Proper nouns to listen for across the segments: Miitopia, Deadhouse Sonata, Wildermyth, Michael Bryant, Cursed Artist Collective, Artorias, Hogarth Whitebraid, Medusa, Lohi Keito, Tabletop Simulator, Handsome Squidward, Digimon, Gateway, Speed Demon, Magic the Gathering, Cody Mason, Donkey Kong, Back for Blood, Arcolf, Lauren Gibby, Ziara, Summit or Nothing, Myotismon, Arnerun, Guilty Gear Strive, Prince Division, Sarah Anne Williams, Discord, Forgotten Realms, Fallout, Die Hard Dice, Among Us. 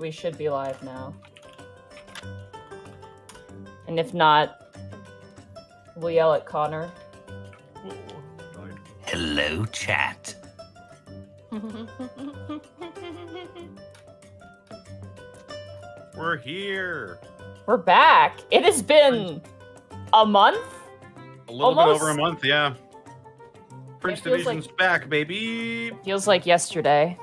We should be live now. And if not, we'll yell at Connor. Hello, chat. We're here. We're back. It has been a month? A little bit over a month, yeah. Prince Division's back, baby. Feels like yesterday.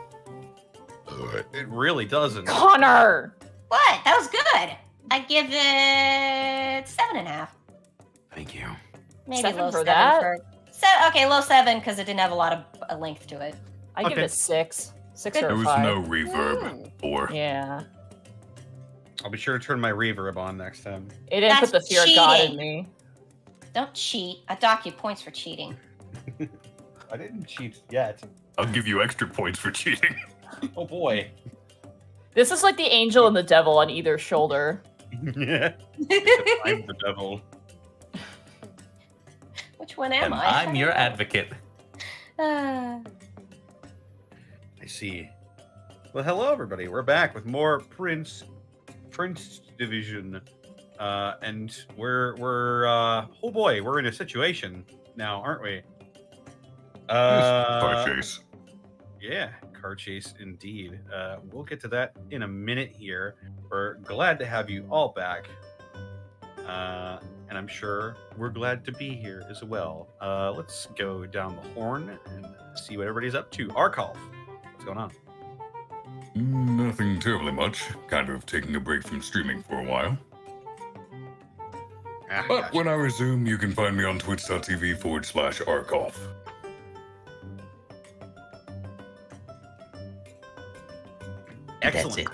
It really doesn't. Connor! What? That was good. I give it 7.5. Thank you. Maybe seven low for seven that? For... So, okay, low 7 because it didn't have a lot of length to it. I give it 6. 6 or 5. There was no reverb. Or... Yeah. I'll be sure to turn my reverb on next time. It didn't put the fear of God in me. Don't cheat. I dock you points for cheating. I didn't cheat yet. I'll give you extra points for cheating. Oh boy. This is like the angel and the devil on either shoulder. Yeah. I'm the devil. Which one am I? I'm your advocate. I see. Well, hello everybody. We're back with more Prince Division. And we're oh boy, we're in a situation now, aren't we? Car chase. Yeah, car chase indeed. We'll get to that in a minute here. We're glad to have you all back. And I'm sure we're glad to be here as well. Let's go down the horn and see what everybody's up to. Arcolf, what's going on? Nothing terribly much. Kind of taking a break from streaming for a while. Ah, but gotcha. When I resume, you can find me on twitch.tv/Arcolf. Excellent.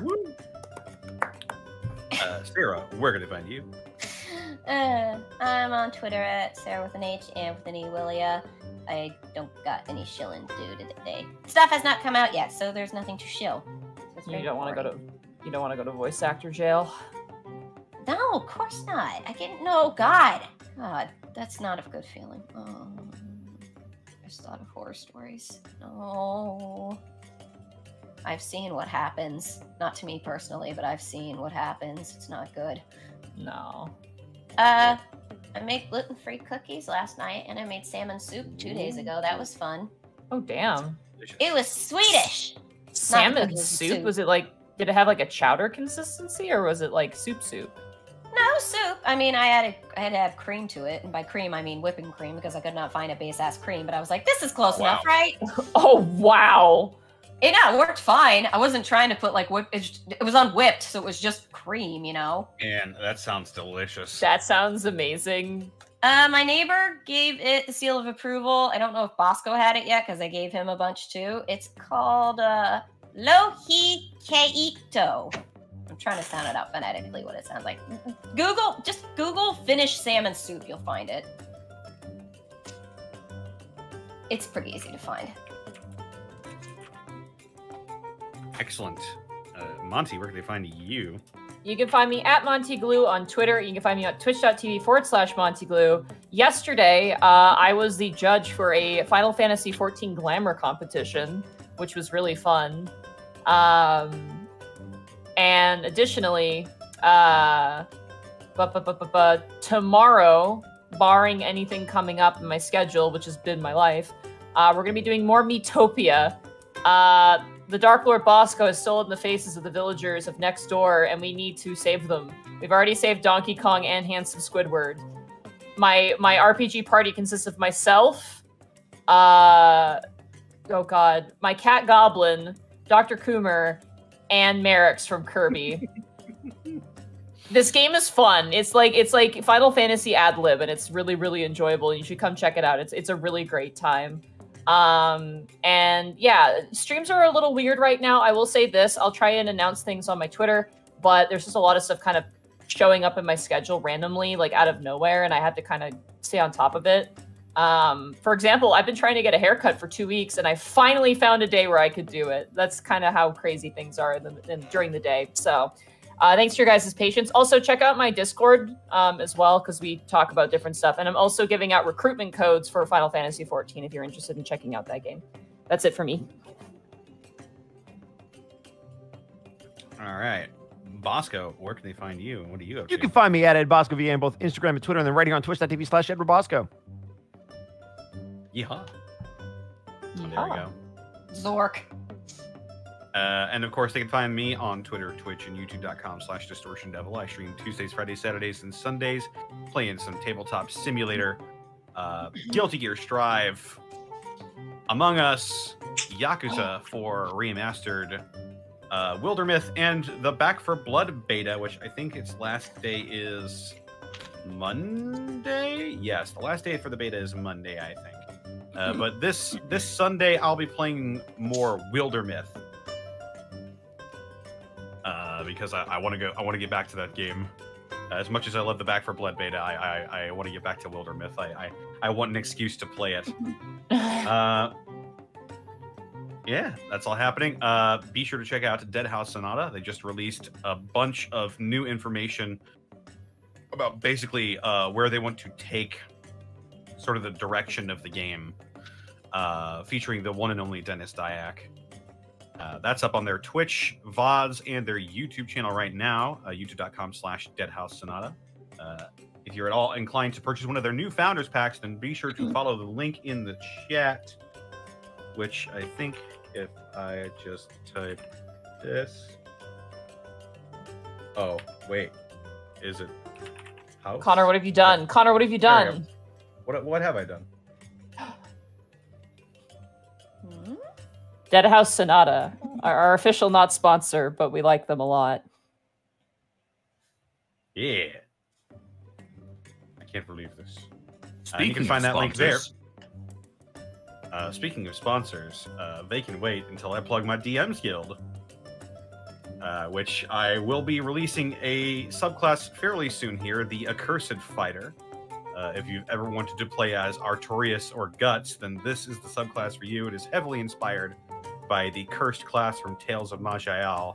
Woo. Sarah, where can they find you? I'm on Twitter at Sarah with an H and with an E, Willia. I don't got any shilling to do today. Stuff has not come out yet, so there's nothing to shill. So you don't want to go to voice actor jail. No, of course not. I didn't know. God, that's not a good feeling. Oh, I just thought of horror stories. No. I've seen what happens. Not to me personally, but I've seen what happens. It's not good. No. I made gluten-free cookies last night, and I made salmon soup 2 days ago. That was fun. Oh, damn. It was Swedish! Salmon soup? Was it like, did it have like a chowder consistency, or was it like soup? No, soup. I mean, I had to have cream to it, and by cream, I mean whipping cream, because I could not find a base-ass cream, but I was like, this is close enough, right? Oh, wow. It worked fine. I wasn't trying to put, like, it was unwhipped, so it was just cream, you know? Man, that sounds delicious. That sounds amazing. My neighbor gave it the seal of approval. I don't know if Bosco had it yet, because I gave him a bunch, too. It's called, Lohi Keito. I'm trying to sound it out phonetically, what it sounds like. Just Google Finnish salmon soup, you'll find it. It's pretty easy to find. Excellent. Monty, where can they find you? You can find me at MontyGlue on Twitter. You can find me on twitch.tv/MontyGlue. Yesterday, I was the judge for a Final Fantasy XIV glamour competition, which was really fun. And additionally, tomorrow, barring anything coming up in my schedule, which has been my life, we're going to be doing more Miitopia. The Dark Lord Bosco has stolen the faces of the villagers of next door, and we need to save them. We've already saved Donkey Kong and Handsome Squidward. My RPG party consists of myself, my cat Goblin, Dr. Coomer, and Merrick's from Kirby. This game is fun. It's like Final Fantasy ad-lib, and it's really, really enjoyable. You should come check it out. It's a really great time. And yeah, streams are a little weird right now. I will say this, I'll try and announce things on my Twitter, but there's just a lot of stuff kind of showing up in my schedule randomly, like out of nowhere, and I had to kind of stay on top of it. For example, I've been trying to get a haircut for 2 weeks, and I finally found a day where I could do it. That's kind of how crazy things are during the day. So thanks for your guys' patience. Also, check out my Discord as well, because we talk about different stuff. And I'm also giving out recruitment codes for Final Fantasy XIV if you're interested in checking out that game. That's it for me. All right. Bosco, where can they find you? And what do you up to? You can find me at Ed Bosco VA on both Instagram and Twitter, and then right here on twitch.tv/EdwardBosco. Yeehaw. Oh, there we go. Zork. And of course, they can find me on Twitter, Twitch, and YouTube.com/DistortionDevil. I stream Tuesdays, Fridays, Saturdays, and Sundays, playing some Tabletop Simulator, Guilty Gear Strive, Among Us, Yakuza 4 Remastered, Wildermyth, and the Back for Blood beta, which I think its last day is Monday? Yes, the last day for the beta is Monday, I think. But this Sunday, I'll be playing more Wildermyth. Because I want to get back to that game. As much as I love the Back for Blood beta, I want to get back to Wildermyth. I want an excuse to play it. Yeah, that's all happening. Be sure to check out Deadhouse Sonata. They just released a bunch of new information about basically where they want to take sort of the direction of the game, featuring the one and only Dennis Dyack. That's up on their Twitch VODs and their YouTube channel right now, youtube.com/Deadhouse Sonata. If you're at all inclined to purchase one of their new Founders Packs, then be sure to follow the link in the chat, which I think if I just type this... Oh, wait. Is it house? Connor, what have you done? Connor, what have you done? What have I done? Deadhouse Sonata, our official not sponsor, but we like them a lot. Yeah. I can't believe this. You can find that link there. Speaking of sponsors, they can wait until I plug my DMs Guild, which I will be releasing a subclass fairly soon here, the Accursed Fighter. If you've ever wanted to play as Artorias or Guts, then this is the subclass for you. It is heavily inspired by the Cursed class from Tales of Majaial.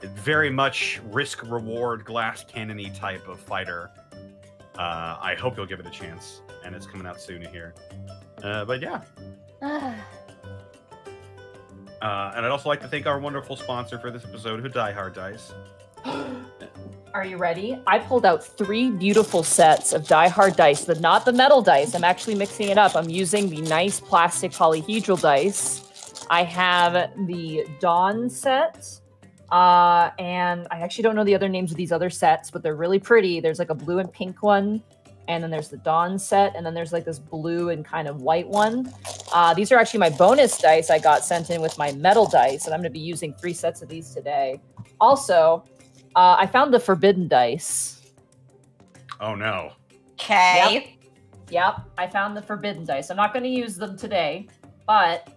Very much risk-reward, glass cannon-y type of fighter. I hope you'll give it a chance, and it's coming out soon here. But yeah. And I'd also like to thank our wonderful sponsor for this episode, who Die Hard Dice. Are you ready? I pulled out 3 beautiful sets of Die Hard dice, not the metal dice. I'm actually mixing it up. I'm using the nice plastic polyhedral dice. I have the Dawn set, and I actually don't know the other names of these other sets, but they're really pretty. There's like a blue and pink one, and then there's the Dawn set, and then there's like this blue and kind of white one. These are actually my bonus dice I got sent in with my metal dice, and I'm going to be using 3 sets of these today. Also... I found the forbidden dice. Oh, no. Okay. Yep. I found the forbidden dice. I'm not going to use them today, but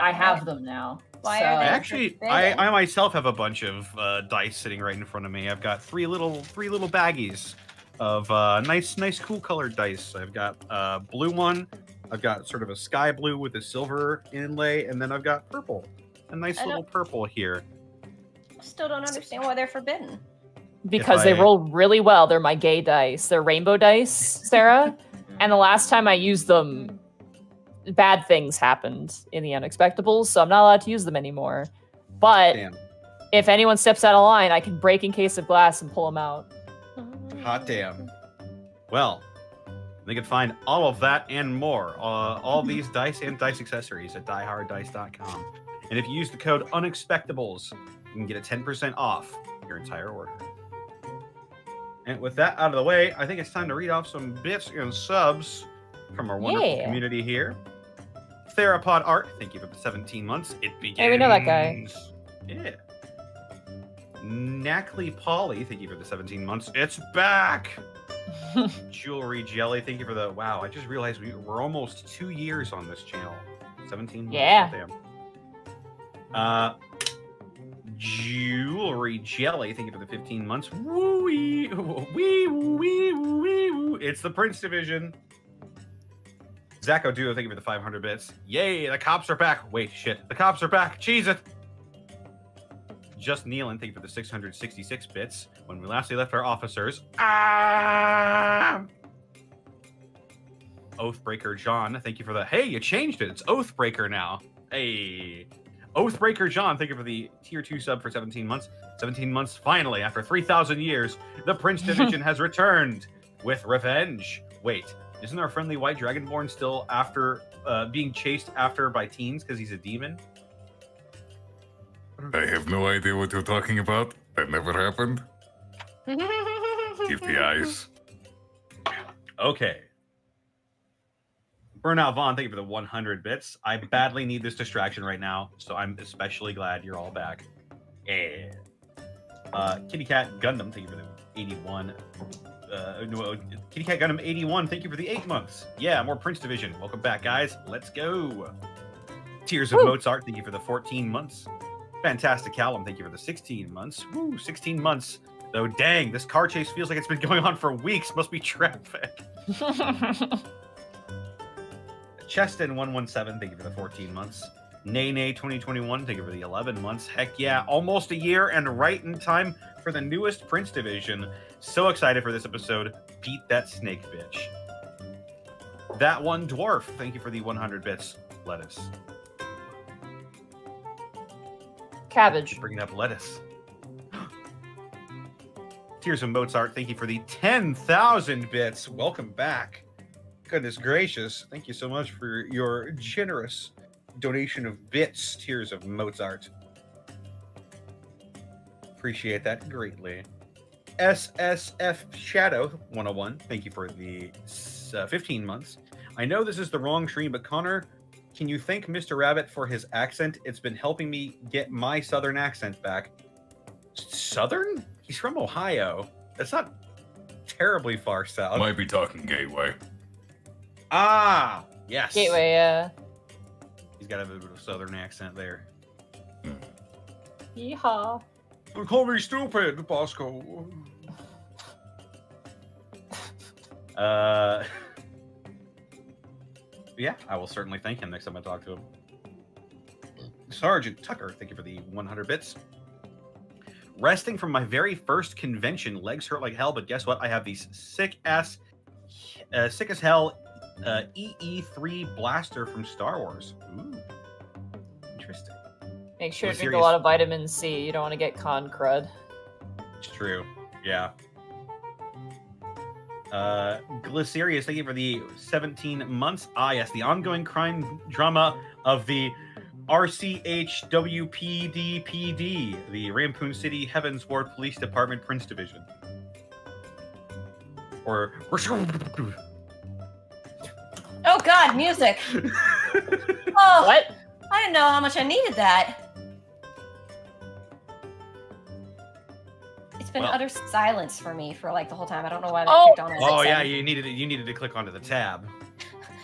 I have them now. Why so. I myself have a bunch of dice sitting right in front of me. I've got three little baggies of nice cool colored dice. I've got a blue one. I've got sort of a sky blue with a silver inlay, and then I've got purple. A nice little purple here. Still don't understand why they're forbidden. Because they roll really well. They're my gay dice. They're rainbow dice, Sarah. And the last time I used them, bad things happened in The Unexpectables, so I'm not allowed to use them anymore. But if anyone steps out of line, I can break in case of glass and pull them out. Hot damn. Well, they can find all of that and more. All these dice and dice accessories at dieharddice.com. And if you use the code UNEXPECTABLES, you can get a 10% off your entire order. And with that out of the way, I think it's time to read off some bits and subs from our wonderful community here. Therapod Art, thank you for 17 months. It begins. Hey, we know that guy. Yeah. Knackley Polly, thank you for the 17 months. It's back. Jewelry Jelly, thank you for the... Wow, I just realized we're almost 2 years on this channel. 17 months. Yeah. Damn. Jewelry Jelly, thank you for the 15 months. Woo-wee, wee, wee, wee, woo. It's the Prince Division. Zach O'Duo, thank you for the 500 bits. Yay, the cops are back. Wait, shit, the cops are back. Cheese it. Just Nealon, thank you for the 666 bits. When we lastly left our officers. Ah! Oathbreaker John, thank you for the, hey, you changed it. It's Oathbreaker now. Hey. Oathbreaker John, thank you for the tier 2 sub for 17 months. 17 months, finally, after 3,000 years, the Prince Division has returned with revenge. Wait, isn't our friendly white dragonborn still after being chased after by teens because he's a demon? I have no idea what you're talking about. That never happened. Keep the eyes. Okay. Burnout Vaughn, thank you for the 100 bits. I badly need this distraction right now, so I'm especially glad you're all back. Yeah. Kitty Cat Gundam, thank you for the 81. No, Kitty Cat Gundam 81, thank you for the 8 months. Yeah, more Prince Division. Welcome back, guys. Let's go. Tears of Mozart, thank you for the 14 months. Fantastic Callum, thank you for the 16 months. Woo, 16 months. Though, dang, this car chase feels like it's been going on for weeks. Must be traffic. Cheston117, thank you for the 14 months. Nene2021, thank you for the 11 months. Heck yeah, almost a year and right in time for the newest Prince Division. So excited for this episode. Beat that snake, bitch. That one dwarf, thank you for the 100 bits. Lettuce. Cabbage. Bringing up lettuce. Tears of Mozart, thank you for the 10,000 bits. Welcome back. Goodness gracious. Thank you so much for your generous donation of bits, Tears of Mozart. Appreciate that greatly. SSF Shadow 101, thank you for the 15 months. I know this is the wrong stream, but Connor, can you thank Mr. Rabbit for his accent? It's been helping me get my Southern accent back. Southern? He's from Ohio. That's not terribly far south. Might be talking Gateway. Ah, yes. Gateway, yeah. He's got a bit of a Southern accent there. Yeehaw. Don't call me stupid, Bosco. Yeah, I will certainly thank him next time I talk to him. Sergeant Tucker, thank you for the 100 bits. Resting from my very first convention. Legs hurt like hell, but guess what? I have these sick as hell EE3 blaster from Star Wars. Ooh. Interesting. Make sure to drink a lot of vitamin C. You don't want to get con crud. It's true. Yeah. Glycerius, thank you for the 17 months. Ah, yes, the ongoing crime drama of the RCHWPDPD, the Rampoon City Heavensward Police Department Prince Division. Or... Oh god, music! Oh, what? I didn't know how much I needed that. It's been utter silence for me for like the whole time. I don't know why I clicked on it. Oh yeah, you needed to click onto the tab.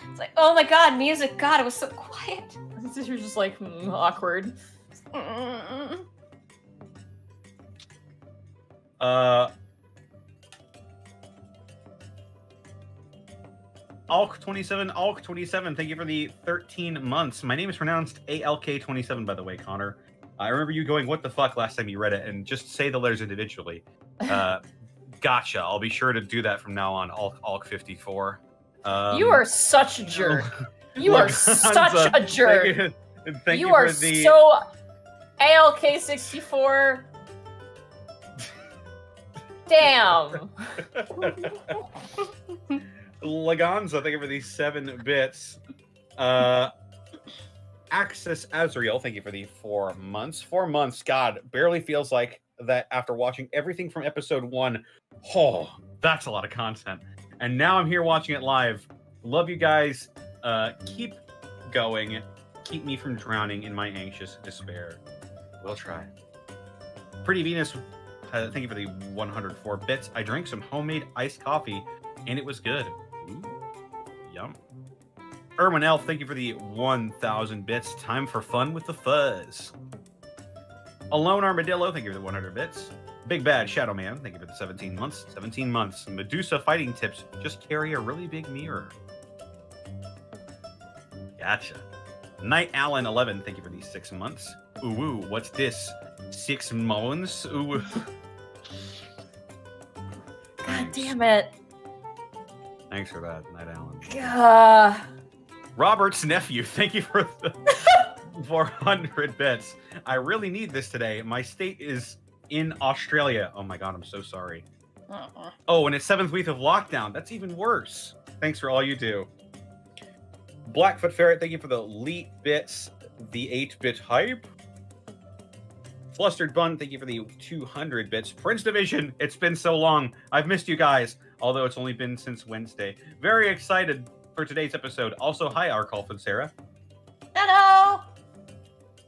It's like, oh my god, music! God, it was so quiet. You're just like awkward. Alk27, thank you for the 13 months. My name is pronounced ALK27, by the way, Connor. I remember you going, what the fuck, last time you read it, and just say the letters individually. Gotcha. I'll be sure to do that from now on, Alk54. You are such a jerk. You are such a jerk. Thank you are so ALK64. Damn. Laganza, thank you for the 7 bits. Axis Azriel, thank you for the 4 months. 4 months, God, barely feels like that after watching everything from episode 1. Oh, that's a lot of content. And now I'm here watching it live. Love you guys. Keep going. Keep me from drowning in my anxious despair. We'll try. Pretty Venus, thank you for the 104 bits. I drank some homemade iced coffee, and it was good. Ooh, yum. Erwin Elf, thank you for the 1,000 bits. Time for fun with the fuzz. Alone Armadillo, thank you for the 100 bits. Big Bad Shadow Man, thank you for the 17 months. 17 months. Medusa fighting tips. Just carry a really big mirror. Gotcha. Night Allen 11, thank you for these 6 months. Ooh, what's this? 6 months? Ooh. God damn it. Thanks for that, Night Allen. Robert's nephew, thank you for the 400 bits. I really need this today. My state is in Australia. Oh my God, I'm so sorry. Uh-uh. Oh, and it's 7th week of lockdown. That's even worse. Thanks for all you do. Blackfoot Ferret, thank you for the elite bits, the 8-bit hype. Flustered Bun, thank you for the 200 bits. Prince Division, it's been so long. I've missed you guys, although it's only been since Wednesday. Very excited for today's episode. Also, hi, Arcolf and Sarah. Hello.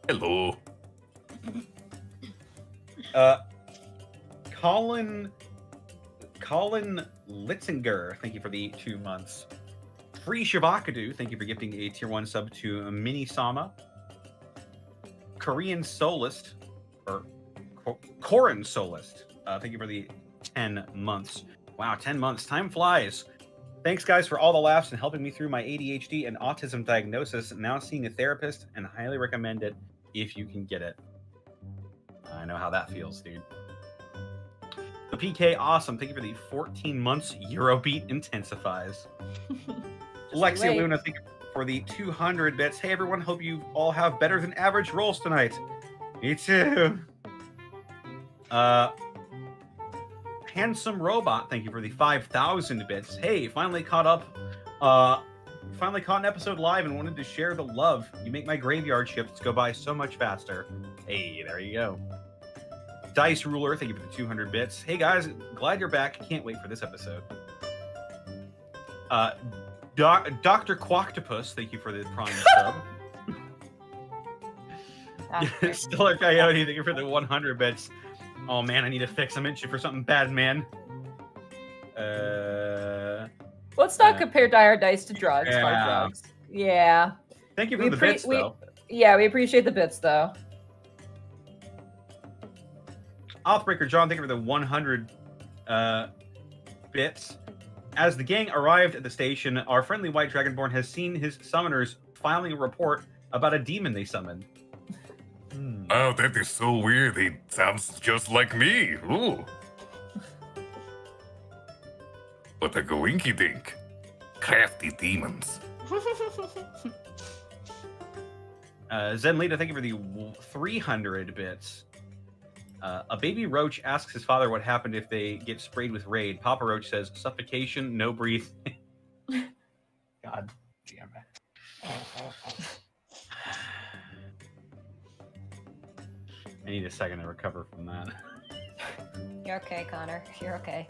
Hello. Colin Litzinger, thank you for the 2 months. Free Shivakadu, thank you for gifting a tier 1 sub to Mini Sama. Korean Solist, or Koran Solist, thank you for the 10 months. Wow, 10 months. Time flies. Thanks, guys, for all the laughs and helping me through my ADHD and autism diagnosis. Now seeing a therapist, and highly recommend it if you can get it. I know how that feels, dude. The PK, awesome. Thank you for the 14 months. Eurobeat intensifies. Lexi Luna, thank you for the 200 bits. Hey, everyone. Hope you all have better than average rolls tonight. Me too. Handsome Robot, thank you for the 5,000 bits. Hey, finally caught up. Finally caught an episode live and wanted to share the love. You make my graveyard shifts go by so much faster. Hey, there you go. Dice Ruler, thank you for the 200 bits. Hey, guys, glad you're back. Can't wait for this episode. Dr. Quacktopus, thank you for the prime sub. Stellar Coyote, thank you for the 100 bits. Oh, man, I need a fix. I'm itching for something bad, man. Let's not compare Die Hard Dice to drugs. Yeah. Hard drugs. Yeah. Thank you for the bits, though. Yeah, we appreciate the bits, though. Oathbreaker John, thank you for the 100 bits. As the gang arrived at the station, our friendly white dragonborn has seen his summoners filing a report about a demon they summoned. Oh, that is so weird. He sounds just like me. Ooh. What a goinky dink. Crafty demons. Zenlita, thank you for the 300 bits. A baby roach asks his father what happened if they get sprayed with Raid. Papa Roach says, suffocation, no breathing. God damn it. I need a second to recover from that. You're okay, Connor. You're okay.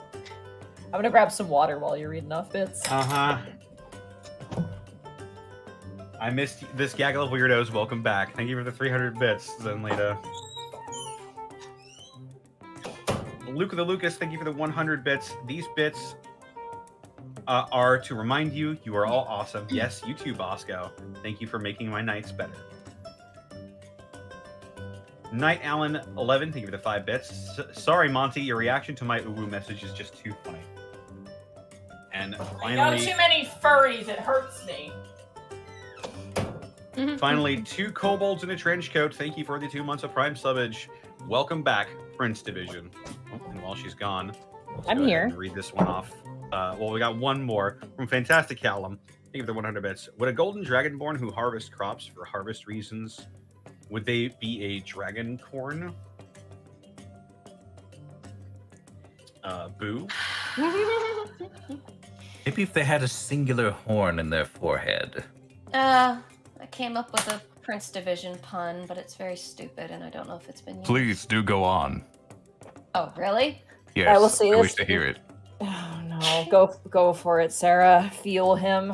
I'm gonna grab some water while you're reading off bits. Uh-huh. I missed this gaggle of weirdos. Welcome back. Thank you for the 300 bits, Zenlita. Luke the Lucas, thank you for the 100 bits. These bits are to remind you, you are all awesome. Yes, you too, Bosco. Thank you for making my nights better. Night Allen 11, thank you for the 5 bits. Sorry, Monty, your reaction to my uwu message is just too funny. And finally, I got too many furries, it hurts me. Finally, 2 kobolds in a trench coat. Thank you for the 2 months of Prime Subbage. Welcome back, Prince Division. Oh, and while she's gone, I'm here. And read this one off. Well, we got one more from Fantastic Callum. Thank you for the 100 bits. Would a golden dragonborn who harvests crops for harvest reasons, would they be a dragon corn? Boo. Maybe if they had a singular horn in their forehead. I came up with a Prince Division pun, but it's very stupid, and I don't know if it's been used. Please do go on. Oh, really? Yes, I will see this. I wish to hear it. Oh, no. Go for it, Sarah. Feel him.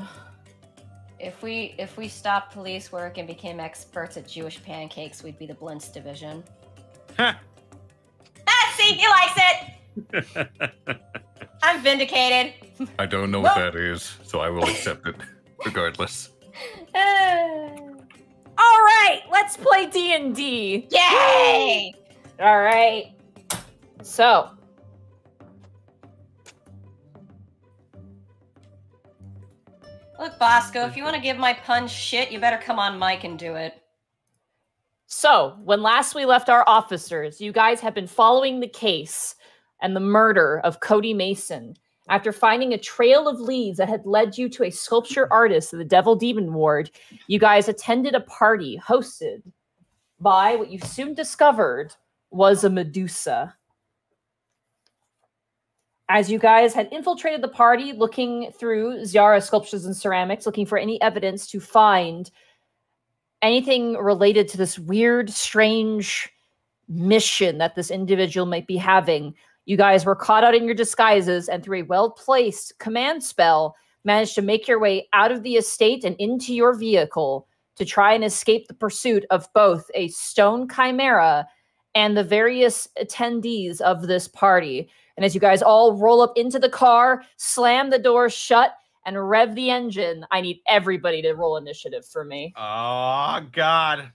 If we stopped police work and became experts at Jewish pancakes, we'd be the Blintz Division. Huh. Ah, see, he likes it! I'm vindicated. I don't know what that is, so I will accept it, regardless. Alright, let's play D&D. Yay! Alright. So. Look, Bosco, if you want to give my pun shit, you better come on mic and do it. So, when last we left our officers, you guys have been following the case and the murder of Cody Mason After finding a trail of leads that had led you to a sculpture artist of the Devil Demon Ward, you guys attended a party hosted by what you soon discovered was a Medusa. As you guys had infiltrated the party, looking through Ziara sculptures and ceramics, looking for any evidence to find anything related to this weird, strange mission that this individual might be having, you guys were caught out in your disguises and through a well-placed command spell managed to make your way out of the estate and into your vehicle to try and escape the pursuit of both a stone chimera and the various attendees of this party. And as you guys all roll up into the car, slam the door shut, and rev the engine, I need everybody to roll initiative for me. Oh, God.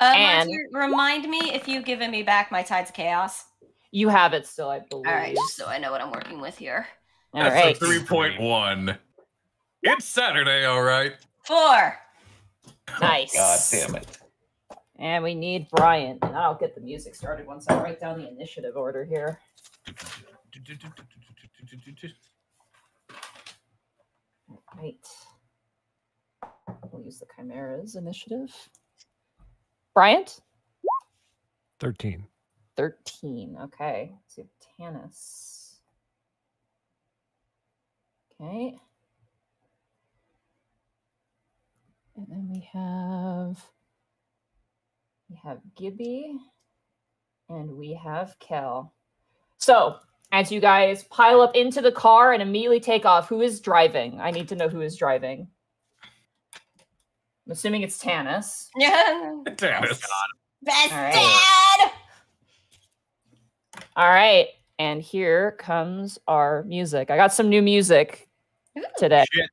And remind me if you've given me back my Tides of Chaos. You have it still, I believe. All right, just so I know what I'm working with here. All right. That's a 3.1. It's Saturday, all right. 4. Nice. Oh, God damn it. And we need Bryant. And I'll get the music started once I write down the initiative order here. Right. We'll use the Chimera's initiative. Bryant? 13. 13. Okay. Let's see. Tanis. Okay. And then we have Gibby and we have Khel. So as you guys pile up into the car and immediately take off, who is driving? I need to know who is driving. I'm assuming it's Tanis. Yeah. Tanis. Best dad! All right, and here comes our music. I got some new music today. Shit.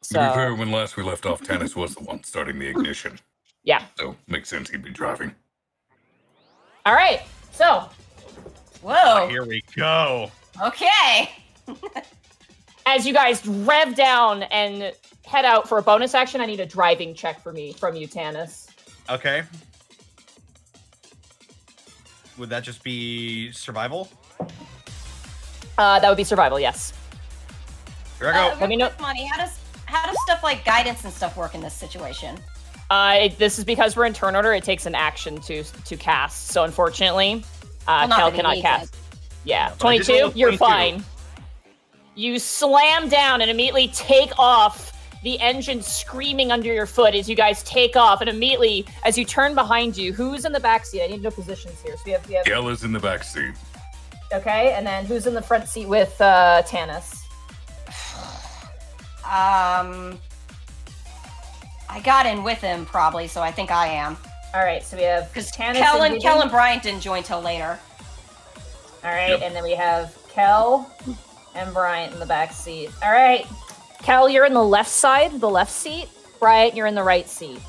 So. To be fair, when last we left off, Tanis was the one starting the ignition. Yeah. So, makes sense he'd be driving. All right, so. Whoa. Oh, here we go. Okay. As you guys rev down and head out for a bonus action, I need a driving check from you, Tanis. Okay. Would that just be survival? That would be survival, yes. Here I go. Let me know. Money. How does stuff like guidance and stuff work in this situation? This is because we're in turn order. It takes an action to cast. So unfortunately, Khel cannot cast. Yeah, 22. You're fine. You slam down and immediately take off. The engine screaming under your foot as you guys take off, and immediately as you turn behind you, who's in the back seat? I need no positions here. So we have Gella's in the back seat. Okay, and then who's in the front seat with Tanis? I got in with him probably, so I think I am. All right, so we have because Tanis and Khel and Bryant didn't join till later. All right, yep. And then we have Khel and Bryant in the back seat. All right. Khel, you're in the left side, the left seat. Bryant, you're in the right seat.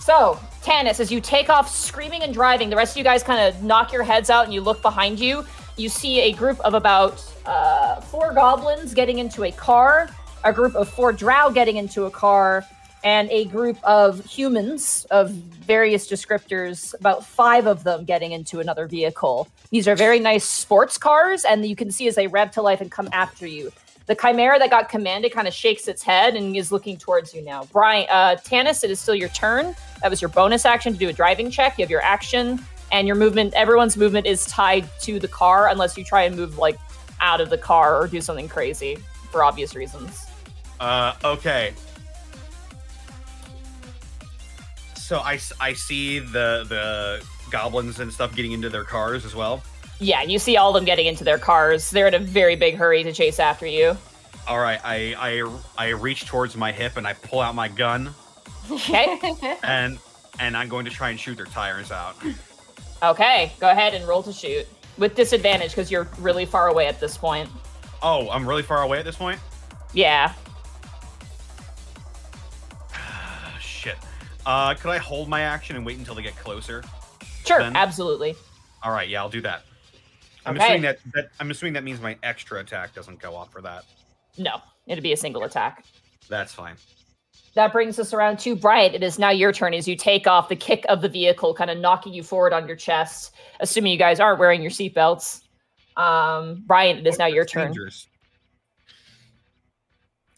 So, Tanis, as you take off screaming and driving, the rest of you guys kind of knock your heads out and you look behind you. You see a group of about 4 goblins getting into a car, a group of 4 drow getting into a car, and a group of humans of various descriptors, about 5 of them getting into another vehicle. These are very nice sports cars, and you can see as they rev to life and come after you. The chimera that got commanded kind of shakes its head and is looking towards you now. Brian, Tanis, it is still your turn. That was your bonus action to do a driving check. You have your action and your movement. Everyone's movement is tied to the car unless you try and move like out of the car or do something crazy for obvious reasons. Okay. So I see the goblins and stuff getting into their cars as well. Yeah, you see all of them getting into their cars. They're in a very big hurry to chase after you. All right, I reach towards my hip and I pull out my gun. Okay. and I'm going to try and shoot their tires out. Okay, go ahead and roll to shoot. With disadvantage, because you're really far away at this point. Oh, I'm really far away at this point? Yeah. Shit. Could I hold my action and wait until they get closer? Sure, then? Absolutely. All right, yeah, I'll do that. I'm assuming that means my extra attack doesn't go off for that. No, it'd be a single attack. That's fine. That brings us around to Bryant. It is now your turn as you take off, the kick of the vehicle kind of knocking you forward on your chest, assuming you guys aren't wearing your seatbelts. Ryan, it is now your turn.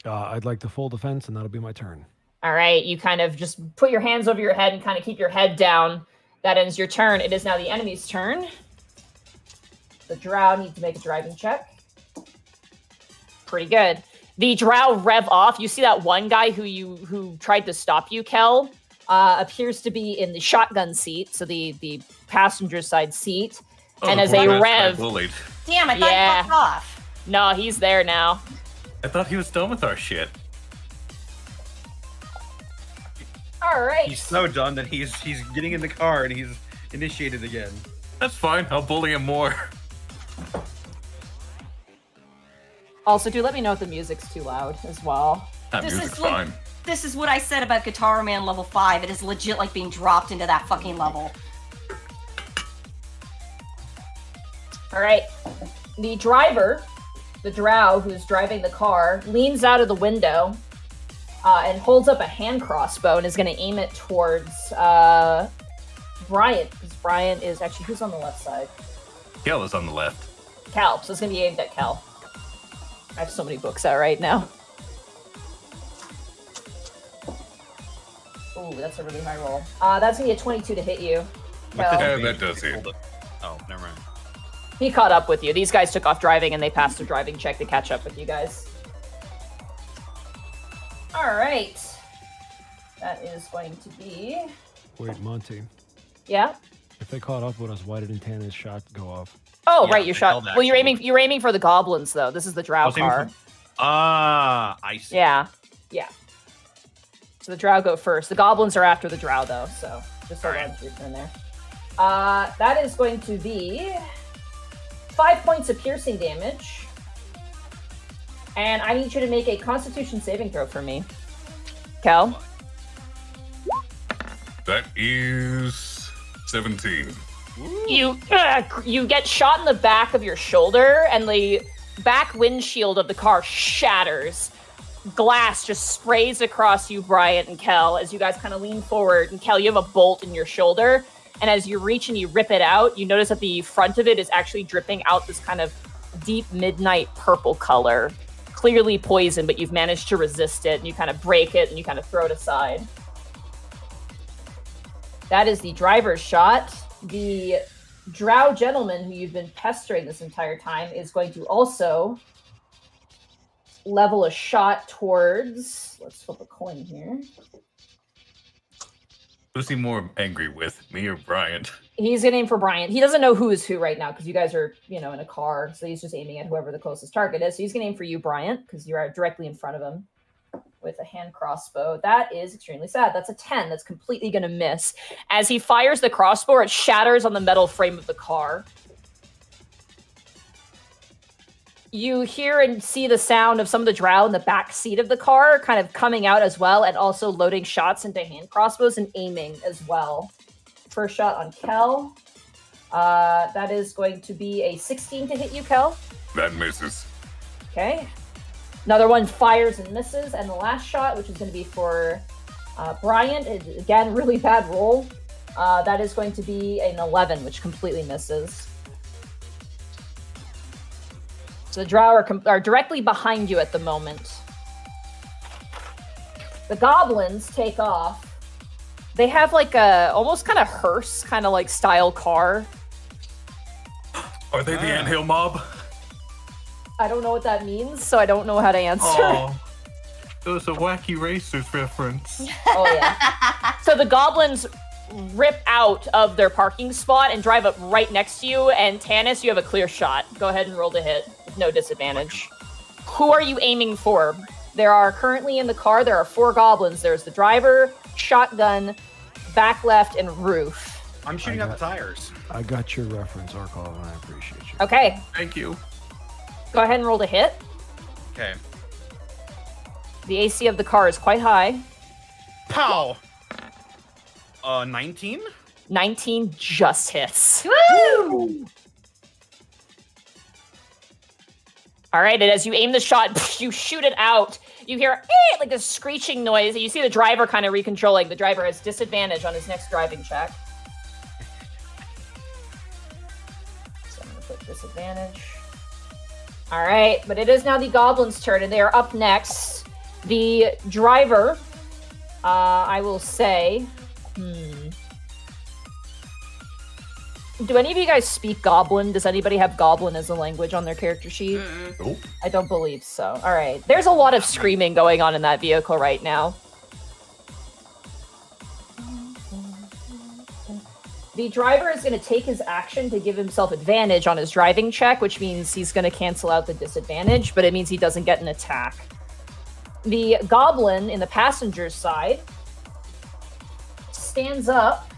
I'd like to full defense, and that'll be my turn. All right. You kind of just put your hands over your head and kind of keep your head down. That ends your turn. It is now the enemy's turn. The drow needs to make a driving check. Pretty good. The drow rev off. You see that one guy who tried to stop you, Khel, appears to be in the shotgun seat, so the passenger side seat. Oh, and as they rev... Damn, I thought he popped off. No, he's there now. I thought he was done with our shit. All right. He's so done that he's getting in the car and he's initiated again. That's fine. I'll bully him more. Also, do let me know if the music's too loud as well. That music's fine. This is what I said about Guitar Man level 5. It is legit like being dropped into that fucking level. All right. The driver, the drow who's driving the car, leans out of the window and holds up a hand crossbow and is going to aim it towards Bryant, because Bryant is actually, who's on the left side? Khel is on the left. Khel, so it's going to be aimed at Khel. I have so many books out right now. Ooh, that's a really high roll. That's going to be a 22 to hit you. Yeah, that does hit. Oh, never mind. He caught up with you. These guys took off driving and they passed their driving check to catch up with you guys. All right. That is going to be... Wait, Monty. Yeah? If they caught up with us, why didn't Tana's shot go off? Oh, yeah, right, your shot. Well, you're aiming for the goblins, though. This is the drow car. Ah, I see. Yeah, yeah. So the drow go first. The goblins are after the drow, though, so just so that's in there. That is going to be 5 points of piercing damage. And I need you to make a Constitution saving throw for me, Khel. That is 17. You get shot in the back of your shoulder, and the back windshield of the car shatters. Glass just sprays across you, Bryant and Khel, as you guys kind of lean forward. And Khel, you have a bolt in your shoulder, and as you reach and you rip it out, you notice that the front of it is actually dripping out this kind of deep midnight purple color. Clearly poison, but you've managed to resist it, and you kind of break it, and you kind of throw it aside. That is the driver's shot. The drow gentleman who you've been pestering this entire time is going to also level a shot towards... Let's flip a coin here. Who's he more angry with, me or Bryant? He's going to aim for Bryant. He doesn't know who is who right now because you guys are, you know, in a car. So he's just aiming at whoever the closest target is. So he's going to aim for you, Bryant, because you are directly in front of him with a hand crossbow. That is extremely sad. That's a 10. That's completely going to miss. As he fires the crossbow, it shatters on the metal frame of the car. You hear and see the sound of some of the drow in the back seat of the car kind of coming out as well, and also loading shots into hand crossbows and aiming as well. First shot on Khel. That is going to be a 16 to hit you, Khel. That misses. Okay. Another one fires and misses, and the last shot, which is going to be for Bryant, is, again, really bad roll. That is going to be an 11, which completely misses. So the drow are directly behind you at the moment. The goblins take off. They have like a almost kind of hearse, kind of like style car. Are they the anthill mob? I don't know what that means, so I don't know how to answer. Oh, it was a Wacky Racers reference. Oh, yeah. So the goblins rip out of their parking spot and drive up right next to you, and Tanis, you have a clear shot. Go ahead and roll to hit with no disadvantage. Who are you aiming for? There are currently in the car, there are 4 goblins. There's the driver, shotgun, back left, and roof. I'm shooting out the tires. I got your reference, Arcolf, and I appreciate you. Okay. Thank you. Go ahead and roll to hit. Okay. The AC of the car is quite high. Pow! 19? 19 just hits. Woo! All right, and as you aim the shot, you shoot it out. You hear like this screeching noise, and you see the driver kind of recontrolling. The driver has disadvantage on his next driving check. So I'm going to put disadvantage. All right, but it is now the goblins' turn, and they are up next. The driver, I will say... Do any of you guys speak Goblin? Does anybody have Goblin as a language on their character sheet? Nope. I don't believe so. All right. There's a lot of screaming going on in that vehicle right now. The driver is going to take his action to give himself advantage on his driving check, which means he's going to cancel out the disadvantage, but it means he doesn't get an attack. The Goblin in the passenger's side stands up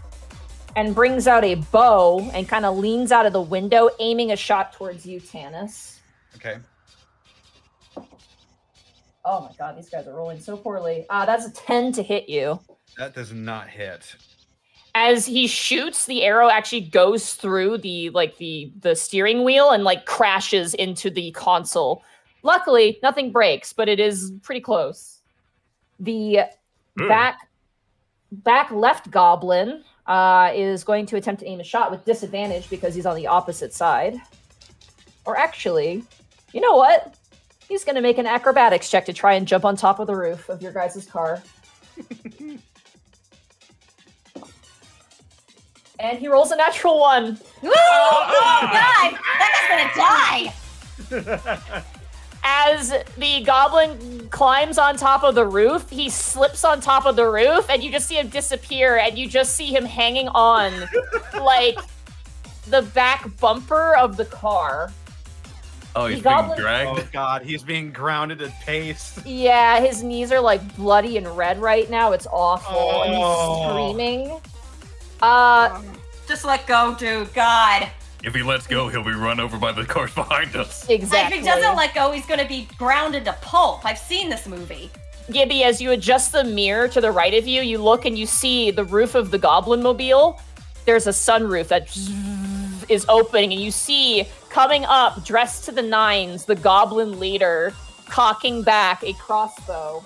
and brings out a bow and kind of leans out of the window, aiming a shot towards you, Tanis. Okay. Oh my god, these guys are rolling so poorly. That's a 10 to hit you. That does not hit. As he shoots, the arrow actually goes through the steering wheel and like crashes into the console. Luckily, nothing breaks, but it is pretty close. The back left goblin is going to attempt to aim a shot with disadvantage because he's on the opposite side. Or actually, you know what? He's going to make an acrobatics check to try and jump on top of the roof of your guys' car. And he rolls a natural one. Woo! Oh, God! That guy's going to die! As the goblin climbs on top of the roof, he slips on top of the roof, and you just see him disappear, and you just see him hanging on, like, the back bumper of the car. Oh, he's being dragged? Oh, God, he's being grounded at pace. Yeah, his knees are, like, bloody and red right now. It's awful, and he's screaming. Just let go, dude. God. If he lets go, he'll be run over by the cars behind us. Exactly. If he doesn't let go, he's going to be grounded to pulp. I've seen this movie. Gibby, as you adjust the mirror to the right of you, you look and you see the roof of the Goblin Mobile. There's a sunroof that is opening, and you see, coming up, dressed to the nines, the Goblin leader cocking back a crossbow.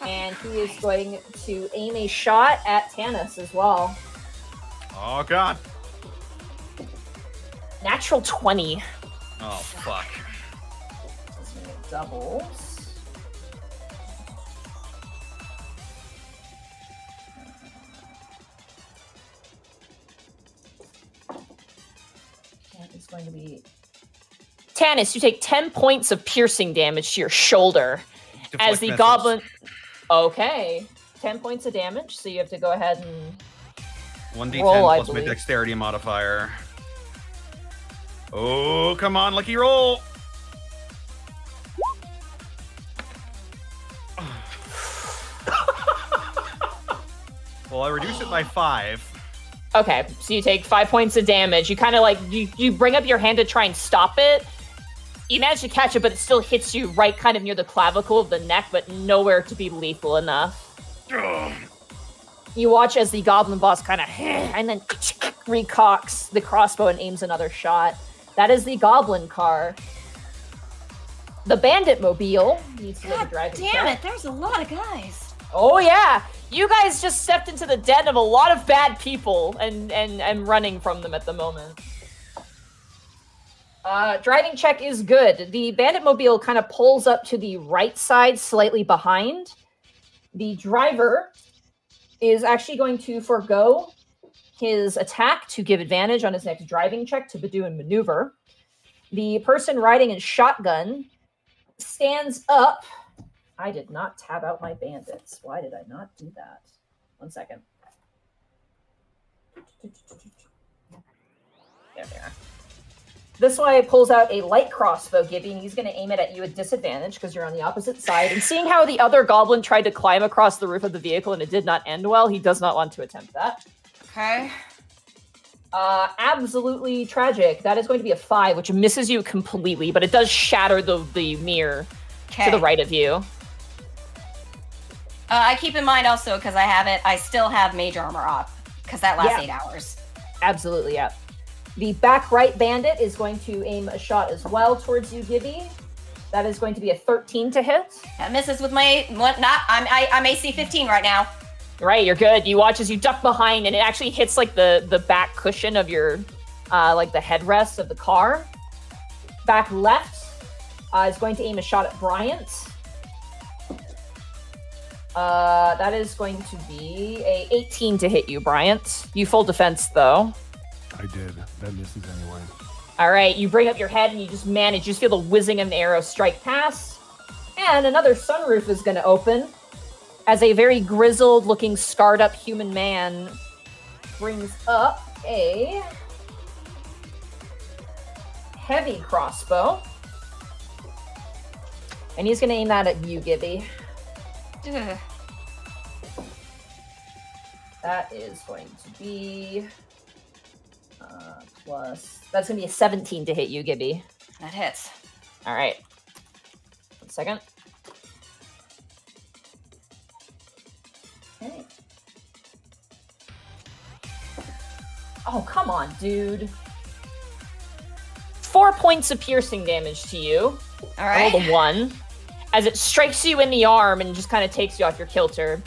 And he is going to aim a shot at Tanis as well. Oh, God. Natural 20. Oh, fuck. It doubles. That is going to be... Tanis, you take 10 points of piercing damage to your shoulder. Deflect as the missiles. Goblin... Okay. 10 points of damage, so you have to go ahead and... 1d10 roll, plus my dexterity modifier. Oh, come on, lucky roll! Well, I reduce it by 5. Okay, so you take 5 points of damage. You kind of like, you bring up your hand to try and stop it. You manage to catch it, but it still hits you right kind of near the clavicle of the neck, but nowhere to be lethal enough. Ugh. You watch as the goblin boss kind of and then recocks the crossbow and aims another shot. That is the goblin car. The bandit mobile needs to make a driving check. Damn it, there's a lot of guys. Oh yeah, you guys just stepped into the den of a lot of bad people and I'm running from them at the moment. Driving check is good. The bandit mobile kind of pulls up to the right side, slightly behind. The driver is actually going to forego his attack to give advantage on his next driving check to Badoo and maneuver. The person riding in shotgun stands up. I did not tab out my bandits. Why did I not do that? 1 second. There they are. This one pulls out a light crossbow, Gibby, and he's going to aim it at you at disadvantage because you're on the opposite side. And seeing how the other goblin tried to climb across the roof of the vehicle and it did not end well, he does not want to attempt that. Okay. Absolutely tragic. That is going to be a 5, which misses you completely, but it does shatter the mirror to the right of you. I keep in mind also, because I still have mage armor up, because that lasts 8 hours. Absolutely, yeah. The back right bandit is going to aim a shot as well towards you, Gibby. That is going to be a 13 to hit. That misses with my... I'm AC 15 right now. Right, you're good. You watch as you duck behind, and it actually hits, like, the back cushion of your... like, the headrest of the car. back left is going to aim a shot at Bryant. That is going to be a 18 to hit you, Bryant. You full defense, though. I did. That misses anyway. All right, you bring up your head and you just manage. You just feel the whizzing of an arrow strike past. And another sunroof is going to open as a very grizzled-looking, scarred-up human man brings up a heavy crossbow. And he's going to aim that at you, Gibby. Ugh. That is going to be plus. That's going to be a 17 to hit you, Gibby. That hits. All right. One second. Okay. Oh, come on, dude. 4 points of piercing damage to you. All right. Roll a one. As it strikes you in the arm and just kind of takes you off your kilter.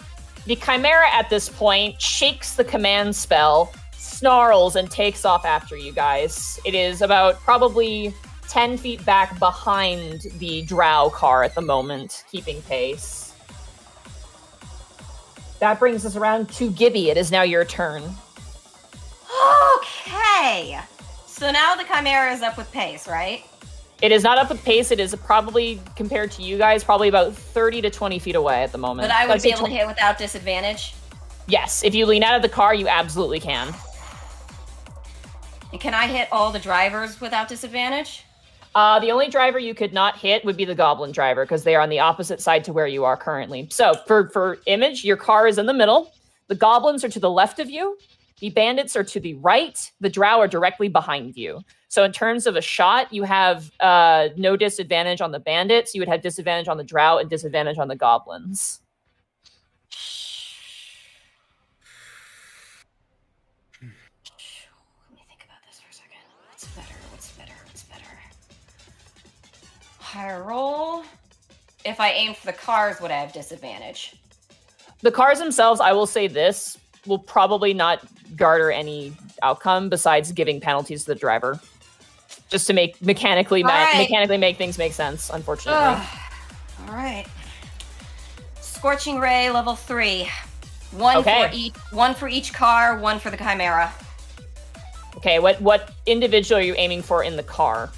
The Chimera at this point shakes the command spell, snarls, and takes off after you guys. It is about probably 10 feet back behind the drow car at the moment, keeping pace. That brings us around to Gibby. It is now your turn. Okay. So now the Chimera is up with pace, right? It is not up with pace. It is probably, compared to you guys, probably about 30 to 20 feet away at the moment. But I would be able to hit without disadvantage? Yes. If you lean out of the car, you absolutely can. And can I hit all the drivers without disadvantage? The only driver you could not hit would be the goblin driver, because they are on the opposite side to where you are currently. So for Image, your car is in the middle. The goblins are to the left of you. The bandits are to the right. The drow are directly behind you. So in terms of a shot, you have no disadvantage on the bandits. You would have disadvantage on the drow and disadvantage on the goblins. Let me think about this for a second. What's better? What's better? What's better? Higher roll. If I aim for the cars, would I have disadvantage? The cars themselves, I will say this, will probably not garner any outcome besides giving penalties to the driver, just to make mechanically make things make sense. Unfortunately. Ugh. All right. Scorching Ray level 3, one for each car, one for the Chimera. Okay. What individual are you aiming for in the car?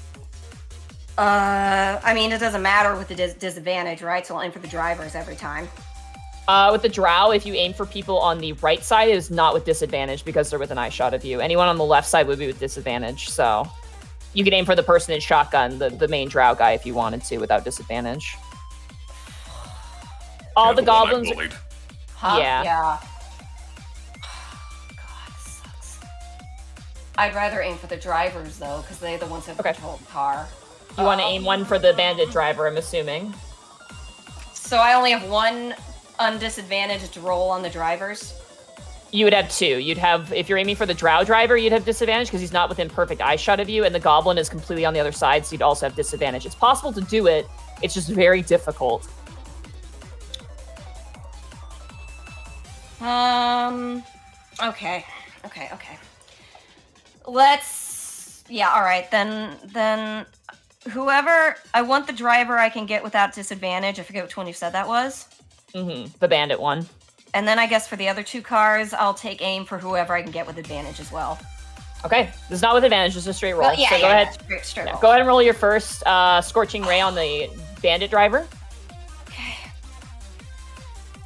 I mean, it doesn't matter with the disadvantage, right? So I'll aim for the drivers every time. With the drow, if you aim for people on the right side, it is not with disadvantage because they're with an eye shot of you. Anyone on the left side would be with disadvantage, so you could aim for the person in shotgun, the main drow guy, if you wanted to, without disadvantage. All the goblins... Huh? Yeah. Oh, God, this sucks. I'd rather aim for the drivers, though, because they're the ones who have control the car. You want to aim one for the bandit driver, I'm assuming. So I only have one... undisadvantaged roll on the drivers? You would have two. You'd have, if you're aiming for the drow driver, you'd have disadvantage because he's not within perfect eye shot of you, and the goblin is completely on the other side, so you'd also have disadvantage. It's possible to do it, it's just very difficult. Okay. Then whoever, I want the driver I can get without disadvantage. I forget which one you said that was. Mm-hmm. The bandit one. And then I guess for the other two cars, I'll take aim for whoever I can get with advantage as well. Okay. This is not with advantage. This is a straight roll. Well, so go ahead. Straight roll. Go ahead and roll your first Scorching Ray on the bandit driver. Okay.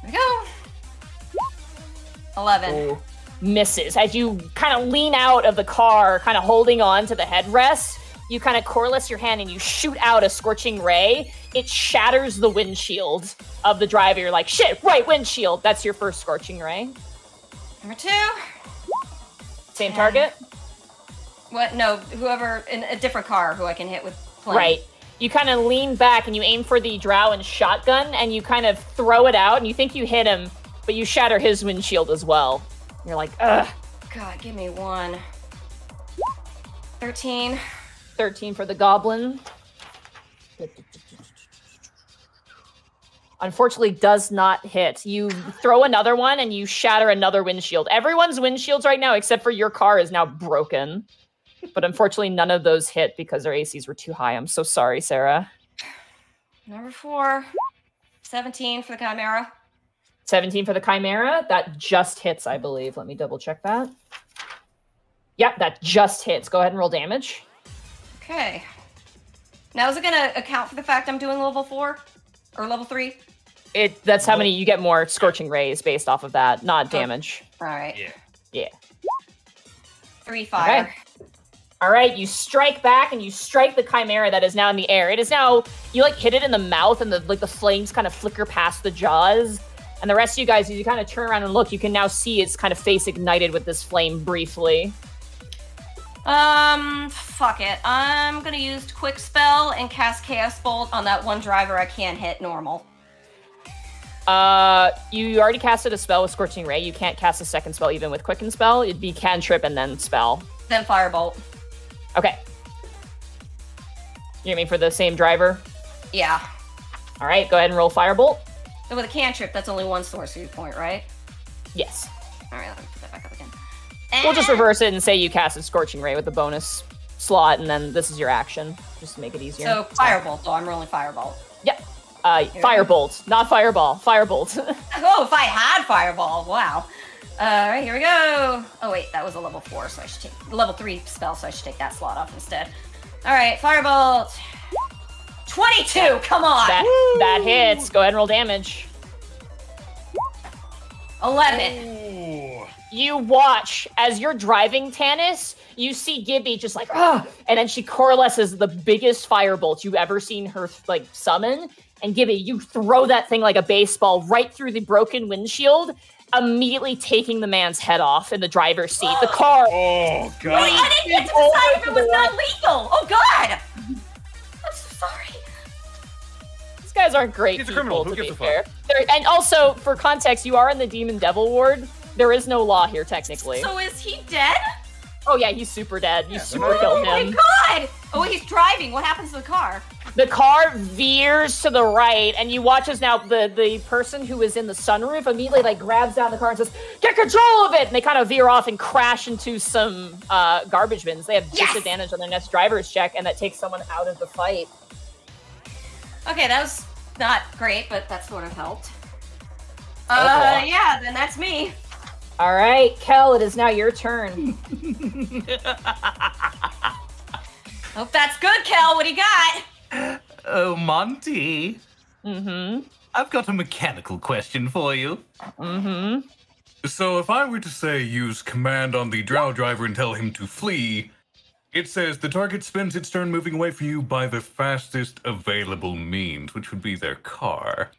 Here we go. 11. Ooh. Misses. As you kind of lean out of the car, kind of holding on to the headrest, you kind of coreless your hand and you shoot out a Scorching Ray. It shatters the windshield of the driver. You're like, shit, right windshield. That's your first Scorching Ray. Number two. Same target? What? No, whoever, in a different car who I can hit with plane. Right. You kind of lean back and you aim for the drow and shotgun and you kind of throw it out and you think you hit him, but you shatter his windshield as well. You're like, ugh. God, give me one. 13. 13 for the goblin. Unfortunately, does not hit. You throw another one and you shatter another windshield. Everyone's windshields right now, except for your car, is now broken. But unfortunately, none of those hit because their ACs were too high. I'm so sorry, Sarah. Number 4, 17 for the Chimera. 17 for the Chimera. That just hits, I believe. Let me double check that. Yep, that just hits. Go ahead and roll damage. Okay. Now, is it going to account for the fact I'm doing level 4 or level 3? That's how many you get more Scorching Rays based off of that, not damage. All right. Yeah. 3 fire. Okay. All right, you strike back and you strike the Chimera that is now in the air. It is now, you like hit it in the mouth and the flames kind of flicker past the jaws. And the rest of you guys, as you kind of turn around and look, you can now see its kind of face ignited with this flame briefly. Fuck it. I'm gonna use Quick Spell and cast Chaos Bolt on that one driver I can't hit normal. You already casted a spell with Scorching Ray. You can't cast a second spell even with Quicken Spell. It'd be cantrip and then spell. Then Firebolt. Okay. You mean for the same driver? Yeah. All right, go ahead and roll Firebolt. And with a cantrip, that's only one sorcery point, right? Yes. All right, let me put that back up again. And we'll just reverse it and say you casted Scorching Ray with the bonus slot, and then this is your action, just to make it easier. So Firebolt, so I'm rolling Firebolt. Yep. Firebolt, not Fireball. Firebolt. Oh, if I had Fireball, wow. All right, here we go. Oh, wait, that was a level 4, so I should take... Level 3 spell, so I should take that slot off instead. All right, Firebolt. 22, come on! That hits. Go ahead and roll damage. 11. Ooh. You watch as you're driving, Tanis, you see Gibby just like, ah! And then she coalesces the biggest Firebolt you've ever seen her, like, summon. And Gibby, you throw that thing like a baseball right through the broken windshield, immediately taking the man's head off in the driver's seat. The car... Oh, God. Wait, I didn't get to decide if it was not legal! Oh, God! I'm so sorry. These guys aren't great people, criminal. Who to be fair. And also, for context, you are in the Demon Devil Ward. There is no law here, technically. So is he dead? Oh, yeah, he's super dead. You super killed him. Oh, my God! Oh, he's driving. What happens to the car? The car veers to the right, and you watch as now the person who is in the sunroof immediately like grabs down the car and says, "Get control of it!" And they kind of veer off and crash into some garbage bins. They have disadvantage on their next driver's check, and that takes someone out of the fight. Okay, that was not great, but that sort of helped. Okay. Yeah, then that's me. All right, Khel, it is now your turn. Hope that's good, Khel. What do you got? Oh, Monty. Mm-hmm. I've got a mechanical question for you. Mm-hmm. So if I were to say use command on the drow driver and tell him to flee, it says the target spends its turn moving away from you by the fastest available means, which would be their car.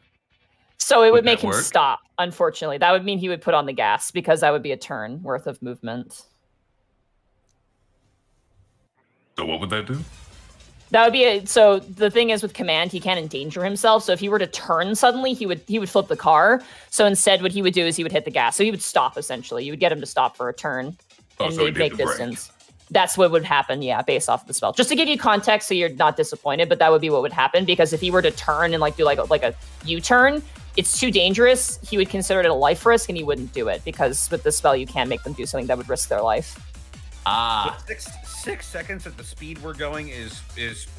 So it would make him stop, unfortunately. That would mean he would put on the gas, because that would be a turn worth of movement. So what would that do? That would be a, so the thing is with command, he can't endanger himself. So if he were to turn suddenly, he would flip the car. So instead, what he would do is he would hit the gas. So he would stop, essentially. You would get him to stop for a turn. Oh, and so he'd make distance. That's what would happen, yeah, based off of the spell. Just to give you context so you're not disappointed, but that would be what would happen, because if he were to turn and like do like a U-turn, it's too dangerous. He would consider it a life risk, and he wouldn't do it, because with the spell, you can make them do something that would risk their life. Ah. 6 seconds at the speed we're going is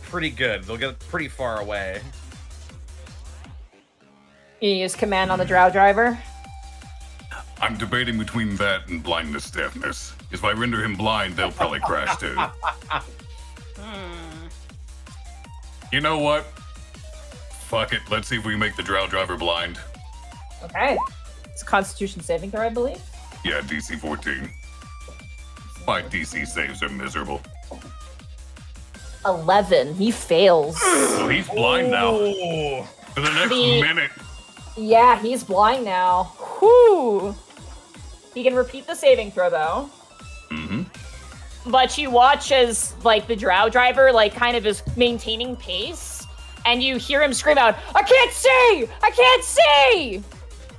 pretty good. They'll get pretty far away. You use command on the drow driver? I'm debating between that and blindness deafness. If I render him blind, they'll probably crash too. You know what? Fuck it. Let's see if we can make the drow driver blind. Okay. It's Constitution saving throw, I believe? Yeah, DC 14. My DC saves are miserable. 11. He fails. Well, he's blind now. For the next minute. Yeah, he's blind now. Whew. He can repeat the saving throw, though. Mm-hmm. But you watch as, like, the drow driver, like, kind of is maintaining pace, and you hear him scream out, "I can't see! I can't see!"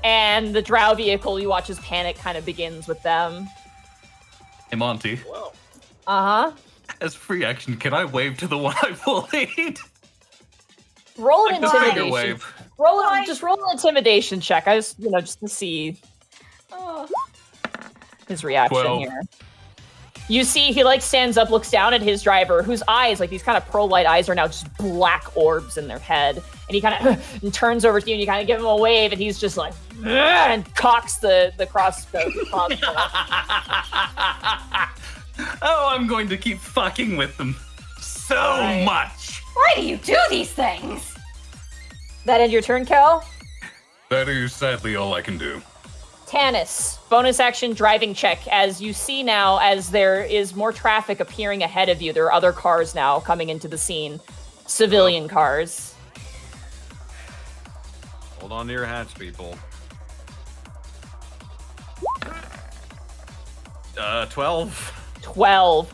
And the drow vehicle, you watch as panic kind of begins with them. Hey, Monty. Whoa. Uh-huh. As free action, can I wave to the one I bullied? Roll an intimidation. Wave. Roll an intimidation check. I just, just to see his reaction 12. Here. You see he like stands up, looks down at his driver, whose eyes, like these kind of pearl-like eyes, are now just black orbs in their head. And he kind of turns over to you and you kind of give him a wave, and he's just like, and cocks the crossbow. Oh, I'm going to keep fucking with them so much. Why do you do these things? That end your turn, Khel? That is sadly all I can do. Tanis, bonus action driving check. As you see now, as there is more traffic appearing ahead of you, there are other cars now coming into the scene. Civilian cars. Hold on to your hats, people. 12.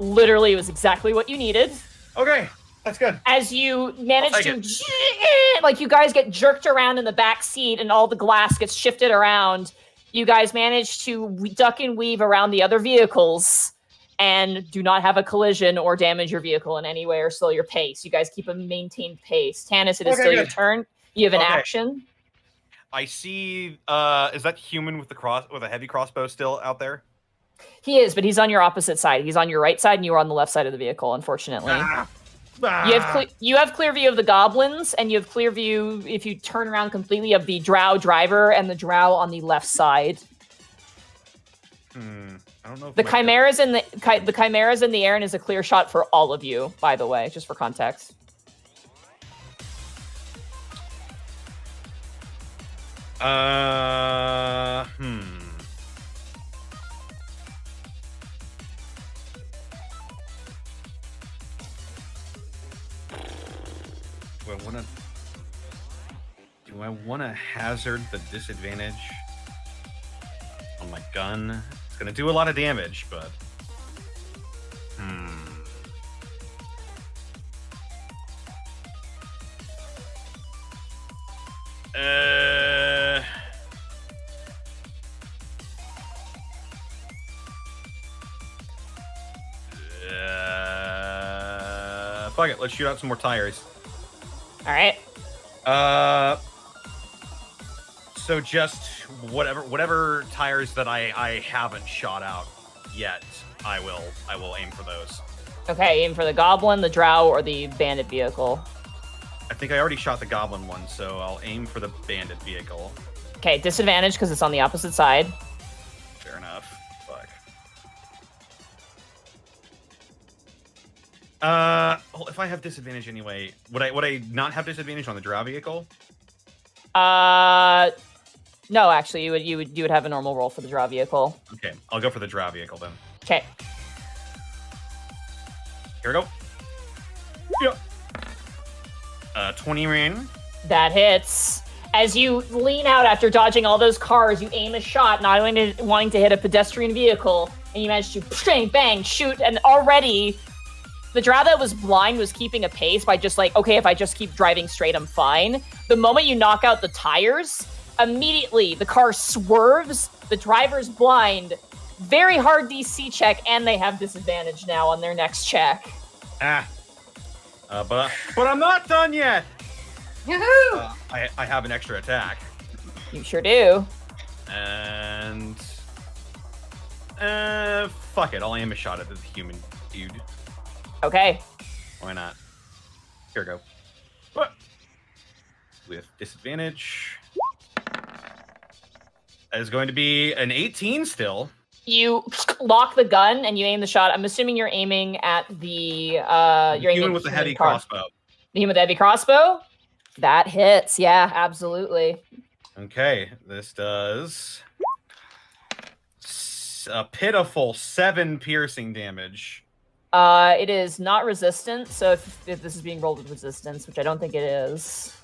Literally, it was exactly what you needed. Okay, that's good. As you manage to, like, you guys get jerked around in the back seat and all the glass gets shifted around. You guys manage to duck and weave around the other vehicles and do not have a collision or damage your vehicle in any way or slow your pace. You guys keep a maintained pace. Tanis, it is still your turn. You have an action. I see, is that human with the with a heavy crossbow still out there? He is, but he's on your opposite side. He's on your right side, and you are on the left side of the vehicle, unfortunately. You have clear view of the goblins, and you have clear view, if you turn around completely, of the drow driver and the drow on the left side. I don't know if the chimera's in the air, and is a clear shot for all of you, by the way, just for context. Do I want to hazard the disadvantage on my gun? It's going to do a lot of damage, but... Fuck it, let's shoot out some more tires. Alright. So just whatever tires that I haven't shot out yet, I will aim for those. Okay, aim for the goblin, the drow, or the bandit vehicle. I think I already shot the goblin one, so I'll aim for the bandit vehicle. Okay, disadvantage because it's on the opposite side. Fair enough. Fuck. Well, if I have disadvantage anyway, would I not have disadvantage on the drow vehicle? No, actually, you would have a normal roll for the drow vehicle. Okay, I'll go for the drow vehicle then. Okay. Here we go. Yeah. 20 ring. That hits. As you lean out after dodging all those cars, you aim a shot, not only wanting to hit a pedestrian vehicle, and you manage to bang, shoot, and already the drow that was blind was keeping a pace by just like, okay, if I just keep driving straight, I'm fine. The moment you knock out the tires, immediately the car swerves, the driver's blind, very hard DC check, and they have disadvantage now on their next check. But I'm not done yet! Yoo-hoo! I have an extra attack. You sure do. And... fuck it, I'll aim a shot at the human dude. Okay. Why not? Here we go. What? With disadvantage. That is going to be an 18 still. You lock the gun and you aim the shot. I'm assuming you're aiming at the... you're aiming with the heavy crossbow. The human with the heavy crossbow? That hits. Yeah, absolutely. Okay, this does... a pitiful 7 piercing damage. It is not resistant, so if this is being rolled with resistance, which I don't think it is...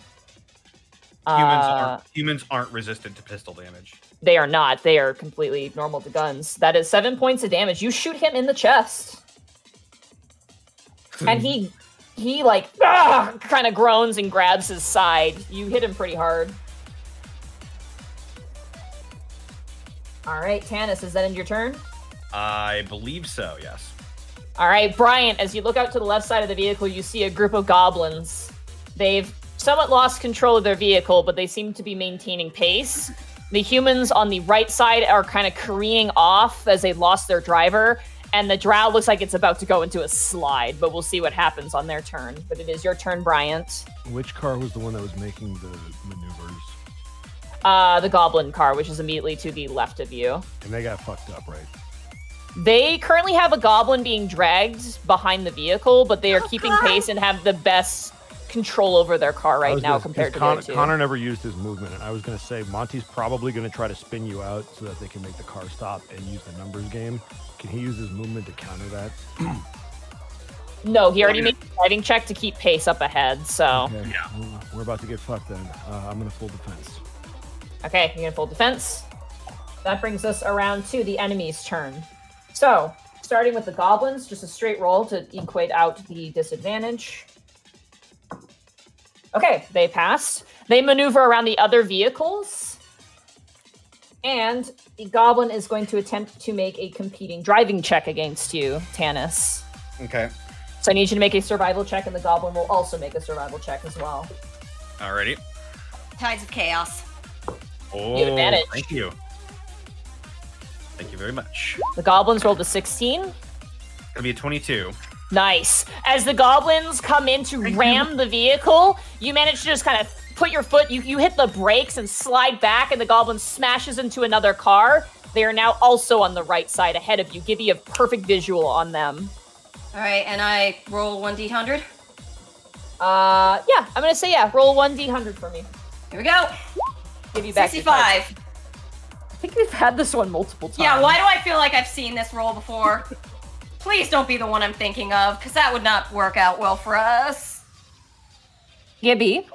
Humans aren't resistant to pistol damage. They are not. They are completely normal to guns. That is 7 points of damage. You shoot him in the chest. And he like, kind of groans and grabs his side. You hit him pretty hard. All right, Tanis, is that end your turn? I believe so, yes. All right, Bryant, as you look out to the left side of the vehicle, you see a group of goblins. They've somewhat lost control of their vehicle, but they seem to be maintaining pace. The humans on the right side are kind of careening off as they lost their driver, and the drow looks like it's about to go into a slide, but we'll see what happens on their turn. But it is your turn, Bryant. Which car was the one that was making the maneuvers? The goblin car, which is immediately to the left of you. And they got fucked up, right? They currently have a goblin being dragged behind the vehicle, but they are keeping pace and have the best control over their car right now compared to their two. Connor never used his movement, and I was going to say Monty's probably going to try to spin you out so that they can make the car stop and use the numbers game. Can he use his movement to counter that? No, he already made a driving check to keep pace up ahead, so... Okay. Yeah. We're about to get fucked then. I'm going to full defense. Okay, you're going to full defense. That brings us around to the enemy's turn. So, starting with the goblins, just a straight roll to equate out the disadvantage. Okay, they pass. They maneuver around the other vehicles. And the goblin is going to attempt to make a competing driving check against you, Tanis. Okay. So I need you to make a survival check, and the goblin will also make a survival check as well. Alrighty. Tides of Chaos. Oh, you advantage. Thank you. Thank you very much. The goblins rolled a 16. That'll be a 22. Nice. As the goblins come in to ram the vehicle, you manage to just kind of put your foot, you hit the brakes and slide back, and the goblin smashes into another car. They are now also on the right side ahead of you. Gibby, you have perfect visual on them. All right, and I roll 1d100? Yeah, I'm going to say, yeah, roll 1d100 for me. Here we go. Give you back 65. I think we've had this one multiple times. Yeah, why do I feel like I've seen this roll before? Please don't be the one I'm thinking of, because that would not work out well for us. Gibby?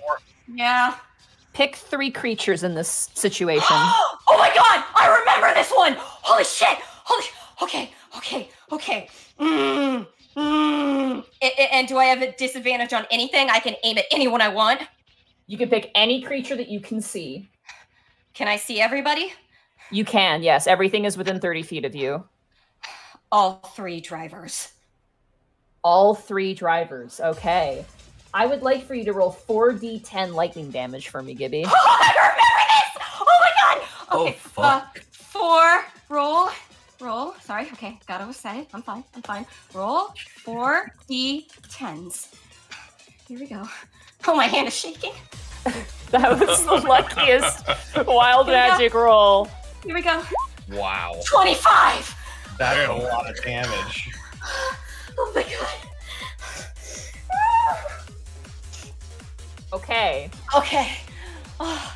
Yeah? Pick three creatures in this situation. Oh my god! I remember this one! Holy shit! Holy shit! Okay. And do I have a disadvantage on anything? I can aim at anyone I want? You can pick any creature that you can see. Can I see everybody? You can, yes. Everything is within 30 feet of you. All three drivers. All three drivers. Okay. I would like for you to roll 4d10 lightning damage for me, Gibby. Oh, I remember this! Oh my god! Okay. Oh, fuck. Four. Roll. Sorry. Okay. Got to say it. I'm fine. Roll 4d10s. Here we go. Oh, my hand is shaking. That was the luckiest wild magic roll. Here we go. Wow. 25! That's a lot of damage. Oh my god. Okay. Okay. Oh.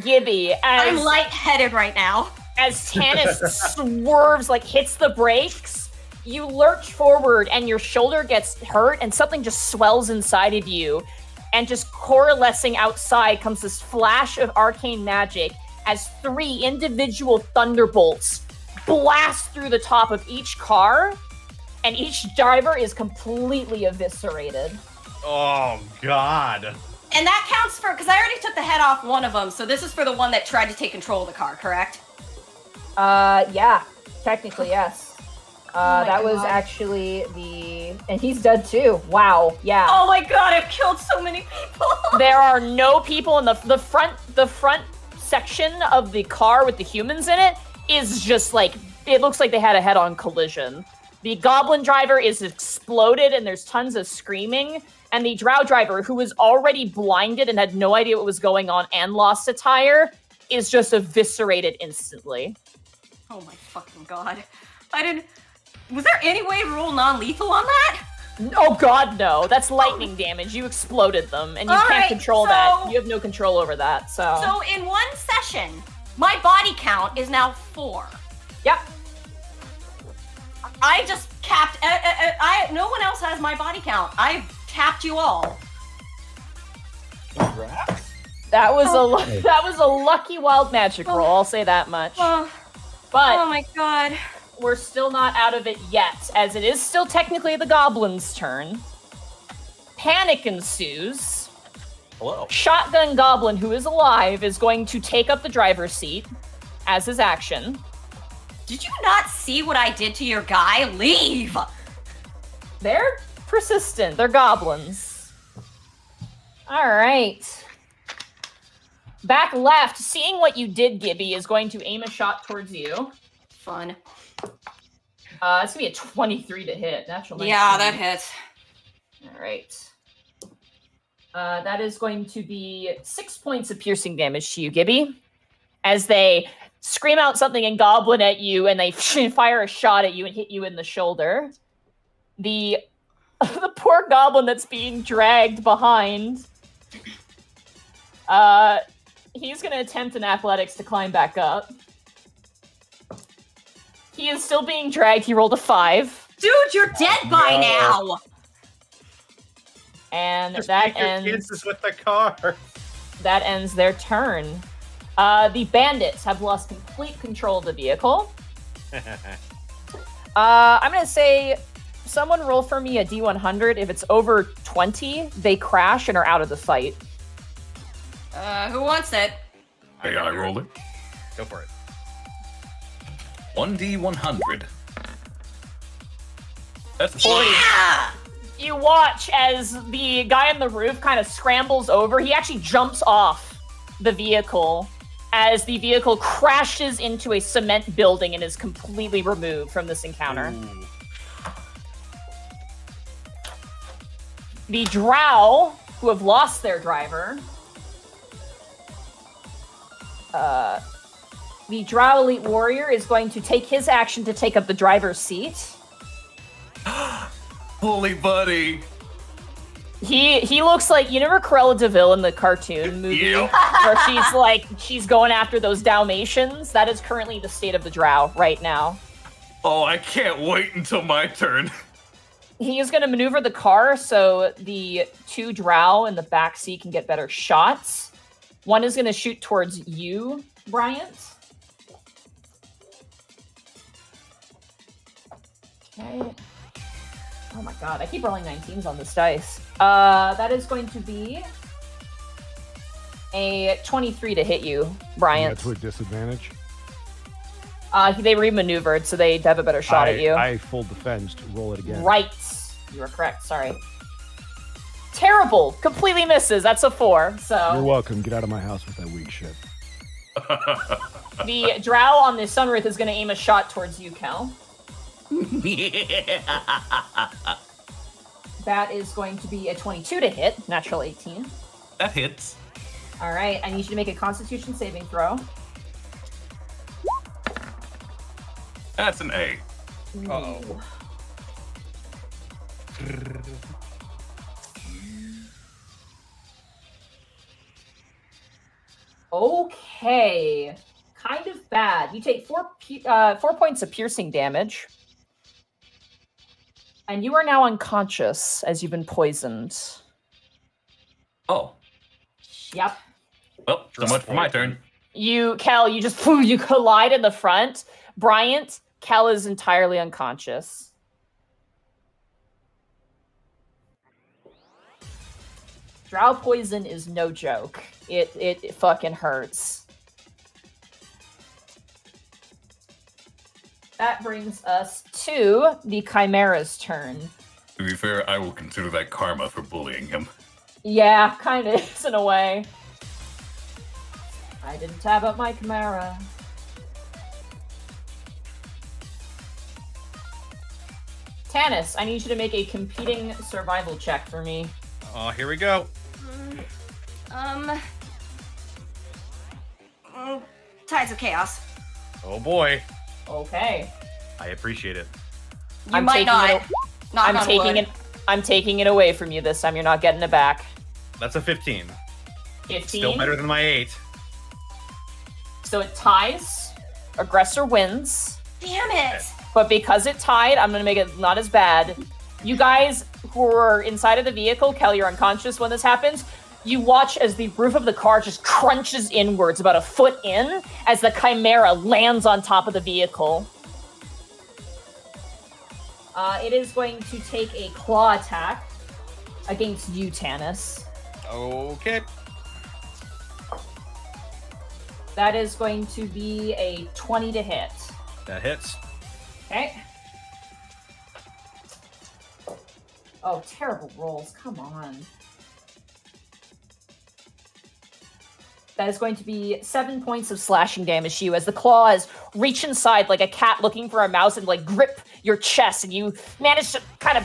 Gibby, I'm lightheaded right now. As Tanis swerves, like hits the brakes, you lurch forward and your shoulder gets hurt and something just swells inside of you. And just coalescing outside comes this flash of arcane magic as three individual thunderbolts blast through the top of each car, and each driver is completely eviscerated. Oh, God. And that counts for, because I already took the head off one of them, so this is for the one that tried to take control of the car, correct? Yeah. Technically, yes. That was actually the... And he's dead too. Wow. Yeah. Oh my god, I've killed so many people. There are no people in the front section of the car with the humans in it is just like... It looks like they had a head-on collision. The goblin driver is exploded and there's tons of screaming. And the drow driver, who was already blinded and had no idea what was going on and lost a tire, is just eviscerated instantly. Oh my fucking god. I didn't... Was there any way to roll non-lethal on that? Oh god, no. That's lightning damage. You exploded them, and you can't control that. You have no control over that, so... So in one session, my body count is now 4. Yep. I just capped... no one else has my body count. I capped you all. Congrats. That was a lucky wild magic roll, I'll say that much. But... Oh my god. We're still not out of it yet, as it is still technically the goblins' turn. Panic ensues. Hello. Shotgun Goblin, who is alive, is going to take up the driver's seat as his action. Did you not see what I did to your guy? Leave! They're persistent. They're goblins. All right. Back left, seeing what you did, Gibby, is going to aim a shot towards you. Fun. It's going to be a 23 to hit. Naturally. Yeah, that hits. All right. That is going to be 6 points of piercing damage to you, Gibby, as they scream out something in Goblin at you, and they fire a shot at you and hit you in the shoulder. The poor Goblin that's being dragged behind, he's going to attempt an athletics to climb back up. He is still being dragged. He rolled a 5. Dude, you're dead by now! And just that ends with the car. That ends their turn. The bandits have lost complete control of the vehicle. I'm gonna say someone roll for me a D100. If it's over 20, they crash and are out of the fight. Who wants it? Hey, I rolled it. Go for it. 1D100. That's 40. Yeah! You watch as the guy on the roof kind of scrambles over. He actually jumps off the vehicle as the vehicle crashes into a cement building and is completely removed from this encounter. Ooh. The drow, who have lost their driver, the drow elite warrior is going to take his action to take up the driver's seat. Holy buddy. He looks like, you remember Cruella de Vil in the cartoon movie? Yep. Where she's like, she's going after those Dalmatians. That is currently the state of the drow right now. Oh, I can't wait until my turn. He is going to maneuver the car so the two drow in the backseat can get better shots. One is going to shoot towards you, Bryant. Okay. Oh my god, I keep rolling 19s on this dice. That is going to be a 23 to hit you, Bryant. That's with disadvantage? They remaneuvered, so they have a better shot at you. I full defense to roll it again. Right. You were correct, sorry. Terrible. Completely misses. That's a 4, so... You're welcome. Get out of my house with that weak shit. The drow on the sunroof is going to aim a shot towards you, Kel. Yeah. That is going to be a 22 to hit, natural 18. That hits. All right, I need you to make a Constitution saving throw. That's an 8. Uh-oh. Okay, kind of bad. You take 4 points of piercing damage. And you are now unconscious, as you've been poisoned. Oh. Yep. Well, so much for my turn. You, Kel, you just you collide in the front. Bryant, Kel is entirely unconscious. Drow poison is no joke. It fucking hurts. That brings us to the Chimera's turn. To be fair, I will consider that karma for bullying him. Yeah, kind of is in a way. I didn't tab up my Chimera. Tanis, I need you to make a competing survival check for me. Oh, here we go. Tides of Chaos. Oh boy. Okay. I appreciate it. You might not. I'm taking it away from you this time. You're not getting it back. That's a 15. 15? Still better than my 8. So it ties. Aggressor wins. Damn it! But because it tied, I'm gonna make it not as bad. You guys who are inside of the vehicle, Kel, you're unconscious when this happens. You watch as the roof of the car just crunches inwards about a foot in as the Chimera lands on top of the vehicle. It is going to take a claw attack against you, Tanis. Okay. That is going to be a 20 to hit. That hits. Okay. Oh, terrible rolls. Come on. That is going to be 7 points of slashing damage to you as the claws reach inside like a cat looking for a mouse and like grip your chest, and you manage to kind of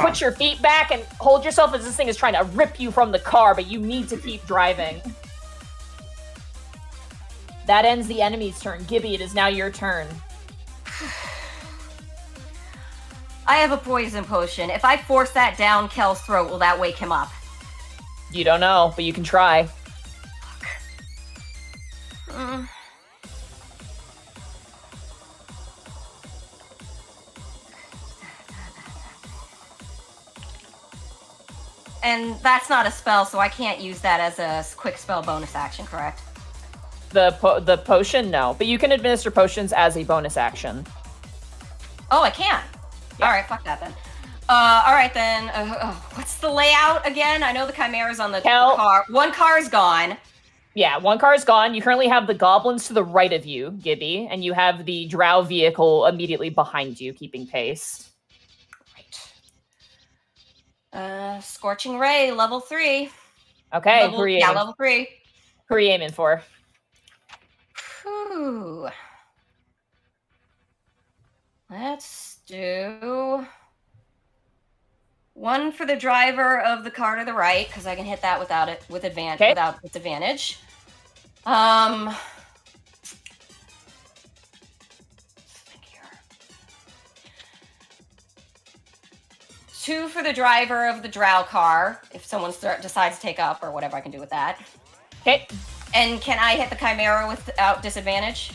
put your feet back and hold yourself as this thing is trying to rip you from the car, but you need to keep driving. That ends the enemy's turn. Gibby, it is now your turn. I have a poison potion. If I force that down Kel's throat, will that wake him up? You don't know, but you can try. And that's not a spell, so I can't use that as a quick spell bonus action, correct? The potion, no. But you can administer potions as a bonus action. Oh, I can? Yeah. All right, fuck that then. What's the layout again? I know the Chimera's on the car. One car's gone. Yeah, one car is gone. You currently have the goblins to the right of you, Gibby, and you have the drow vehicle immediately behind you, keeping pace. Right. Scorching Ray, level 3. Okay, level 3. Who are you aiming for? Whew. Let's do one for the driver of the car to the right, because I can hit that without it with advantage. Okay. With advantage. Two for the driver of the drow car, if someone decides to take up or whatever I can do with that. Okay. And can I hit the Chimera without disadvantage?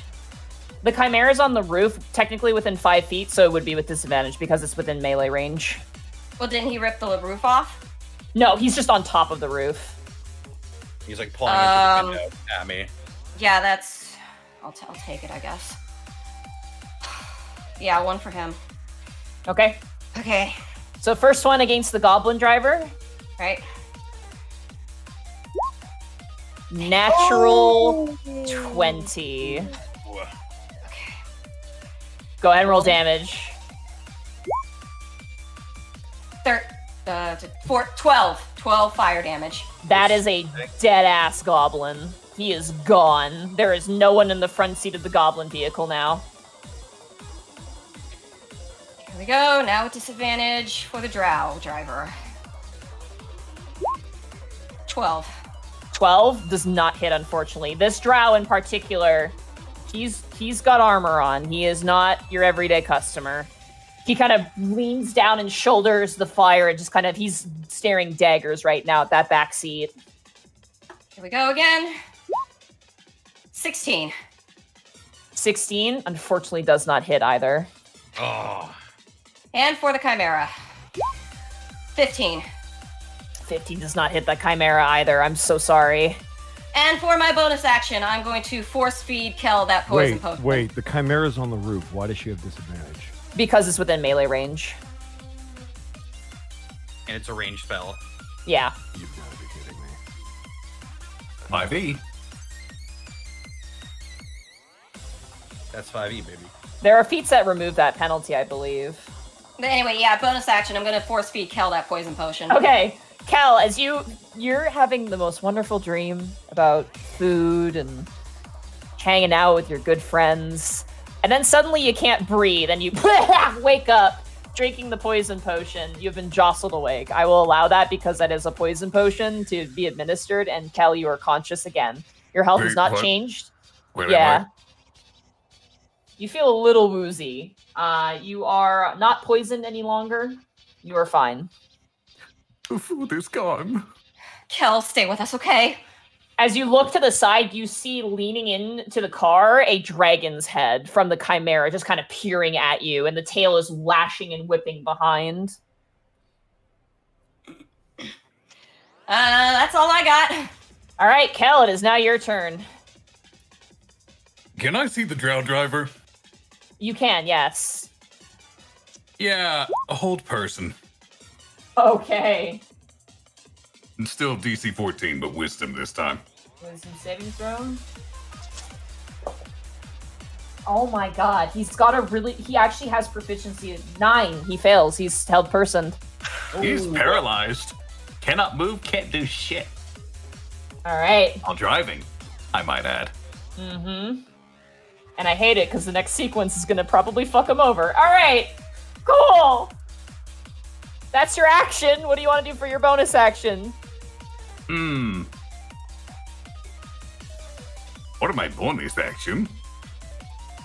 The Chimera's on the roof, technically within 5 feet, so it would be with disadvantage because it's within melee range. Well, didn't he rip the roof off? No, he's just on top of the roof. He's like pulling into the window at me. Yeah, that's... I'll take it, I guess. Yeah, one for him. Okay. Okay. So first one against the goblin driver. Right. Natural 20. Okay. Go ahead and roll damage. 12 fire damage. That is a dead-ass goblin. He is gone. There is no one in the front seat of the goblin vehicle now. Here we go. Now with disadvantage for the drow driver. 12. 12 does not hit, unfortunately. This drow in particular, he's got armor on. He is not your everyday customer. He kind of leans down and shoulders the fire and just kind of, he's staring daggers right now at that back seat. Here we go again. 16. 16, unfortunately, does not hit either. Oh. And for the Chimera. 15. 15 does not hit the Chimera either. I'm so sorry. And for my bonus action, I'm going to force feed Kel that poison potion. Wait, the Chimera's on the roof. Why does she have disadvantage? Because it's within melee range. And it's a ranged spell. Yeah. You've got to be kidding me. 5e. That's 5e, baby. There are feats that remove that penalty, I believe. But anyway, yeah, bonus action. I'm going to force feed Kel that poison potion. Okay. Kel, as you're having the most wonderful dream about food and hanging out with your good friends, and then suddenly you can't breathe, and you wake up drinking the poison potion. You've been jostled awake. I will allow that because that is a poison potion to be administered, and Kel, you are conscious again. Your health is not changed. Yeah. You feel a little woozy. You are not poisoned any longer. You are fine. The food is gone. Kel, stay with us, okay? As you look to the side, you see leaning into the car a dragon's head from the Chimera, just kind of peering at you, and the tail is lashing and whipping behind. That's all I got. All right, Kel, it is now your turn. Can I see the drow driver? You can, yes. Yeah, a hold person. Okay. It's still DC 14, but wisdom this time. Wisdom saving throw? Oh my god, he's got a really... He actually has proficiency at 9. He fails. He's held person. He's paralyzed. Cannot move, can't do shit. All right. While driving. I might add. Mm-hmm. And I hate it because the next sequence is going to probably fuck them over. All right, cool. That's your action. What do you want to do for your bonus action? Hmm. What am I bonus action?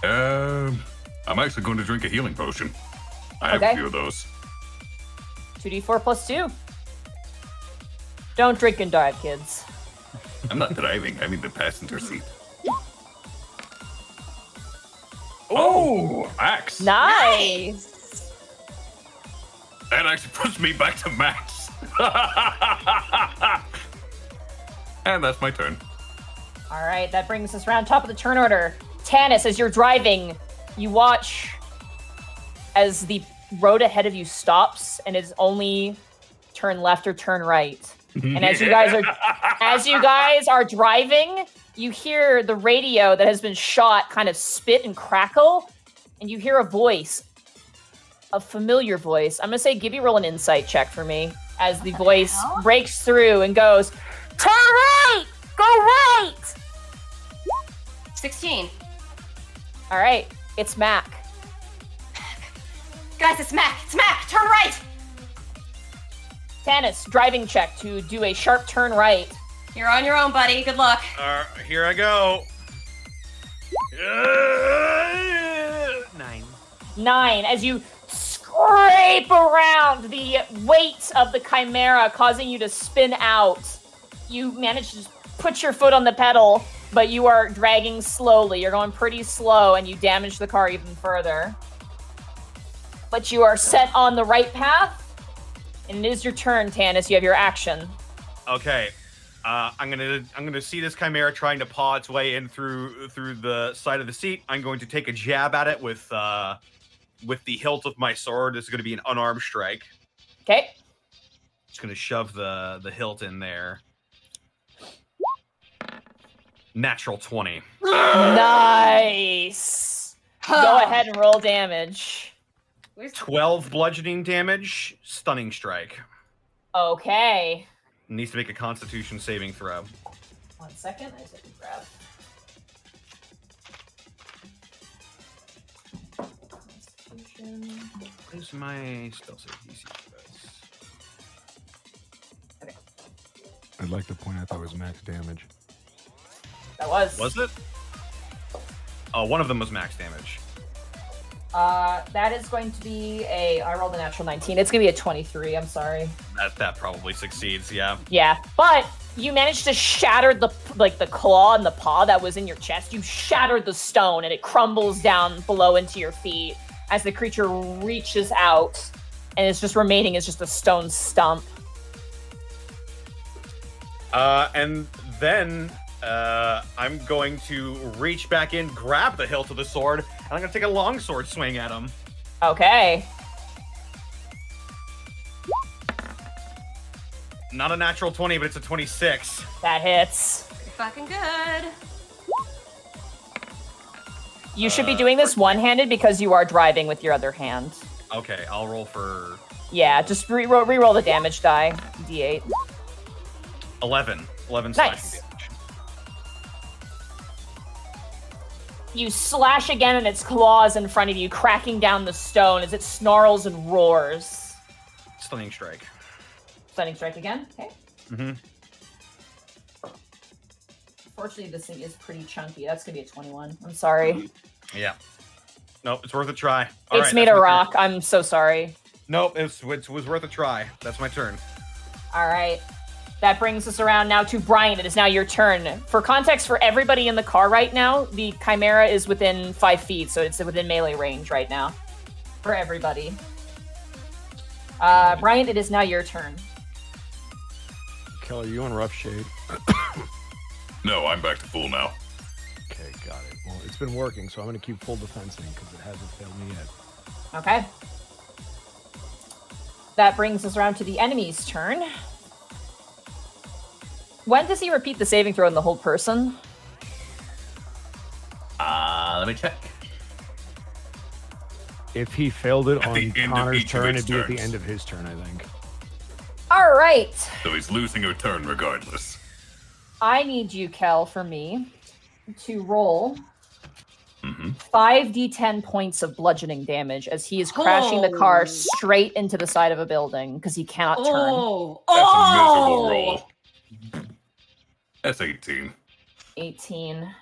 I'm actually going to drink a healing potion. I have a few of those. 2d4 plus 2. Don't drink and drive, kids. I'm not driving. I mean the passenger seat. Oh, max. Nice. That actually puts me back to max. And that's my turn. All right, that brings us around top of the turn order. Tanis, as you're driving, you watch as the road ahead of you stops and is only turn left or turn right. And as you guys are driving, you hear the radio that has been shot kind of spit and crackle, and you hear a voice, a familiar voice. I'm gonna say Gibby, roll an insight check for me as the voice breaks through and goes, "Turn right! Go right!" 16. All right, it's Mac. Guys, it's Mac. It's Mac. Turn right. Tanis, driving check to do a sharp turn right. You're on your own, buddy. Good luck. Here I go. 9. 9. As you scrape around the weight of the chimera, causing you to spin out, you manage to put your foot on the pedal, but you are dragging slowly. You're going pretty slow, and you damage the car even further. But you are set on the right path. And it is your turn, Tanis. You have your action. Okay, I'm gonna see this chimera trying to paw its way in through the side of the seat. I'm going to take a jab at it with the hilt of my sword. This is gonna be an unarmed strike. Okay. Just gonna shove the hilt in there. Natural 20. Nice. Go ahead and roll damage. 12 bludgeoning damage, stunning strike. Okay. Needs to make a Constitution saving throw. 1 second, I just have to grab. Constitution. What is my spell save DC? Okay. I'd like to point out that was max damage. That was. Was it? Oh, one of them was max damage. That is going to be a... I rolled a natural 19. It's going to be a 23. I'm sorry. That probably succeeds, yeah. Yeah, but you managed to shatter the claw and the paw that was in your chest. You shattered the stone, and it crumbles down below into your feet as the creature reaches out, and it's just remaining as just a stone stump. And then... I'm going to reach back in, grab the hilt of the sword, and I'm going to take a longsword swing at him. Okay. Not a natural 20, but it's a 26. That hits. You're fucking good. You should be doing this one-handed because you are driving with your other hand. Okay, I'll roll for... Yeah, just re-roll the damage die. D8. 11. 11 nice. You slash again, and its claws in front of you, cracking down the stone as it snarls and roars. Stunning strike. Stunning strike again? Okay. Mm-hmm. Fortunately, this thing is pretty chunky. That's going to be a 21. I'm sorry. Yeah. Nope, it's worth a try. All it's right, made a rock. Turn. I'm so sorry. Nope, it was worth a try. That's my turn. All right. That brings us around now to Brian. It is now your turn. For context, for everybody in the car right now, the chimera is within 5 feet, so it's within melee range right now for everybody. Brian, it is now your turn. Kelly, are you on rough shade? No, I'm back to full now. Okay, got it. Well, it's been working, so I'm going to keep full defensing because it hasn't failed me yet. Okay. That brings us around to the enemy's turn. When does he repeat the saving throw in the whole person? Let me check. If he failed it on Connor's turn, it'd be at the end of his turn, I think. All right. So he's losing a turn regardless. I need you, Kel, for me. to roll 5d10 points of bludgeoning damage as he is crashing the car straight into the side of a building because he cannot turn. That's a miserable roll. That's 18. 18.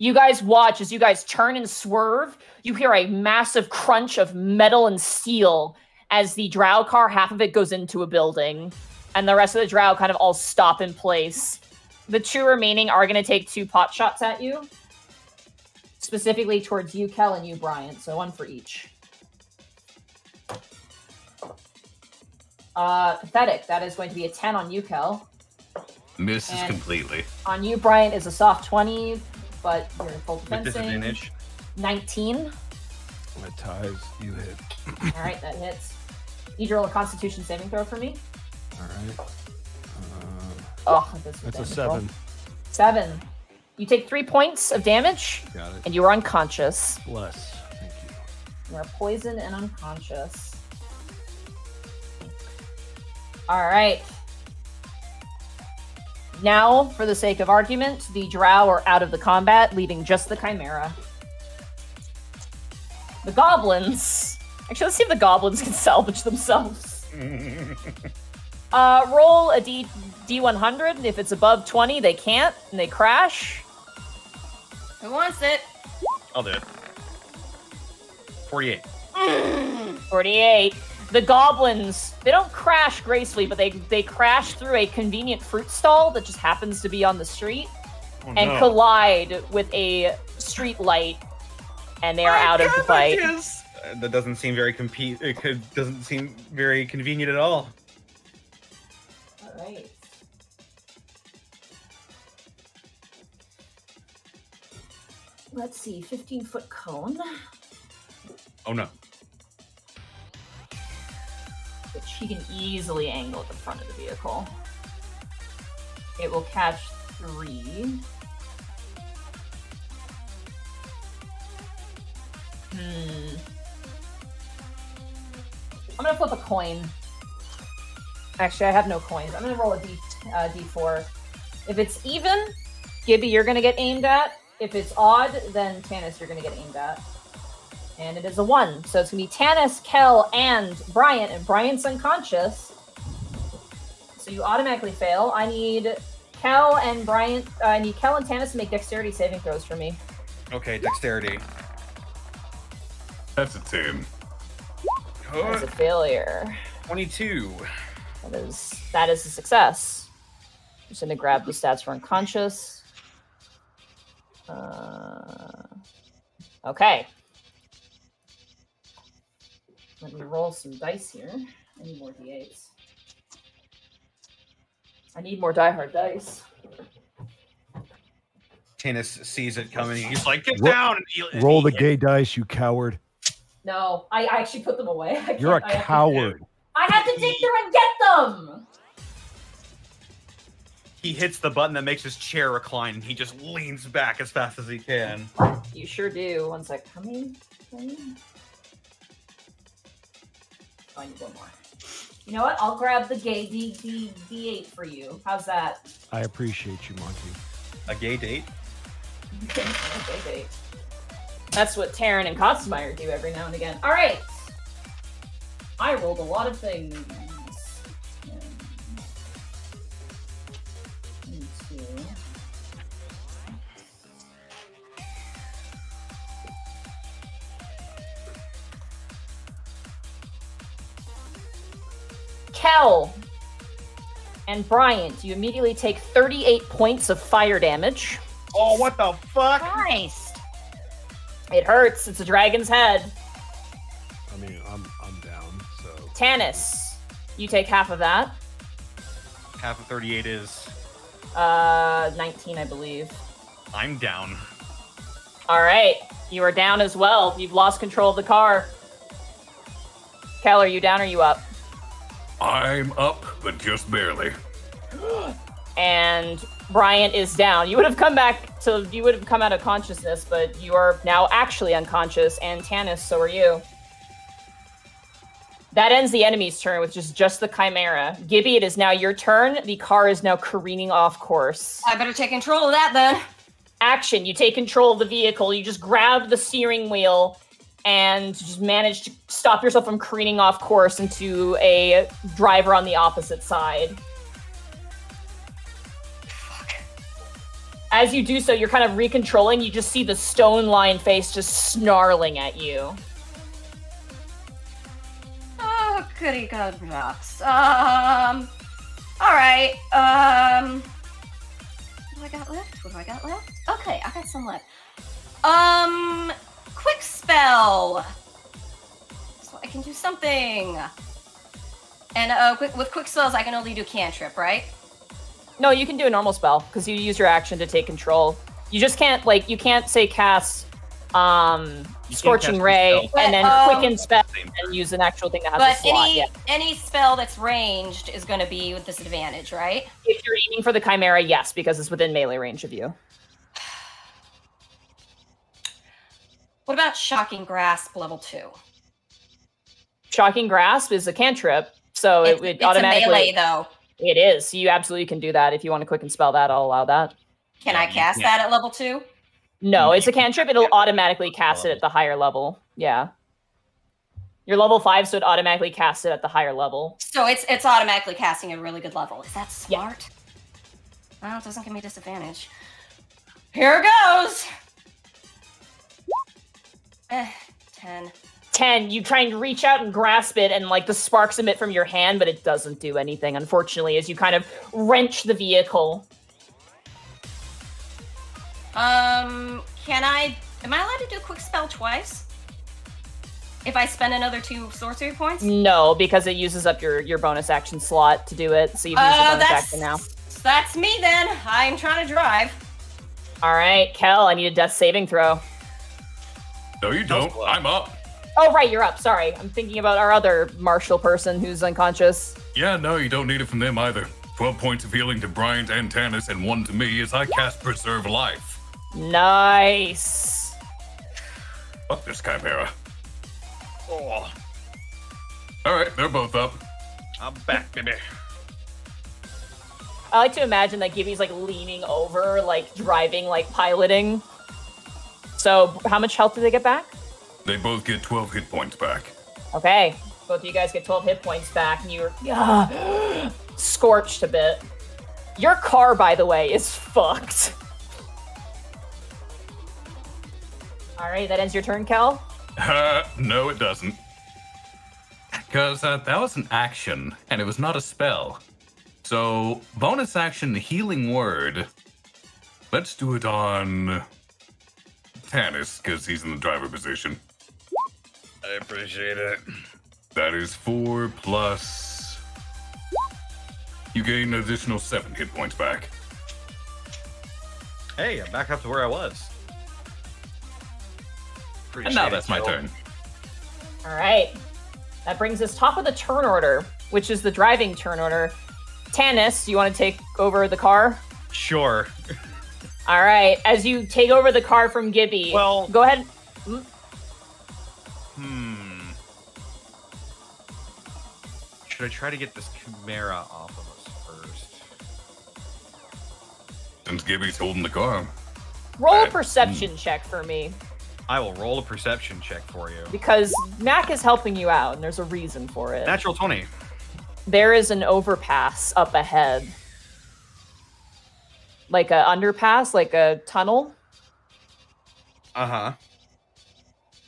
You guys watch as you guys turn and swerve. You hear a massive crunch of metal and steel as the drow car, half of it goes into a building, and the rest of the drow kind of all stop in place. The two remaining are going to take two pot shots at you, specifically towards you, Khel, and you, Bryant. So one for each. Pathetic. That is going to be a 10 on you, Khel. Misses completely. On you, Bryant, is a soft 20, but you're full defensing. 19. What ties you hit? All right, that hits. You roll a Constitution saving throw for me. All right. That's a 7. 7. You take 3 points of damage. Got it. And you are unconscious. Bless. Thank you. You are poisoned and unconscious. All right. Now, for the sake of argument, the drow are out of the combat, leaving just the chimera. The goblins. Actually, let's see if the goblins can salvage themselves. Roll a D100. If it's above 20, they can't, and they crash. Who wants it? I'll do it. 48. 48. The goblins, they don't crash gracefully, but they crash through a convenient fruit stall that just happens to be on the street and collide with a street light, and they are out of the fight. That doesn't seem very doesn't seem very convenient at all. Right. Let's see, 15-foot cone. Oh no. Which he can easily angle at the front of the vehicle. It will catch 3. I'm gonna flip a coin. Actually, I have no coins. I'm going to roll a D4. If it's even, Gibby, you're going to get aimed at. If it's odd, then Tanis, you're going to get aimed at. And it is a 1. So it's going to be Tanis, Khel, and Bryant. And Bryant's unconscious. So you automatically fail. I need Khel and Bryant. I need Khel and Tanis to make dexterity saving throws for me. Okay, dexterity. That's a 10. That's a failure. 22. That is a success. I'm just going to grab the stats for unconscious. Okay. Let me roll some dice here. I need more D8s. I need more Die Hard dice. Tanis sees it coming. He's like, get down! And roll the gay dice, you coward. No, I actually put them away. You're a coward. I had to dig through and get them! He hits the button that makes his chair recline, and he just leans back as fast as he can. You sure do. One's like, how many? Oh, I need one more. You know what? I'll grab the gay D8 for you. How's that? I appreciate you, Monkey. A gay date? Okay, a gay date. That's what Taryn and Kotzmeyer do every now and again. All right. I rolled a lot of things. 10, 2. Khel and Bryant, you immediately take 38 points of fire damage. Oh, what the fuck? Christ. It hurts. It's a dragon's head. I mean, I'm down. Tanis, you take half of that. Half of 38 is? 19, I believe. I'm down. All right. You are down as well. You've lost control of the car. Khel, are you down or are you up? I'm up, but just barely. And Bryant is down. You would have come back, so you would have come out of consciousness, but you are now actually unconscious, and Tanis, so are you. That ends the enemy's turn, which is just the Chimera. Gibby, it is now your turn. The car is now careening off course. I better take control of that then. Action. You take control of the vehicle. You just grab the steering wheel and just manage to stop yourself from careening off course into a driver on the opposite side. Fuck. As you do so, you're kind of recontrolling. You just see the stone lion face just snarling at you. Oh, goody god rocks. All right. What do I got left? Okay, I got some left. Quick spell. So I can do something. And with quick spells, I can only do cantrip, right? No, you can do a normal spell because you use your action to take control. You just can't, like, you can't say cast Scorching Ray and then Quicken Spell and use an actual thing that has a slot. Any spell that's ranged is going to be with disadvantage, right? If you're aiming for the Chimera, yes, because it's within melee range of you. What about Shocking Grasp level 2? Shocking Grasp is a cantrip, so it's automatically... It's a melee, though. It is. You absolutely can do that. If you want to Quicken Spell that, I'll allow that. Can I cast that at level 2? No, it's a cantrip. It'll automatically cast it at the higher level. Yeah. You're level 5, so it automatically casts it at the higher level. So it's automatically casting at a really good level. Is that smart? Yeah. Well, it doesn't give me disadvantage. Here goes! 10. 10. You try and reach out and grasp it, and like the sparks emit from your hand, but it doesn't do anything, unfortunately, as you kind of wrench the vehicle. Am I allowed to do quick spell twice? If I spend another 2 sorcery points? No, because it uses up your bonus action slot to do it, so you can use your bonus action now. That's me then. I'm trying to drive. All right, Khel, I need a death saving throw. No, you don't. I'm up. Oh, right, you're up. Sorry. I'm thinking about our other martial person who's unconscious. Yeah, no, you don't need it from them either. 12 points of healing to Bryant and Tanis and 1 to me as I cast Preserve Life. Nice. Fuck this Chimera. Oh. Alright, they're both up. I'm back, baby. I like to imagine that Gibby's like leaning over, like driving, like piloting. So how much health do they get back? They both get 12 hit points back. Okay. Both of you guys get 12 hit points back and you're scorched a bit. Your car, by the way, is fucked. All right, that ends your turn, Khel? No, it doesn't. Because that was an action, and it was not a spell. So, bonus action, Healing Word. Let's do it on Tanis, because he's in the driver position. I appreciate it. That is 4 plus... You gain an additional 7 hit points back. Hey, I'm back up to where I was. And now that's my turn. All right. That brings us top of the turn order, which is the driving turn order. Tanis, you want to take over the car? Sure. All right. As you take over the car from Gibby, well, go ahead. Should I try to get this Chimera off of us first? Since Gibby's holding the car. Roll a perception check for me. I will roll a perception check for you. Because Mac is helping you out, and there's a reason for it. Natural 20. There is an overpass up ahead. Like a underpass, like a tunnel. Uh-huh.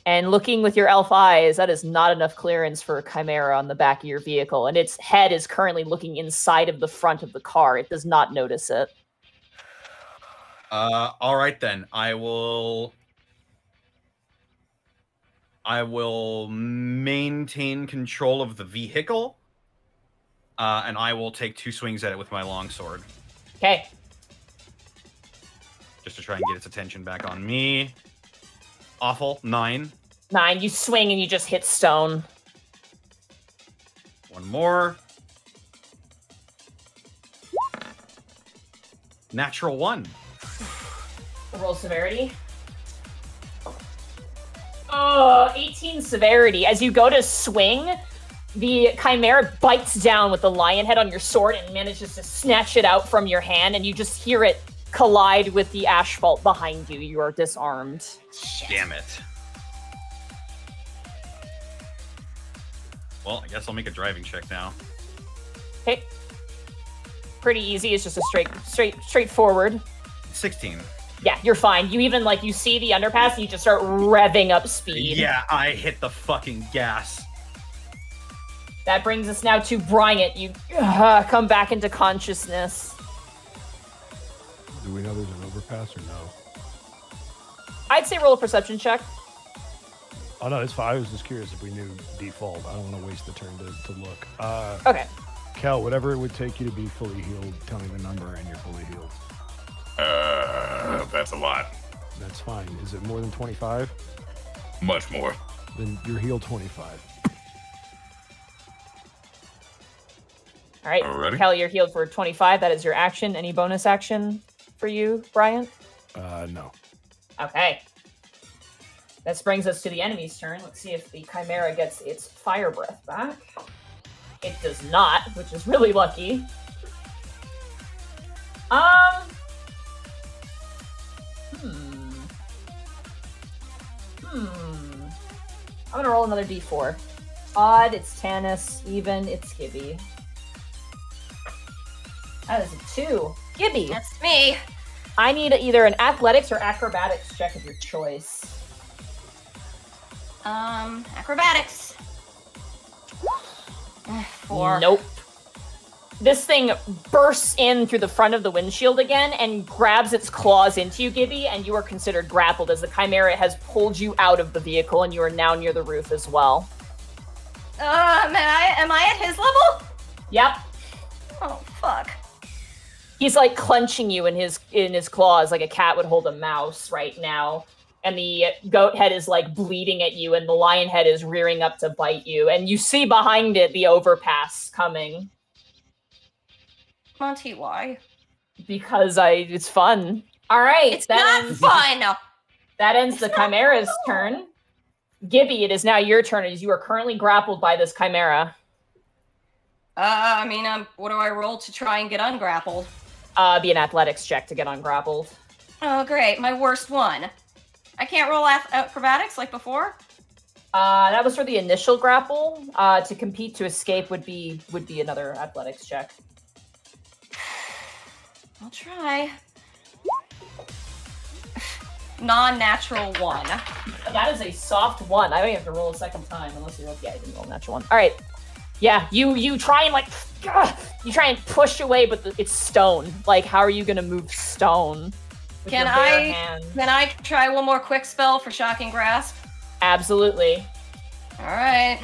And looking with your elf eyes, that is not enough clearance for a Chimera on the back of your vehicle. And its head is currently looking inside of the front of the car. It does not notice it. All right, then. I will maintain control of the vehicle, and I will take 2 swings at it with my longsword. Okay. Just to try and get its attention back on me. Awful. 9. 9. You swing and you just hit stone. 1 more. Natural 1. Roll severity. 18 severity. As you go to swing, The chimera bites down with the lion head on your sword and manages to snatch it out from your hand, and you just hear it collide with the asphalt behind you. You are disarmed. Damn it. Well, I guess I'll make a driving check now. Okay. Pretty easy. It's just a straightforward. 16. Yeah, you're fine. You even, like, you see the underpass, and you just start revving up speed. Yeah, I hit the fucking gas. That brings us now to Bryant. You come back into consciousness. Do we know there's an overpass or no? I'd say roll a perception check. Oh, no, it's fine. I was just curious if we knew default. I don't want to waste the turn to look. Okay. Cal, whatever it would take you to be fully healed, tell me the number and you're fully healed. That's a lot. That's fine. Is it more than 25? Much more. Then you're healed 25. All right, alrighty. Cal, you're healed for 25. That is your action. Any bonus action for you, Bryant? No. Okay. This brings us to the enemy's turn. Let's see if the Chimera gets its fire breath back. It does not, which is really lucky. I'm gonna roll another d4. Odd, it's Tanis. Even, it's Gibby. That is a 2. Gibby! That's me! I need either an athletics or acrobatics check of your choice. Acrobatics. 4. Nope. This thing bursts in through the front of the windshield again and grabs its claws into you, Gibby, and you are considered grappled as the Chimera has pulled you out of the vehicle and you are now near the roof as well. Am I at his level? Yep. Oh, fuck. He's like clenching you in his claws like a cat would hold a mouse right now. And the goat head is like bleeding at you and the lion head is rearing up to bite you. And you see behind it the overpass coming. Monty, why? Because it's fun. All right. It's not fun. That ends the Chimera's turn. Gibby, it is now your turn as you are currently grappled by this Chimera. What do I roll to try and get ungrappled? Be an athletics check to get ungrappled. Oh, great. My worst one. I can't roll acrobatics like before? That was for the initial grapple. To compete to escape would be another athletics check. I'll try. Non-natural 1. That is a soft 1. I don't have to roll a second time unless you roll. Yeah, I didn't roll a natural 1. All right. Yeah, you try and push away, but it's stone. Like, how are you gonna move stone? Can I try one more quick spell for shocking grasp? Absolutely. All right.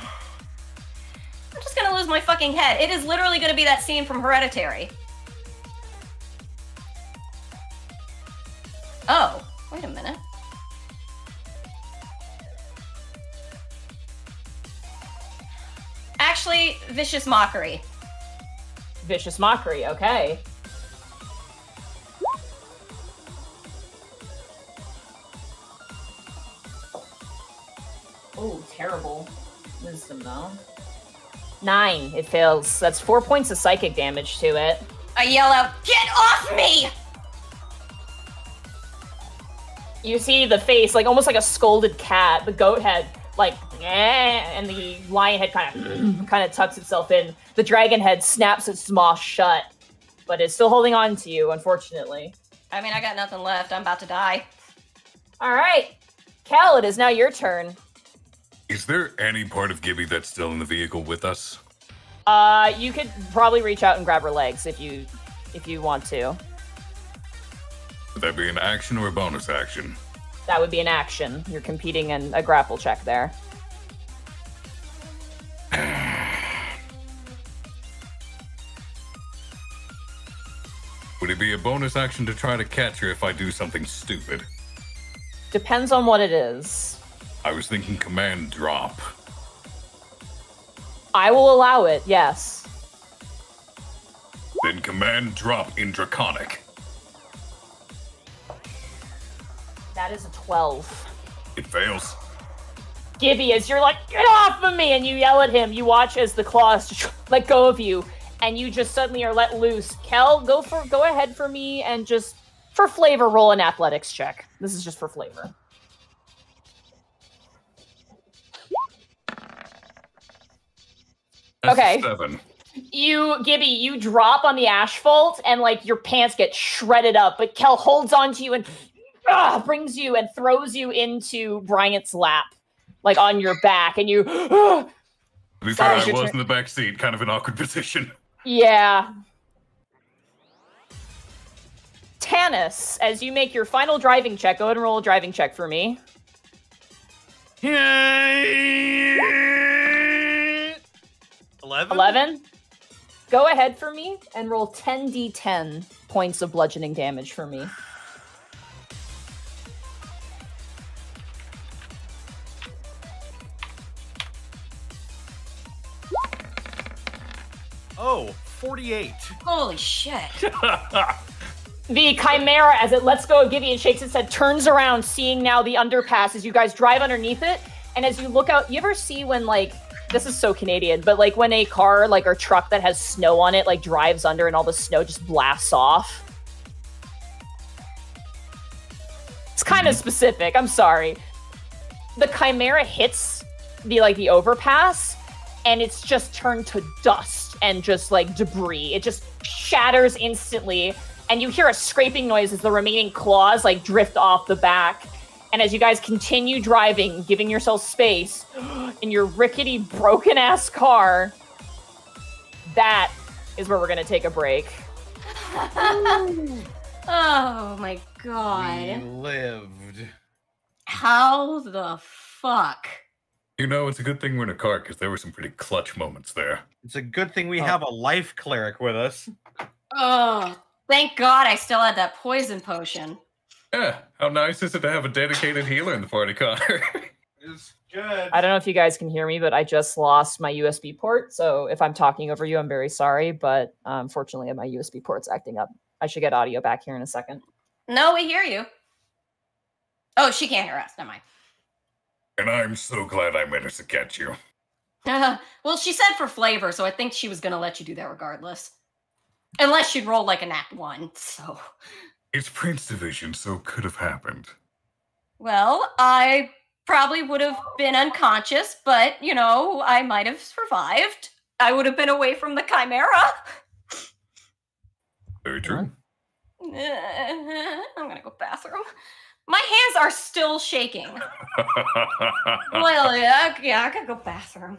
I'm just gonna lose my fucking head. It is literally gonna be that scene from Hereditary. Oh, wait a minute. Actually, Vicious Mockery. Vicious Mockery, okay. Oh, terrible. Wisdom, though. 9, it fails. That's 4 points of psychic damage to it. I yell out, "Get off me!" You see the face, like almost like a scolded cat, the goat head. Like, and the lion head kind of tucks itself in. The dragon head snaps its maw shut, but it's still holding on to you, unfortunately. I mean, I got nothing left. I'm about to die. All right. Cal, it is now your turn. Is there any part of Gibby that's still in the vehicle with us? You could probably reach out and grab her legs if you want to. Would that be an action or a bonus action? That would be an action. You're competing in a grapple check there. Would it be a bonus action to try to catch her if I do something stupid? Depends on what it is. I was thinking command drop. I will allow it, yes. Then command drop in Draconic. That is a 12. It fails. Gibby, as you're like, get off of me, and you yell at him. You watch as the claws let go of you, and you just suddenly are let loose. Khel, go ahead for me, and just for flavor, roll an athletics check. This is just for flavor. That's okay. 7. You, Gibby, you drop on the asphalt, and like your pants get shredded up. But Khel holds on to you and brings you and throws you into Bryant's lap, like on your back, and you. We thought I was in the back seat, kind of an awkward position. Yeah. Tanis, as you make your final driving check, go ahead and roll a driving check for me. Yay! 11. 11. Go ahead for me and roll 10d10 points of bludgeoning damage for me. Oh, 48. Holy shit. The Chimera, as it lets go of Gibby and shakes its head, turns around, seeing now the underpass as you guys drive underneath it. And as you look out, you ever see when, like, this is so Canadian, but, like, when a car, like, or truck that has snow on it, like, drives under and all the snow just blasts off? It's kind of specific. I'm sorry. The Chimera hits the, like, the overpass, and it's just turned to dust and just like debris. It just shatters instantly, and you hear a scraping noise as the remaining claws like drift off the back. And as you guys continue driving, giving yourself space in your rickety, broken ass car, that is where we're gonna take a break. Oh my god. We lived. How the fuck? You know, it's a good thing we're in a car, because there were some pretty clutch moments there. It's a good thing we have a life cleric with us. Oh, thank God I still had that poison potion. Yeah, how nice is it to have a dedicated healer in the party, Connor? It's good. I don't know if you guys can hear me, but I just lost my USB port, so if I'm talking over you, I'm very sorry, but unfortunately my USB port's acting up. I should get audio back here in a second. No, we hear you. Oh, she can't hear us. Never mind. And I'm so glad I managed to catch you. Well, she said for flavor, so I think she was going to let you do that regardless. Unless she'd roll like an act 1, so... It's Prince Division, so it could have happened. Well, I probably would have been unconscious, but, you know, I might have survived. I would have been away from the Chimera. Very true. I'm going to go bathroom. My hands are still shaking. Well, yeah, I gotta go bathroom.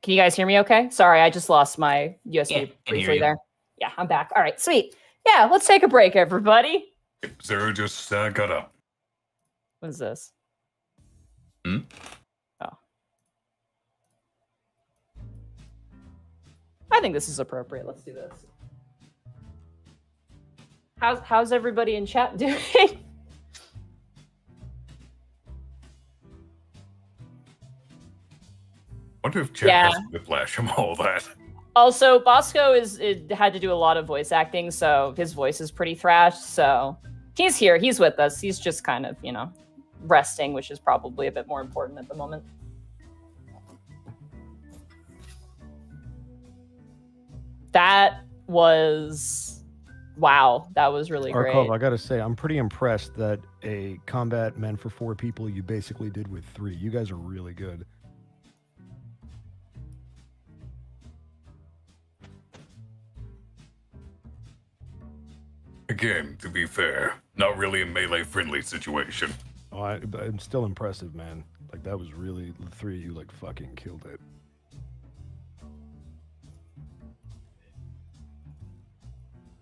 Can you guys hear me okay? Sorry, I just lost my USB briefly there. Yeah, I'm back. All right, sweet. Yeah, let's take a break, everybody. Sarah just got up. What is this? Hmm? I think this is appropriate. Let's do this. How's everybody in chat doing? Wonder if chat has to flash from all that. Also, Bosco had to do a lot of voice acting, so his voice is pretty thrashed. So he's here. He's with us. He's just kind of, you know, resting, which is probably a bit more important at the moment. That was, wow, that was really great. Arcolf, I gotta say, I'm pretty impressed that a combat meant for 4 people, you basically did with 3. You guys are really good. Again, to be fair, not really a melee-friendly situation. Oh, I'm still impressive, man. Like, that was really, the 3 of you, like, fucking killed it.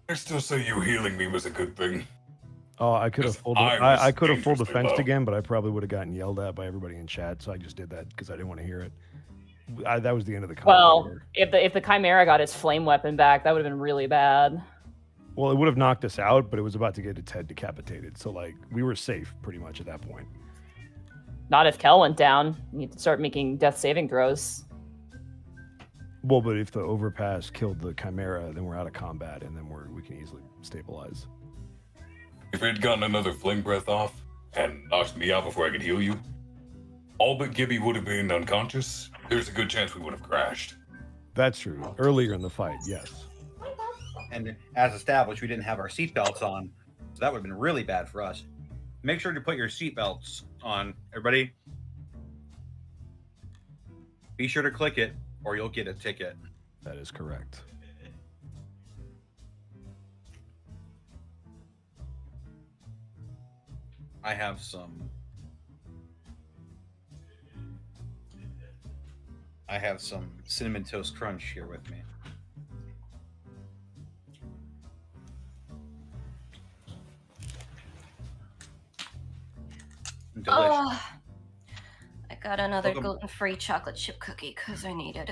I still say you healing me was a good thing. Oh, I could have fooled the fence again, but I probably would have gotten yelled at by everybody in chat, so I just did that because I didn't want to hear it. That was the end of the Chimera. Well, if the Chimera got his flame weapon back, that would have been really bad. Well, it would have knocked us out, but it was about to get its head decapitated, so like we were safe pretty much at that point. Not if Khel went down. You need to start making death saving throws. Well, but if the overpass killed the Chimera, then we're out of combat, and then we can easily stabilize. If it had gotten another fling breath off and knocked me out before I could heal you, all but Gibby would have been unconscious. There's a good chance we would have crashed. That's true. Earlier in the fight, yes. And as established, we didn't have our seatbelts on, so that would have been really bad for us. Make sure to put your seatbelts on, everybody. Be sure to click it, or you'll get a ticket. That is correct. I have some... Cinnamon Toast Crunch here with me. Delicious. I got another gluten-free chocolate chip cookie because I needed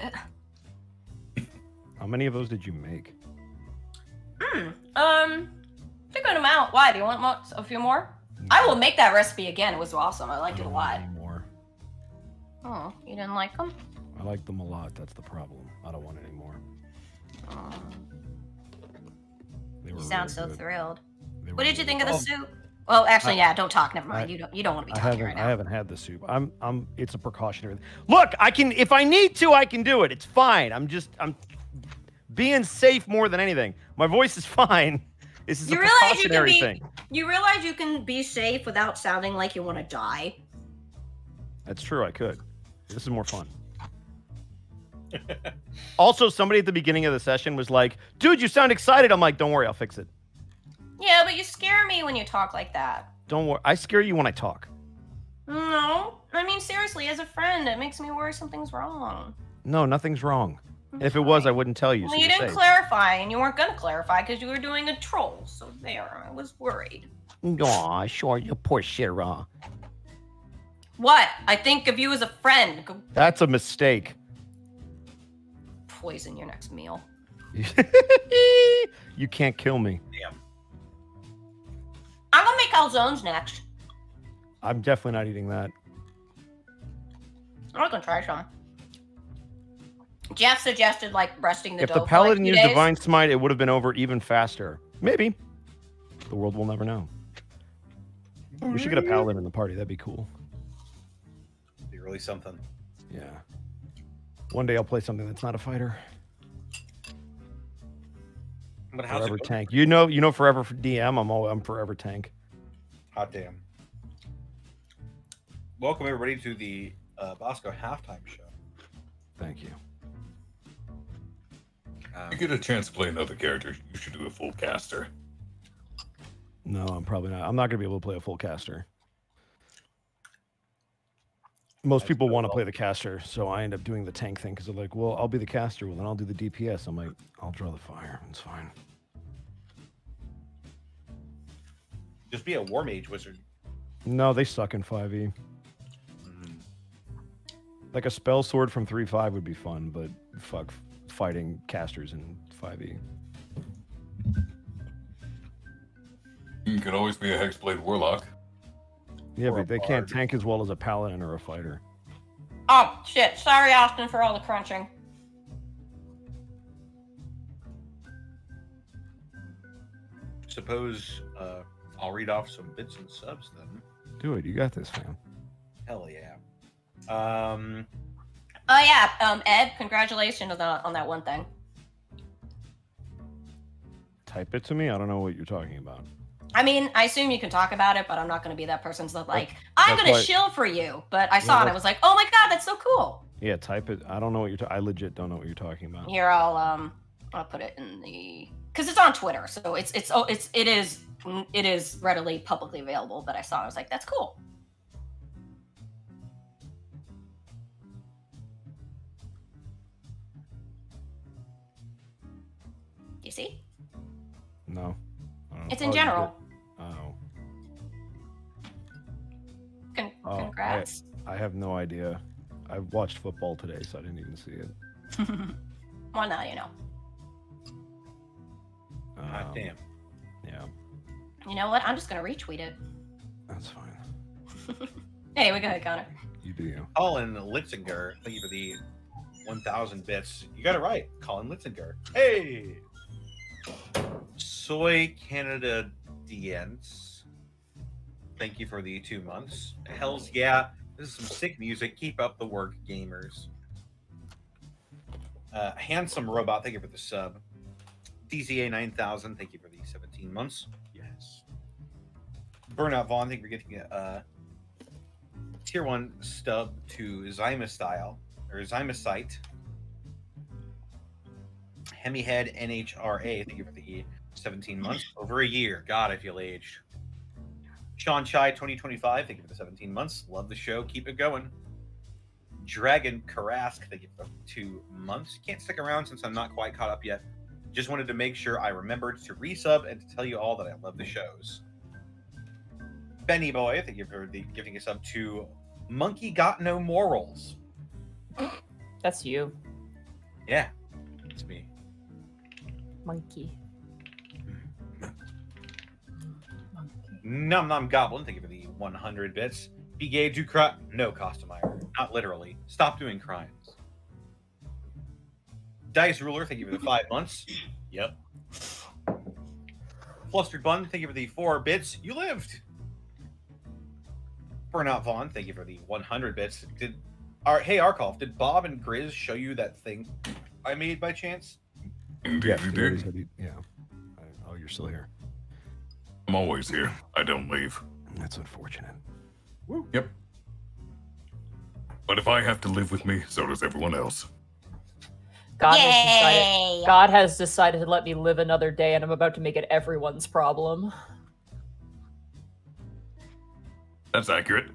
it. How many of those did you make? Figured them out. Why? Do you want more, a few more? No. I will make that recipe again. It was awesome. I liked it a lot. More. Oh, you didn't like them? I like them a lot. That's the problem. I don't want any more. You sound really so good. Thrilled. What did you think of the soup? Well, actually, yeah. Don't talk. Never mind. You don't want to be talking right now. I haven't had the soup. It's a precautionary. Look, I can. If I need to, I can do it. It's fine. I'm being safe more than anything. My voice is fine. This is a precautionary thing. You realize you can be safe without sounding like you want to die. That's true. I could. This is more fun. Also, somebody at the beginning of the session was like, "Dude, you sound excited." I'm like, "Don't worry, I'll fix it." Yeah, but you scare me when you talk like that. Don't worry. I scare you when I talk. No. I mean, seriously, as a friend, it makes me worry something's wrong. No, nothing's wrong. Okay. If it was, I wouldn't tell you. Well, so you didn't clarify, and you weren't going to clarify because you were doing a troll. So there, I was worried. Aw, sure, you poor Shira. What? I think of you as a friend. That's a mistake. Poison your next meal. You can't kill me. Damn. I'm gonna make calzones next. I'm definitely not eating that. I'm gonna try some. Jeff suggested like resting the dough. If the paladin used divine smite, it would have been over even faster. Maybe. The world will never know. We should get a paladin in the party. That'd be cool. It'd be really something. Yeah. One day I'll play something that's not a fighter. But how's forever tank. You know, forever DM. I'm forever tank. Hot damn. Welcome everybody to the Bosco halftime show. Thank you. You get a chance to play another character. You should do a full caster. No, I'm probably not. I'm not gonna be able to play a full caster. Most people want to play the caster, so I end up doing the tank thing because they're like, well, I'll be the caster, well, then I'll do the DPS. I'm like, I'll draw the fire. It's fine. Just be a War Mage wizard. No, they suck in 5e. Mm. Like a spell sword from 3.5 would be fun, but fuck fighting casters in 5e. You could always be a Hexblade Warlock. Yeah, but they can't tank as well as a paladin or a fighter. Oh, shit. Sorry, Austin, for all the crunching. Suppose I'll read off some bits and subs, then. Do it. You got this, fam. Hell yeah. Oh, yeah. Ed, congratulations on that one thing. Type it to me? I don't know what you're talking about. I mean, I assume you can talk about it, but I'm not going to be that person's that like, I'm going to shill for you. But I saw it. I was like, oh, my God, that's so cool. Yeah, type it. I don't know what you're I legit don't know what you're talking about. Here, I'll put it in the because it's on Twitter. So it is readily publicly available. But I saw it. I was like, that's cool. You see? No. It's in general. Oh. Congrats. I have no idea. I watched football today, so I didn't even see it. Well, now you know. God damn. Yeah. You know what? I'm just going to retweet it. That's fine. Anyway, go ahead, Connor. You do. Colin Litzinger, thank you for the 1,000 bits. You got it right. Colin Litzinger. Hey! Soy Canada DNs. Thank you for the 2 months. Hells yeah. This is some sick music. Keep up the work, gamers. Handsome Robot, thank you for the sub. DZA 9000, thank you for the 17 months. Yes. Burnout Vaughn, thank you for getting a tier 1 stub to Zymastyle, or Zymasite. Hemihead NHRA, thank you for the 17 months. Over a year. God, I feel aged. Sean Chai 2025, thank you for the 17 months. Love the show. Keep it going. Dragon Karask, thank you for 2 months. Can't stick around since I'm not quite caught up yet. Just wanted to make sure I remembered to resub and to tell you all that I love the shows. Benny Boy, thank you for giving us up to Monkey Got No Morals. That's you. Yeah, it's me. Monkey. Nom Nom Goblin, thank you for the 100 bits. Be gay, do cry. No, Costumier. Not literally. Stop doing crimes. Dice Ruler, thank you for the 5 months. Yep. Flustered Bun, thank you for the 4 bits. You lived. Burnout Vaughn, thank you for the 100 bits. Hey, Arcolf, did Bob and Grizz show you that thing I made by chance? Yeah, yeah. Oh, you're still here. I'm always here. I don't leave. That's unfortunate. Woo. Yep. But if I have to live with me, so does everyone else. God has decided to let me live another day, and I'm about to make it everyone's problem. That's accurate.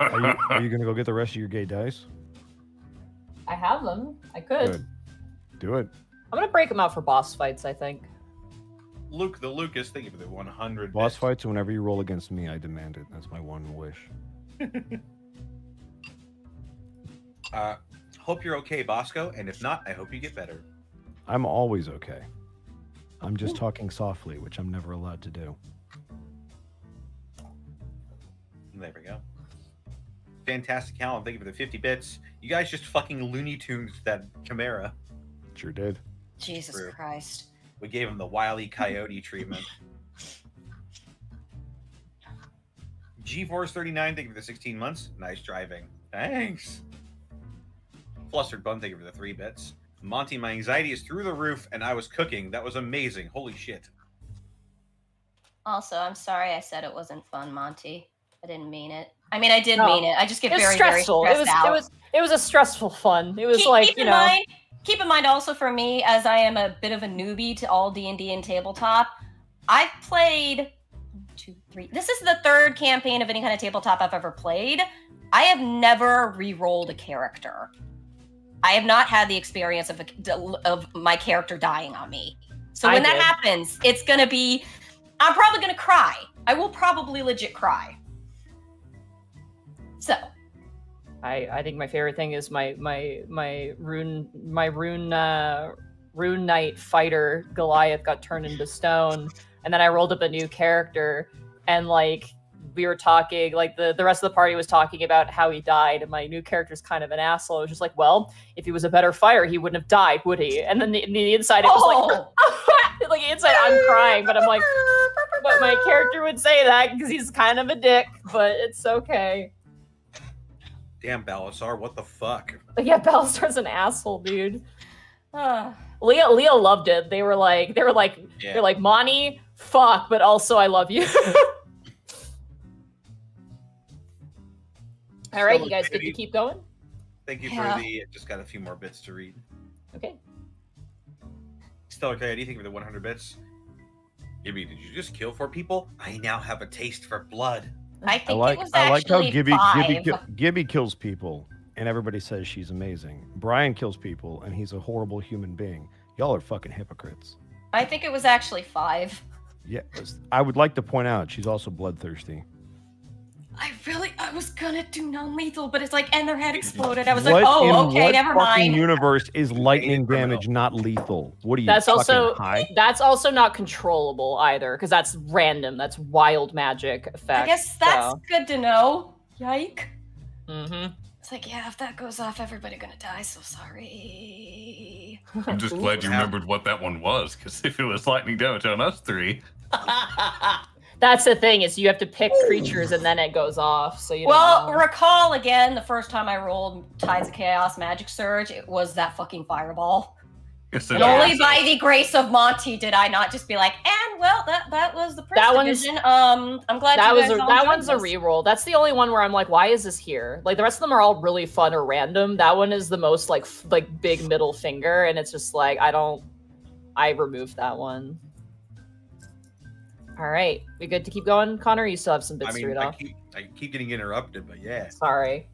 Are you going to go get the rest of your gay dice? I have them. I could. Good. Do it. I'm going to break them out for boss fights, I think. Luke the Lucas, thank you for the 100 boss bits. Fights, whenever you roll against me, I demand it. That's my one wish. Hope you're okay, Bosco, and if not, I hope you get better. I'm always okay. I'm just talking softly, which I'm never allowed to do. There we go. Fantastic, Alan. Thank you for the 50 bits. You guys just fucking Looney Tunes that Chimera. Sure did. Jesus Christ. We gave him the Wile E. Coyote treatment. GeForce 39, thank you for the 16 months. Nice driving. Thanks. Flustered Bum, thank you for the 3 bits. Monty, my anxiety is through the roof, and I was cooking. That was amazing. Holy shit. Also, I'm sorry I said it wasn't fun, Monty. I didn't mean it. I mean, I did mean it. I just get very, very stressed out. It was a stressful fun. It was keep in mind also for me, as I am a bit of a newbie to all D&D and tabletop, I've played one, two, three. This is the third campaign of any kind of tabletop I've ever played. I have never re-rolled a character. I have not had the experience of my character dying on me. So when that happens, it's going to be, I'm probably going to cry. I will probably legit cry. So I think my favorite thing is my rune knight fighter Goliath got turned into stone, and then I rolled up a new character, and like we were talking, like the rest of the party was talking about how he died, and my new character's kind of an asshole. It was just like, well, if he was a better fighter, he wouldn't have died, would he? And then the inside, it was like, like inside I'm crying, but I'm like, but my character would say that because he's kind of a dick, but it's okay. Damn, Balasar, what the fuck? Yeah, Balasar's an asshole, dude. Leah loved it. They were like, Monty, fuck, but also I love you. All right, you guys, good to keep going? Thank you for the, just got a few more bits to read. Okay. Stellar Coyote, thank you for the 100 bits. Gibby, did you just kill 4 people? I now have a taste for blood. I like how Gibby kills people, and everybody says she's amazing. Brian kills people, and he's a horrible human being. Y'all are fucking hypocrites. I think it was actually 5. Yeah, I would like to point out she's also bloodthirsty. I was gonna do non-lethal, but it's like, and their head exploded. I was like, oh, okay, never mind. What universe is lightning damage not lethal? What are you? That's also not controllable either, because that's random. That's wild magic effect. I guess that's good to know. Yike. Mm-hmm. It's like, yeah, if that goes off, everybody's gonna die, so sorry. I'm just glad you remembered what that one was, because if it was lightning damage on us three... That's the thing, is you have to pick creatures and then it goes off. So you don't know. Recall again, the first time I rolled Tides of Chaos Magic Surge, it was that fucking fireball. Yes, and only by the grace of Monty did I not just be like, and well, that was the Prince Division. I'm glad that was that one's a reroll. That's the only one where I'm like, why is this here? Like the rest of them are all really fun or random. That one is the most like big middle finger, and it's just like I removed that one. All right, we good to keep going, Connor? You still have some bits to read off. I keep getting interrupted, but yeah. Sorry.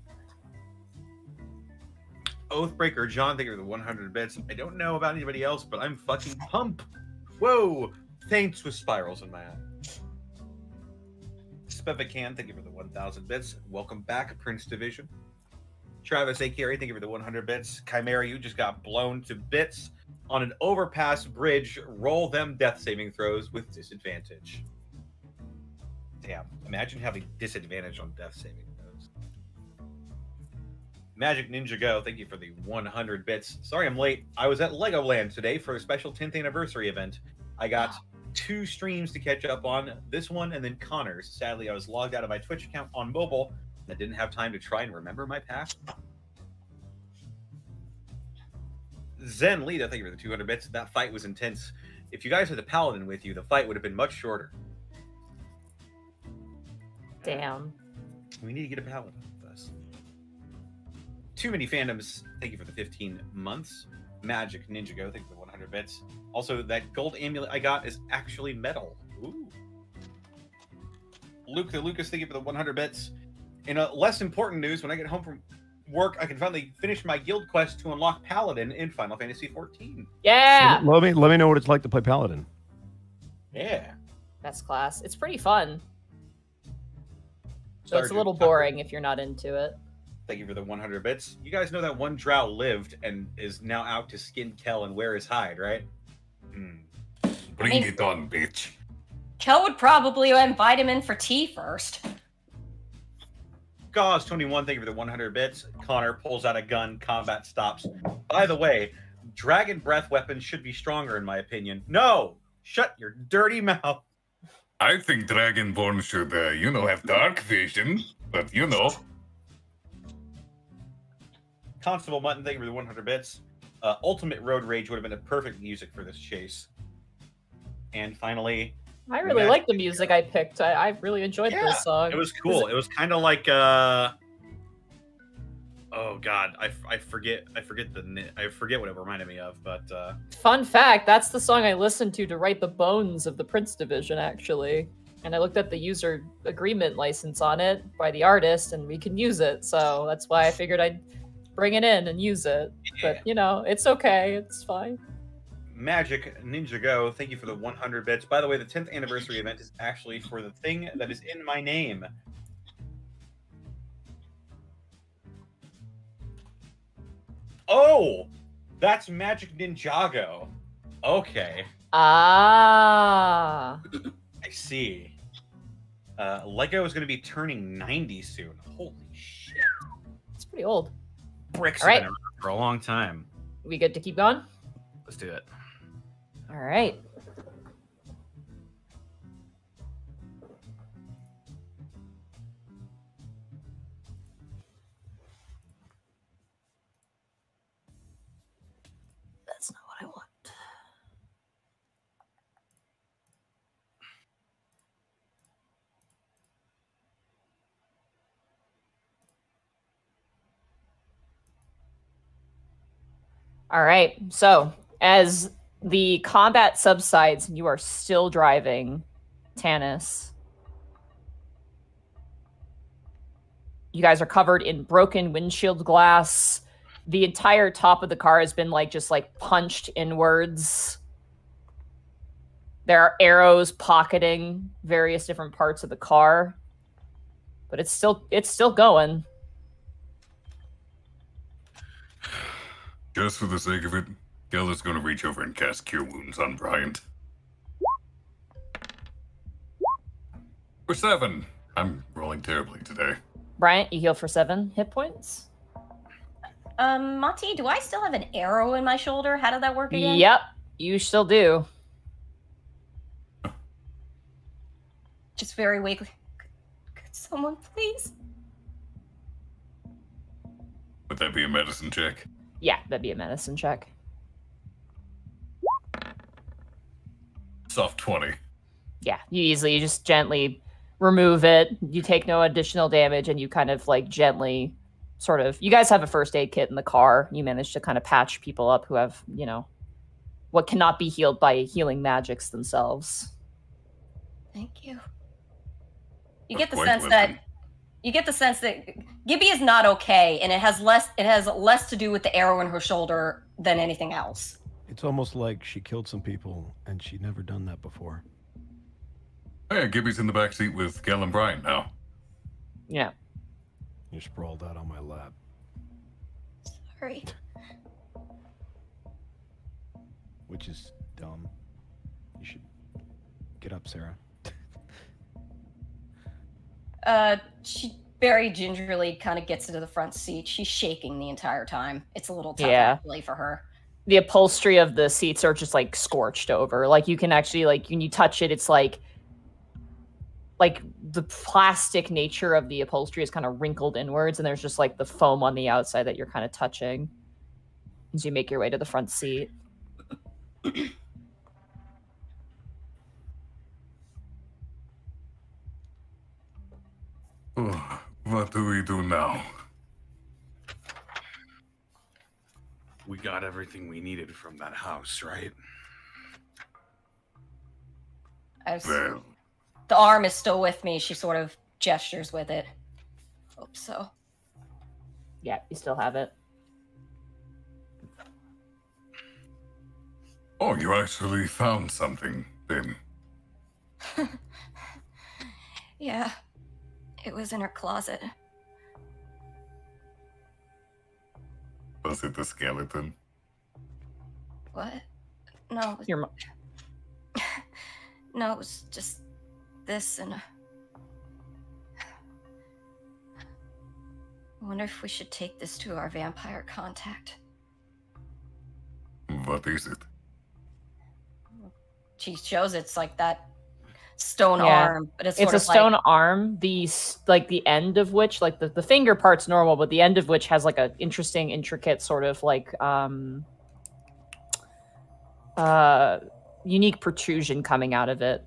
Oathbreaker, John, thank you for the 100 bits. I don't know about anybody else, but I'm fucking pumped. Whoa! Thanks with spirals in my eye. Spevacan, thank you for the 1,000 bits. Welcome back, Prince Division. Travis A. Carey, thank you for the 100 bits. Chimera, you just got blown to bits on an overpass bridge. Roll them death saving throws with disadvantage. Damn, imagine having disadvantage on death saving throws. Magic Ninja Go, thank you for the 100 bits. Sorry I'm late. I was at Legoland today for a special 10th anniversary event. I got two streams to catch up on, this one and then Connor's. Sadly, I was logged out of my Twitch account on mobile. I didn't have time to try and remember my past. Zen Lita, thank you for the 200 bits. That fight was intense. If you guys had the paladin with you, the fight would have been much shorter. Damn. We need to get a paladin with us. Too Many Fandoms, thank you for the 15 months. Magic Ninja Go, thank you for the 100 bits. Also, that gold amulet I got is actually metal. Ooh. Luke the Lucas, thank you for the 100 bits. In less important news, when I get home from work, I can finally finish my guild quest to unlock Paladin in Final Fantasy XIV. Yeah! Let me know what it's like to play Paladin. Yeah. That's class. It's pretty fun. So it's a little boring if you're not into it. Thank you for the 100 bits. You guys know that one drow lived and is now out to skin Khel and wear his hide, right? Mm. Bring it on, bitch. Khel would probably invite him in for tea first. Gauze21, thank you for the 100 bits. Connor pulls out a gun. Combat stops. By the way, dragon breath weapons should be stronger, in my opinion. No! Shut your dirty mouth. I think Dragonborn should, you know, have dark vision. But, you know. Constable Mutton, thank you for the 100 bits. Ultimate Road Rage would have been the perfect music for this chase. And finally... I really like the music I picked. I really enjoyed this song. It was cool. It was kind of like, oh god, I forget what it reminded me of. But fun fact, that's the song I listened to write the bones of the Prince Division, actually. And I looked at the user agreement license on it by the artist, and we can use it. So that's why I figured I'd bring it in and use it. Yeah. But you know, it's okay. It's fine. Magic Ninja Go, thank you for the 100 bits. By the way, the 10th anniversary event is actually for the thing that is in my name. Oh, that's Magic Ninjago. Okay. Ah. I see. Lego is going to be turning 90 soon. Holy shit. It's pretty old. Bricks have been around for a long time. We good to keep going? Let's do it. All right. That's not what I want. All right. So, as the combat subsides, and you are still driving, Tanis. You guys are covered in broken windshield glass. The entire top of the car has been just punched inwards. There are arrows pocketing various different parts of the car, but it's still going. Just for the sake of it, Khel is going to reach over and cast Cure Wounds on Bryant. For 7. I'm rolling terribly today. Bryant, you heal for 7 hit points? Mati, do I still have an arrow in my shoulder? How did that work again? Yep, you still do. Just very weakly. Could someone please? Would that be a medicine check? Yeah, that'd be a medicine check. Soft 20. Yeah, you just gently remove it. You take no additional damage, and you kind of like gently sort of, you guys have a first aid kit in the car. You manage to kind of patch people up who have, you know, what cannot be healed by healing magics themselves. Thank you. You get the sense that Gibby is not okay, and it has less to do with the arrow in her shoulder than anything else. It's almost like she killed some people, and she'd never done that before. Oh yeah, Gibby's in the backseat with Khel and Bryant now. Yeah. You're sprawled out on my lap. Sorry. Which is dumb. You should get up, Sarah. She very gingerly kind of gets into the front seat. She's shaking the entire time. It's a little tough, actually, for her. The upholstery of the seats are just like scorched over. Like you can actually, like when you touch it, it's like the plastic nature of the upholstery is kind of wrinkled inwards, and there's just like the foam on the outside that you're kind of touching as you make your way to the front seat. Oh, what do we do now? We got everything we needed from that house, right? Well. The arm is still with me. She sort of gestures with it. Hope so. Yeah, you still have it. Oh, you actually found something, then. Yeah. It was in her closet. Was it the skeleton? What? No. Your mom. No, it was just... this, and I wonder if we should take this to our vampire contact. What is it? She shows it's like that stone arm, but it's a stone arm. The end of which, like the finger part's normal, but the end of which has like an interesting, intricate sort of like unique protrusion coming out of it.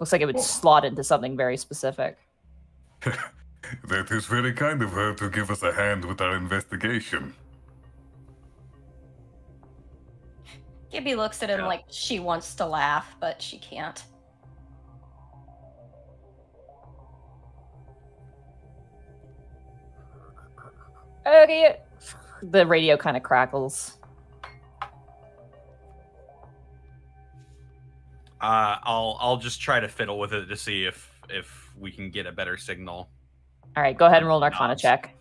Looks like it would slot into something very specific. That is very kind of her to give us a hand with our investigation. Gibby looks at him like she wants to laugh, but she can't. Okay. The radio kind of crackles. I'll just try to fiddle with it to see if we can get a better signal. All right, go ahead and roll an Arcana check.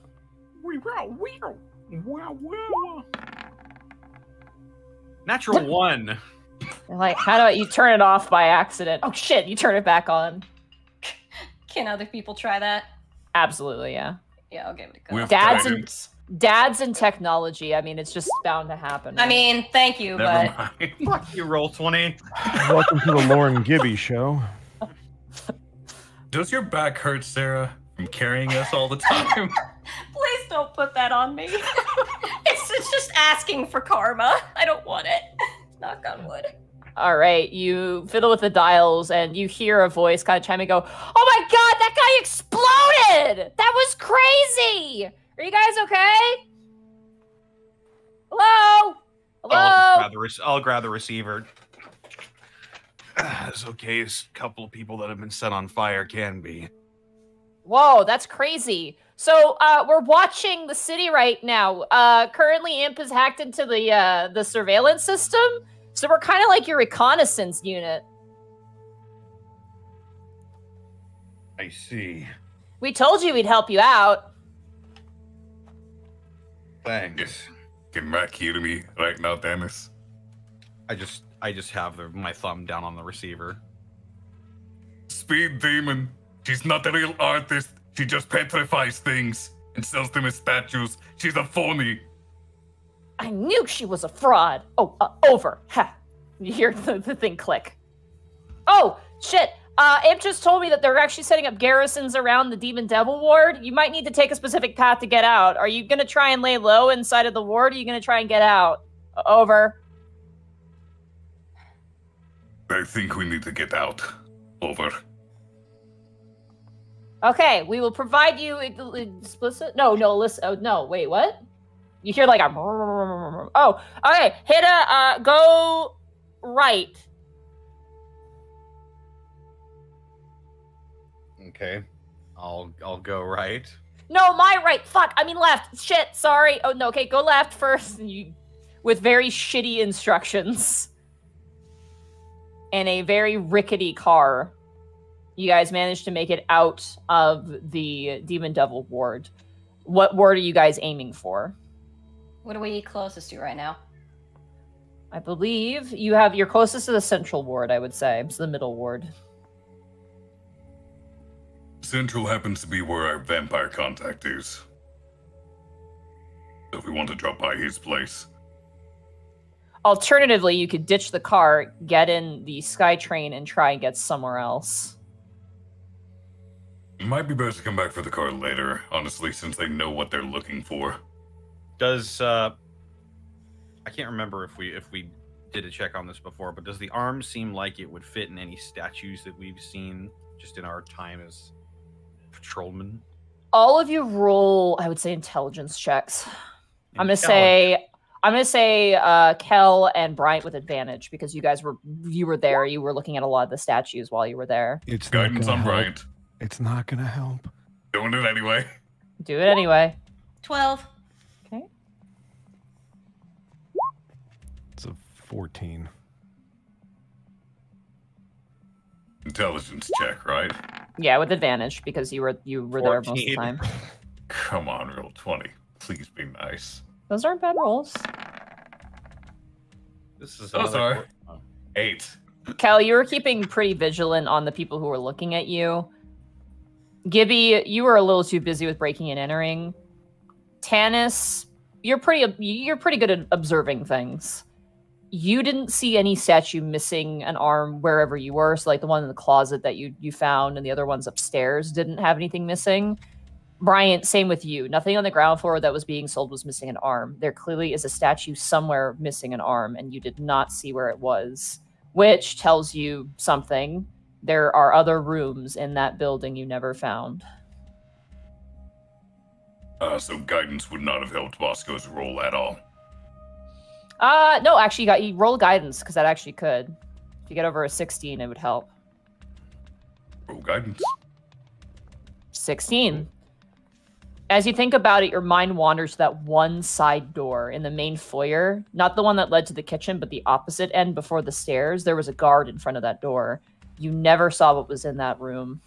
Natural 1. You're like, how do you turn it off by accident? Oh shit, you turn it back on. Can other people try that? Absolutely, yeah. Yeah, I'll give it a go. Dads and technology. I mean, it's just bound to happen. Right? I mean, thank you, but... Fuck you, roll 20. Welcome to the Lauren Gibby show. Does your back hurt, Sarah, from carrying us all the time? Please don't put that on me. It's just asking for karma. I don't want it. Knock on wood. All right, you fiddle with the dials, and you hear a voice kind of chime and go, "Oh my god, that guy exploded! That was crazy! Are you guys okay? Hello? Hello?" I'll grab the receiver. It's okay. A couple of people that have been set on fire can be. Whoa, that's crazy. So we're watching the city right now. Currently, Imp is hacked into the surveillance system. So we're kind of like your reconnaissance unit. I see. We told you we'd help you out. Thanks. Get back here to me right now, Dennis. I just have my thumb down on the receiver. Speed Demon. She's not a real artist. She just petrifies things. and sells them as statues. She's a phony. I knew she was a fraud. Oh, over. Ha. You hear the thing click. Oh, shit. Imp just told me that they're actually setting up garrisons around the Demon Devil Ward. You might need to take a specific path to get out. Are you going to try and lay low inside of the ward, or are you going to try and get out? Over. I think we need to get out. Over. Okay, we will provide you explicit... No, wait, what? You hear like a... Oh, okay, hit a... go right. Okay, I'll go right. No, my right. Fuck, I mean left. Shit, sorry. Oh, no, okay, go left first. With very shitty instructions. And a very rickety car. You guys managed to make it out of the Demon Devil Ward. What ward are you guys aiming for? What are we closest to right now? I believe you have... You're closest to the central ward, I would say. It's the middle ward. Central happens to be where our vampire contact is. So if we want to drop by his place... Alternatively, you could ditch the car, get in the SkyTrain, and try and get somewhere else. It might be best to come back for the car later, honestly, since they know what they're looking for. Does, I can't remember if we did a check on this before, but does the arm seem like it would fit in any statues that we've seen just in our time as patrolmen? All of you roll, I would say, intelligence checks. I'm gonna say Khel and Bryant with advantage, because you were there, you were looking at a lot of the statues while you were there. It's guidance on Bryant. It's not going to help. Doing it anyway. Do it anyway. 12. Okay. It's a 14. Intelligence check, right? Yeah, with advantage, because you were there most of the time. Come on, roll 20. Please be nice. Those aren't bad rolls. Those are 8. Khel, you were keeping pretty vigilant on the people who were looking at you. Gibby, you were a little too busy with breaking and entering. Tanis, you're pretty good at observing things. You didn't see any statue missing an arm wherever you were, so like the one in the closet that you found and the other ones upstairs didn't have anything missing. Bryant, same with you. Nothing on the ground floor that was being sold was missing an arm. There clearly is a statue somewhere missing an arm, and you did not see where it was, which tells you something. There are other rooms in that building you never found. So guidance would not have helped Bosco's roll at all? No, actually, you roll guidance, because that actually could. If you get over a 16, it would help. Roll guidance. 16. As you think about it, your mind wanders to that one side door in the main foyer. Not the one that led to the kitchen, but the opposite end before the stairs. There was a guard in front of that door. You never saw what was in that room,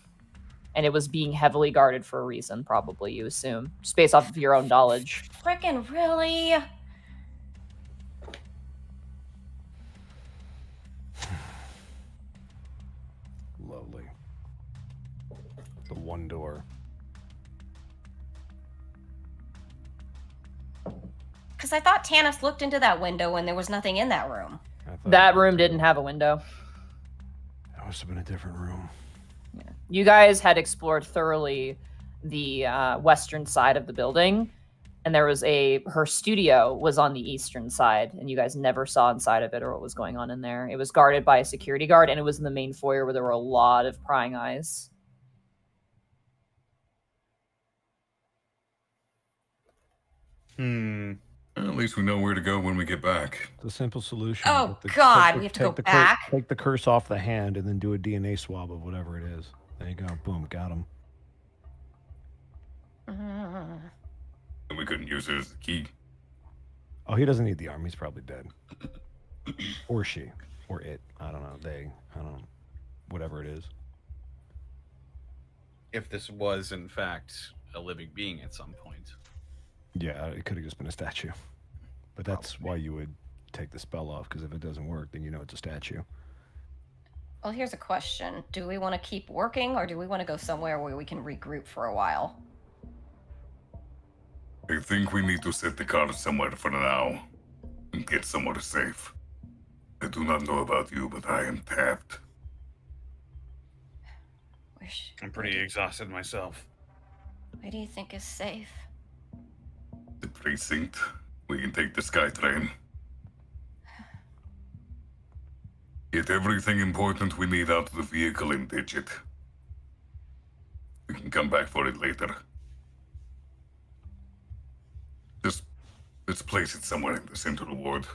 and it was being heavily guarded for a reason, probably, you assume, just based off of your own knowledge. Frickin' really? Lovely. The one door. Because I thought Tanis looked into that window when there was nothing in that room. That room didn't have a window. Must have been a different room. Yeah. You guys had explored thoroughly the western side of the building, and there was her studio was on the eastern side, and you guys never saw inside of it or what was going on in there. It was guarded by a security guard, and it was in the main foyer where there were a lot of prying eyes. At least we know where to go when we get back. The simple solution. Oh, God, we have to go back. Take the curse off the hand and then do a DNA swab of whatever it is. There you go. Boom, got him. And we couldn't use it as a key. Oh, he doesn't need the arm. He's probably dead. Or she. Or it. I don't know. They. I don't know. Whatever it is. If this was, in fact, a living being at some point. Yeah, it could have just been a statue. But that's probably why you would take the spell off, because if it doesn't work, then you know it's a statue. Well, here's a question. Do we want to keep working, or do we want to go somewhere where we can regroup for a while? I think we need to set the car somewhere for now, and get somewhere safe. I do not know about you, but I am tapped. I'm pretty exhausted myself. Where do you think is safe? The precinct. We can take the SkyTrain. Get everything important we need out of the vehicle and ditch it. We can come back for it later. Just let's place it somewhere in the central ward.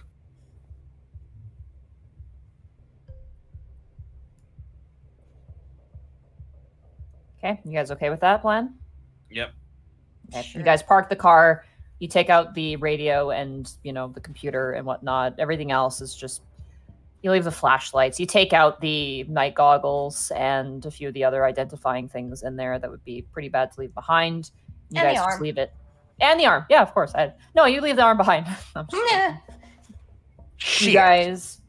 Okay, you guys okay with that plan? Yep. Okay. Sure. You guys park the car, you take out the radio and, you know, the computer and whatnot. Everything else is just, you leave the flashlights, you take out the night goggles and a few of the other identifying things in there that would be pretty bad to leave behind. You and guys just leave it. And the arm. Yeah, of course. No, you leave the arm behind. I'm just kidding. Shit. You guys,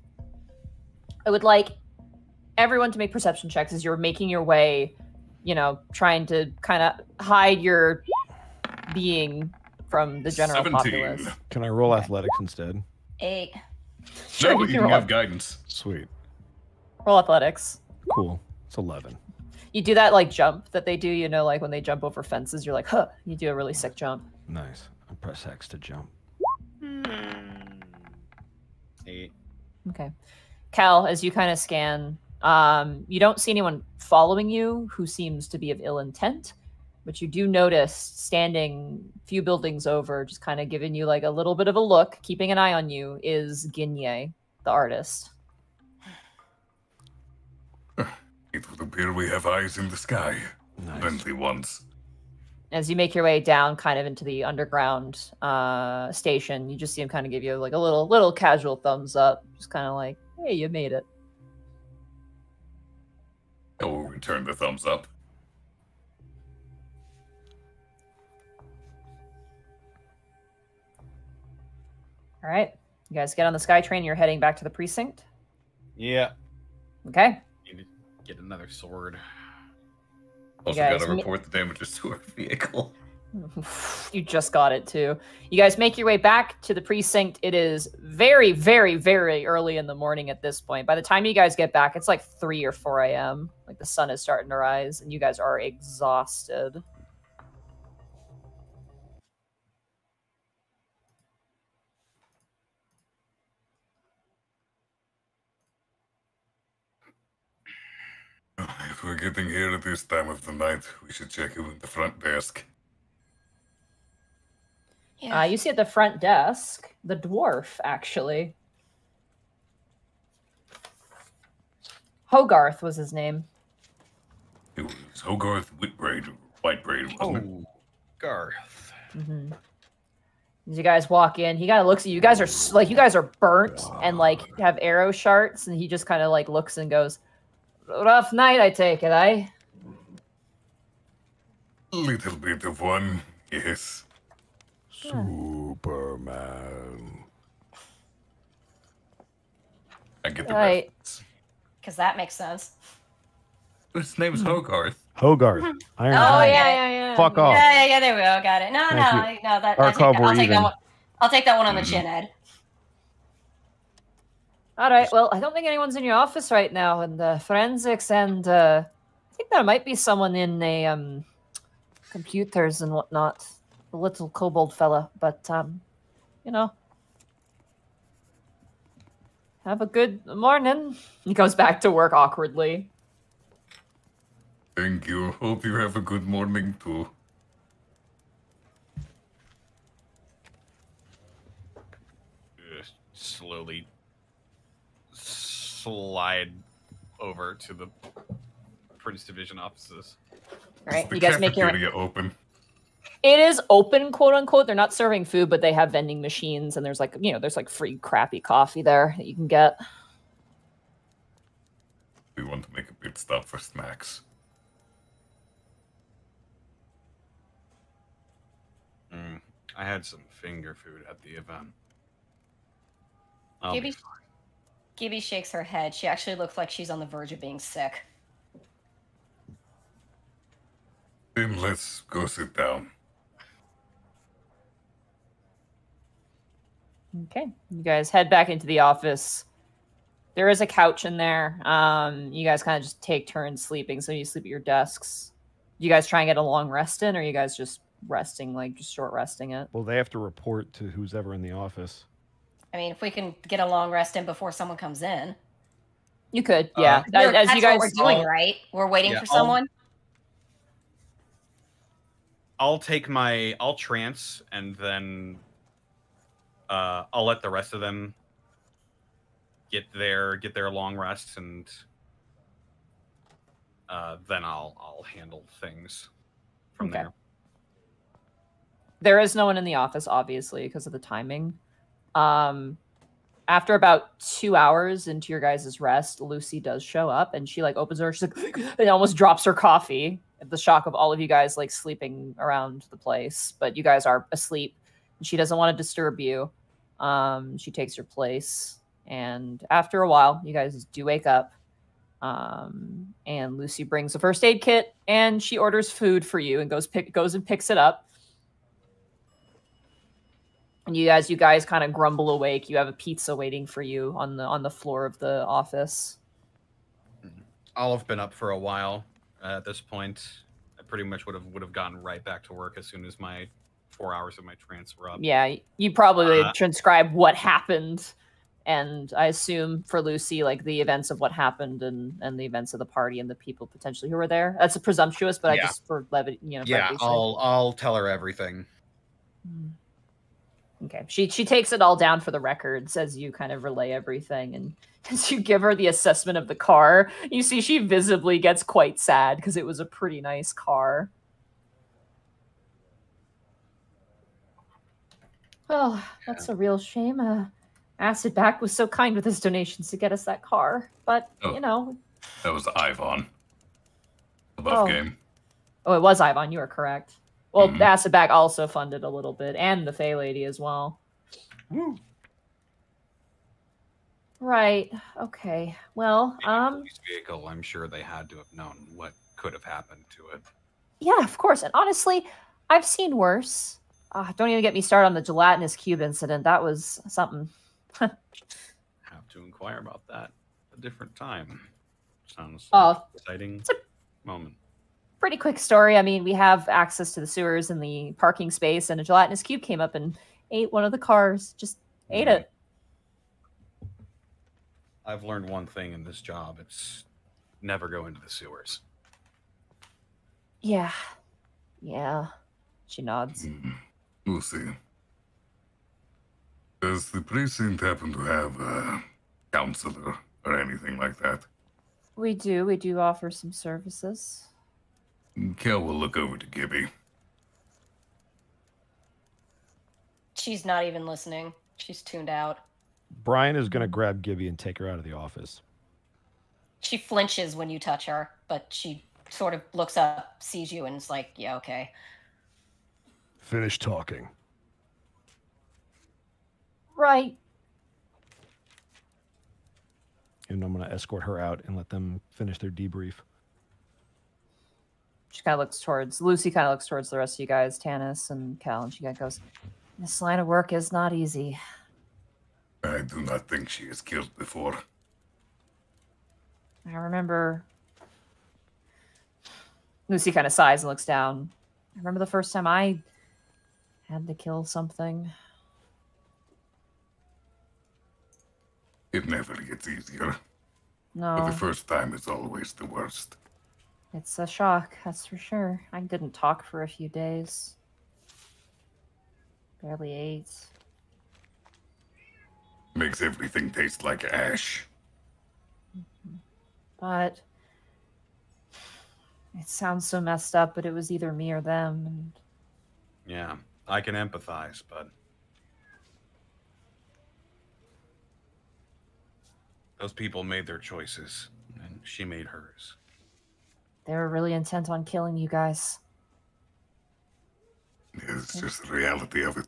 I would like everyone to make perception checks as you're making your way, you know, trying to kind of hide your being from the general 17. Populace. Can I roll athletics instead? 8. Sure, no, you can have guidance. Sweet. Roll athletics. Cool. It's 11. You do that, like, jump that they do, you know, like when they jump over fences, you're like, huh, you do a really sick jump. Nice. I press X to jump. 8. Okay. Cal, as you kind of scan... you don't see anyone following you who seems to be of ill intent, but you do notice standing a few buildings over, just kind of giving you like a little bit of a look, keeping an eye on you, is Ginye, the artist. It would appear we have eyes in the sky. Nice. Friendly ones. As you make your way down kind of into the underground station, you just see him kind of give you like a little casual thumbs up, just kind of like, hey, you made it. I will return the thumbs up. All right. You guys get on the SkyTrain. You're heading back to the precinct? Yeah. Okay. You need to get another sword. Also got to report the damages to our vehicle. You just got it, too. You guys make your way back to the precinct. It is very, very, very early in the morning at this point. By the time you guys get back, it's like 3 or 4 a.m. Like, the sun is starting to rise, and you guys are exhausted. If we're getting here at this time of the night, we should check in with the front desk. Yeah. You see at the front desk, the dwarf, actually. Hogarth was his name. It was Hogarth Whitebraid, wasn't it? Hogarth. Mm-hmm. As you guys walk in, he kind of looks at you. You guys are like, you guys are burnt and like have arrow shards, and he just kind of like looks and goes, rough night, I take it, eh? Little bit of one, yes. Superman. I get the right. Because that makes sense. His name is Hogarth. Hogarth. Iron Iron. Yeah. Fuck off. Yeah, there we go. Got it. No. That, I'll take that one on the chin, Ed. All right. Well, I don't think anyone's in your office right now, and forensics, and I think there might be someone in the computers and whatnot. A little kobold fella, but you know, have a good morning. He goes back to work awkwardly. Thank you. Hope you have a good morning too. Just slowly slide over to the Prince Division offices. All right, you guys make your way open. It is open, quote unquote. They're not serving food, but they have vending machines, and there's like, you know, there's like free crappy coffee there that you can get. We want to make a pit stop for snacks. I had some finger food at the event. Gibby shakes her head. She actually looks like she's on the verge of being sick. Then let's go sit down. Okay. You guys head back into the office. There is a couch in there. You guys kind of just take turns sleeping. So you sleep at your desks. You guys try and get a long rest in, or are you guys just resting, like just short resting it? Well, they have to report to who's ever in the office. I mean, if we can get a long rest in before someone comes in. You could, yeah. As you guys are doing, right? We're waiting for someone. I'll trance, and then I'll let the rest of them get their long rests, and then I'll handle things from there. There is no one in the office, obviously, because of the timing. After about 2 hours into your guys' rest, Lucy does show up, and she like opens her, she's like, and almost drops her coffee at the shock of all of you guys like sleeping around the place, but you guys are asleep, and she doesn't want to disturb you. She takes your place, and after a while, you guys do wake up, and Lucy brings the first aid kit, and she orders food for you and goes and picks it up. And you as you guys kind of grumble awake, you have a pizza waiting for you on the floor of the office. I'll have been up for a while at this point. I pretty much would have gotten right back to work as soon as my 4 hours of my trance were up. Yeah, you probably transcribe what happened, and I assume for Lucy, like the events of what happened and the events of the party and the people potentially who were there. That's presumptuous, but yeah. I just for levity, you know. Yeah, I'll tell her everything. Mm. Okay. She takes it all down for the records as you kind of relay everything, and as you give her the assessment of the car, you see she visibly gets quite sad because it was a pretty nice car. Well, that's a real shame. Acid Back was so kind with his donations to get us that car, but you know. That was Ivan. Above game. Oh, it was Ivan. You are correct. Well, Acid Back also funded a little bit, and the Fey Lady as well. Woo. Right. Okay. Well, vehicle. I'm sure they had to have known what could have happened to it. Yeah, of course. And honestly, I've seen worse. Don't even get me started on the gelatinous cube incident. That was something. Have to inquire about that a different time. Sounds like exciting moment. Pretty quick story. I mean, we have access to the sewers and the parking space, and a gelatinous cube came up and ate one of the cars. Just ate it. I've learned one thing in this job. It's never go into the sewers. Yeah. Yeah. She nods. We'll see. Does the precinct happen to have a counselor or anything like that? We do. We do offer some services. Khel will look over to Gibby. She's not even listening. She's tuned out. Brian is going to grab Gibby and take her out of the office. She flinches when you touch her, but she sort of looks up, sees you, and is like, yeah, okay. Finish talking. Right. And I'm going to escort her out and let them finish their debrief. She kind of looks towards Lucy. Kind of looks towards the rest of you guys, Tanis and Khel, and she kind of goes, "This line of work is not easy." I do not think she has killed before. I remember. Lucy kind of sighs and looks down. I remember the first time I had to kill something. It never gets easier. No. But the first time is always the worst. It's a shock, that's for sure. I didn't talk for a few days. Barely ate. Makes everything taste like ash. But it sounds so messed up, but it was either me or them. And... yeah, I can empathize, but those people made their choices, and she made hers. They were really intent on killing you guys. It's just the reality of it.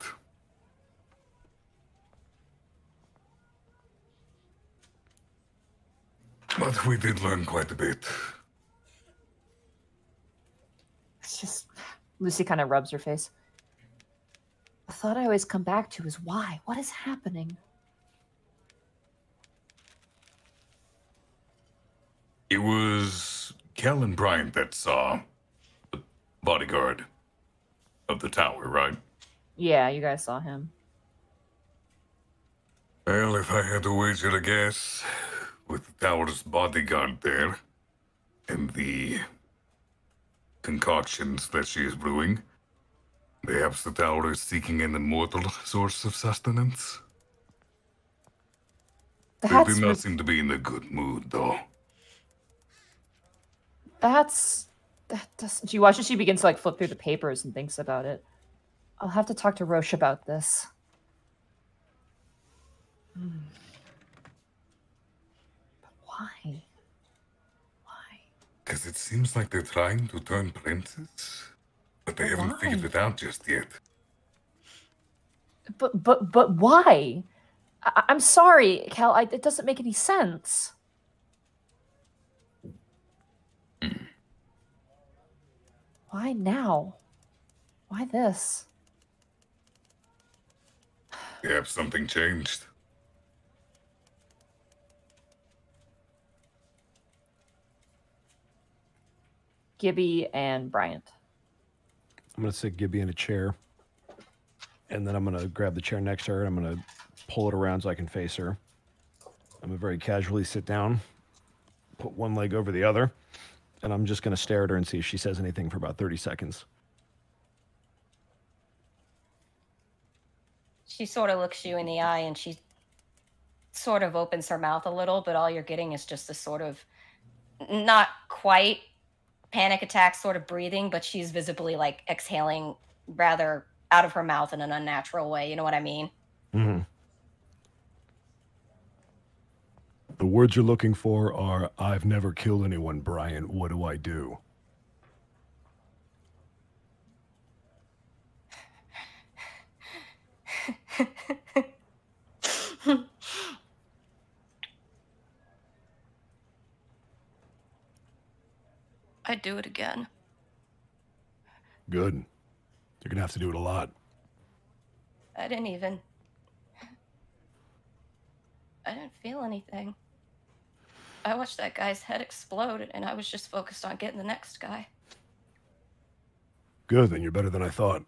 But we did learn quite a bit. It's just... Lucy kind of rubs her face. a thought I always come back to is why? What is happening? It was Khel and Bryant that saw the bodyguard of the tower, right? Yeah, you guys saw him. Well, if I had to wager a guess, with the tower's bodyguard there, and the concoctions that she is brewing, perhaps the tower is seeking an immortal source of sustenance? They do not seem to be in a good mood, though. She watches, she begins to like flip through the papers and thinks about it. I'll have to talk to Roche about this. But why? Why? Because it seems like they're trying to turn princes, but they haven't figured it out just yet. But why? I'm sorry, Khel. It doesn't make any sense. Why now? Why this? Yep, something changed. Gibby and Bryant. I'm going to sit Gibby in a chair. And then I'm going to grab the chair next to her and I'm going to pull it around so I can face her. I'm going to very casually sit down, put one leg over the other. And I'm just going to stare at her and see if she says anything for about 30 seconds. She sort of looks you in the eye and she sort of opens her mouth a little, but all you're getting is just this sort of not quite panic attack sort of breathing, but she's visibly like exhaling rather out of her mouth in an unnatural way. You know what I mean? Mm-hmm. The words you're looking for are, I've never killed anyone, Brian. What do I do? I'd do it again. Good. You're going to have to do it a lot. I didn't feel anything. I watched that guy's head explode, and I was just focused on getting the next guy. Good, then you're better than I thought.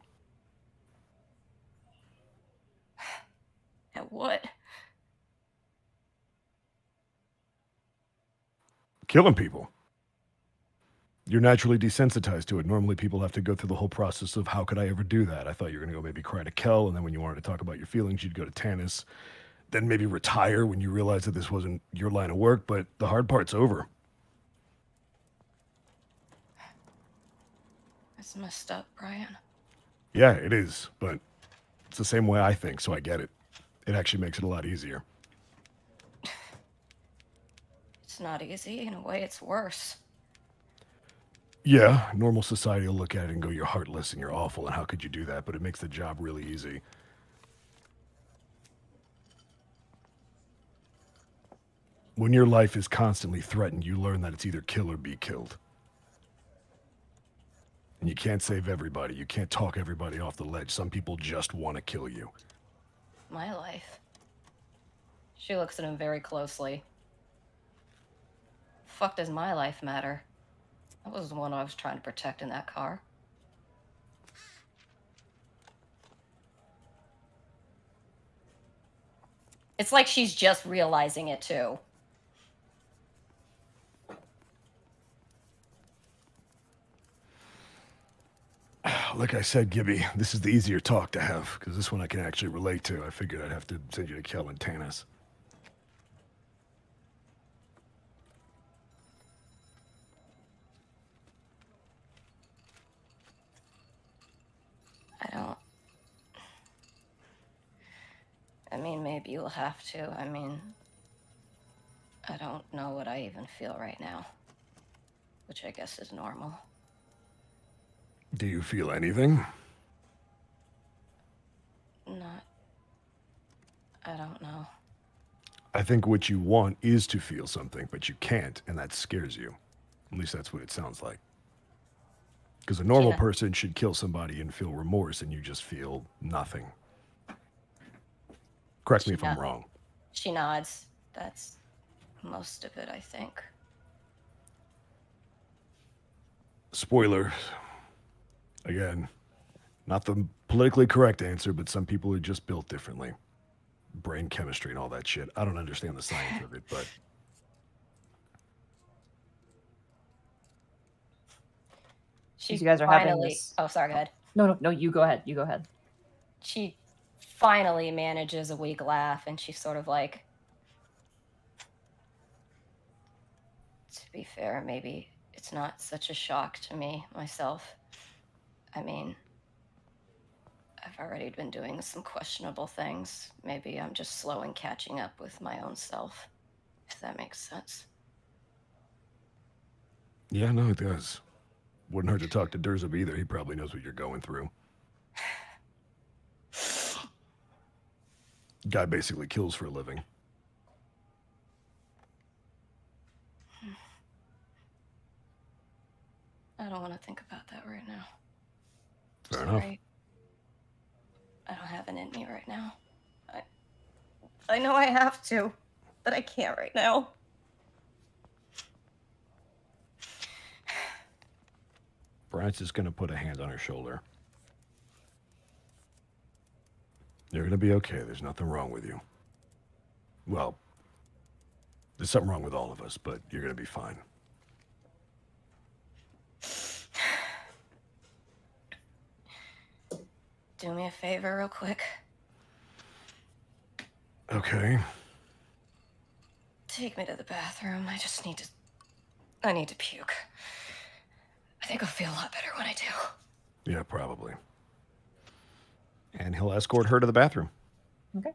At what? Killing people. You're naturally desensitized to it. Normally people have to go through the whole process of, how could I ever do that? I thought you were going to go maybe cry to Khel, and then when you wanted to talk about your feelings, you'd go to Tanis. Then maybe retire when you realize that this wasn't your line of work, but the hard part's over. That's messed up, Brian. Yeah, it is, but it's the same way I think, so I get it. It actually makes it a lot easier. It's not easy. In a way, it's worse. Yeah, normal society will look at it and go, you're heartless and you're awful, and how could you do that? But it makes the job really easy. When your life is constantly threatened, you learn that it's either kill or be killed. And you can't save everybody. You can't talk everybody off the ledge. Some people just want to kill you. My life. She looks at him very closely. Fuck does my life matter? That was the one I was trying to protect in that car. It's like she's just realizing it too. Like I said, Gibby, this is the easier talk to have, because this one I can actually relate to. I figured I'd have to send you to Khel and Tanis. I mean, maybe you'll have to. I mean, I don't know what I even feel right now, which I guess is normal. Do you feel anything? I don't know. I think what you want is to feel something, but you can't, and that scares you. At least that's what it sounds like. Because a normal person should kill somebody and feel remorse, and you just feel nothing. Correct me if I'm wrong. She nods. That's most of it, I think. Spoiler. Again, not the politically correct answer, but some people are just built differently. Brain chemistry and all that shit. I don't understand the science of it, but... You guys are having this. Oh, sorry, go ahead. No, you go ahead. You go ahead. She finally manages a weak laugh, and she's sort of like... To be fair, maybe it's not such a shock to me, myself. I mean, I've already been doing some questionable things. Maybe I'm just slow in catching up with my own self, if that makes sense. Yeah, no, it does. Wouldn't hurt to talk to Durzub either. He probably knows what you're going through. Guy basically kills for a living. I don't want to think about that right now. Fair enough. I don't have it in me right now. I know I have to, but I can't right now. Bryant's is going to put a hand on her shoulder. You're going to be okay. There's nothing wrong with you. Well, there's something wrong with all of us, but you're going to be fine. Do me a favor real quick. Okay. Take me to the bathroom. I just need to... I need to puke. I think I'll feel a lot better when I do. Yeah, probably. And he'll escort her to the bathroom. Okay.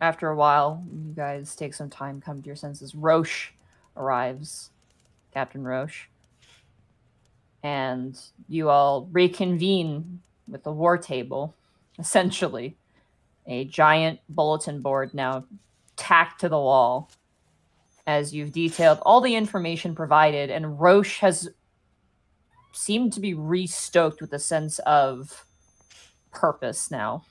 After a while, you guys take some time, come to your senses. Roche arrives, Captain Roche. And you all reconvene with the war table, essentially. A giant bulletin board now tacked to the wall. As you've detailed all the information provided, and Roche has seemed to be restoked with a sense of purpose now.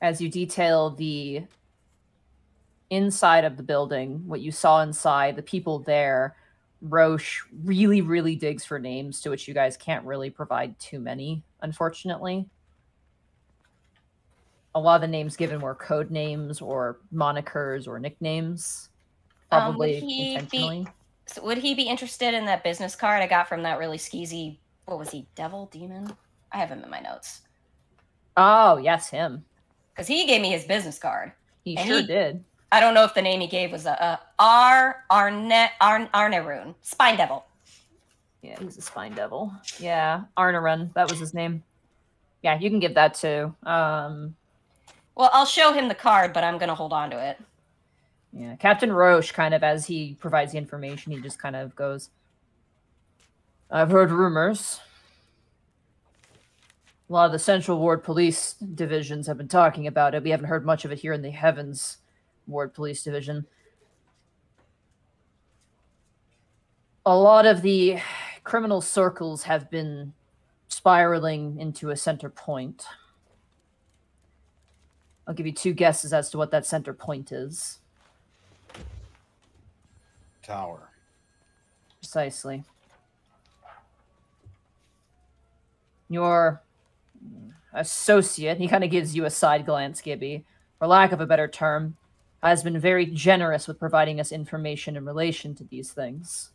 As you detail the inside of the building, what you saw inside, the people there, Roche really, really digs for names, to which you guys can't really provide too many, unfortunately. A lot of the names given were code names or monikers or nicknames, probably intentionally. So would he be interested in that business card I got from that really skeezy, what was he, devil, demon? I have him in my notes. Oh, yes, him. Because he gave me his business card. He sure did. I don't know if the name he gave was Arnerun, Spine Devil. Yeah, he's a Spine Devil. Yeah, Arnerun, that was his name. Yeah, you can give that to... Well, I'll show him the card, but I'm going to hold on to it. Yeah, Captain Roche, kind of, as he provides the information, he just kind of goes, I've heard rumors. A lot of the Central Ward Police Divisions have been talking about it. We haven't heard much of it here in the Heavens Ward Police Division. A lot of the criminal circles have been spiraling into a center point. I'll give you two guesses as to what that center point is. Tower. Precisely. Your associate, he kind of gives you a side glance, Gibby, for lack of a better term, has been very generous with providing us information in relation to these things.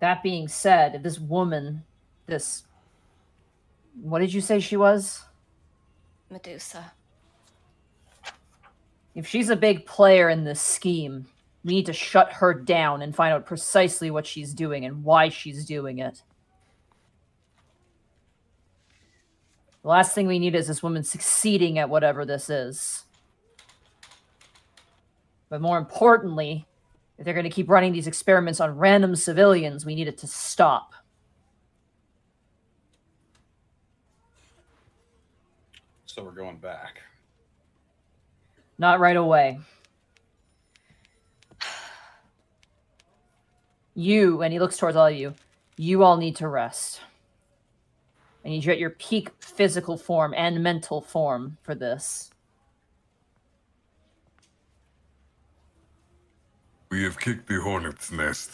That being said, this woman, this... What did you say she was? Medusa. If she's a big player in this scheme, we need to shut her down and find out precisely what she's doing and why she's doing it. The last thing we need is this woman succeeding at whatever this is. But more importantly, if they're going to keep running these experiments on random civilians, we need it to stop. So we're going back. Not right away. You, and he looks towards all of you, you all need to rest. I need you at your peak physical form and mental form for this. We have kicked the hornet's nest.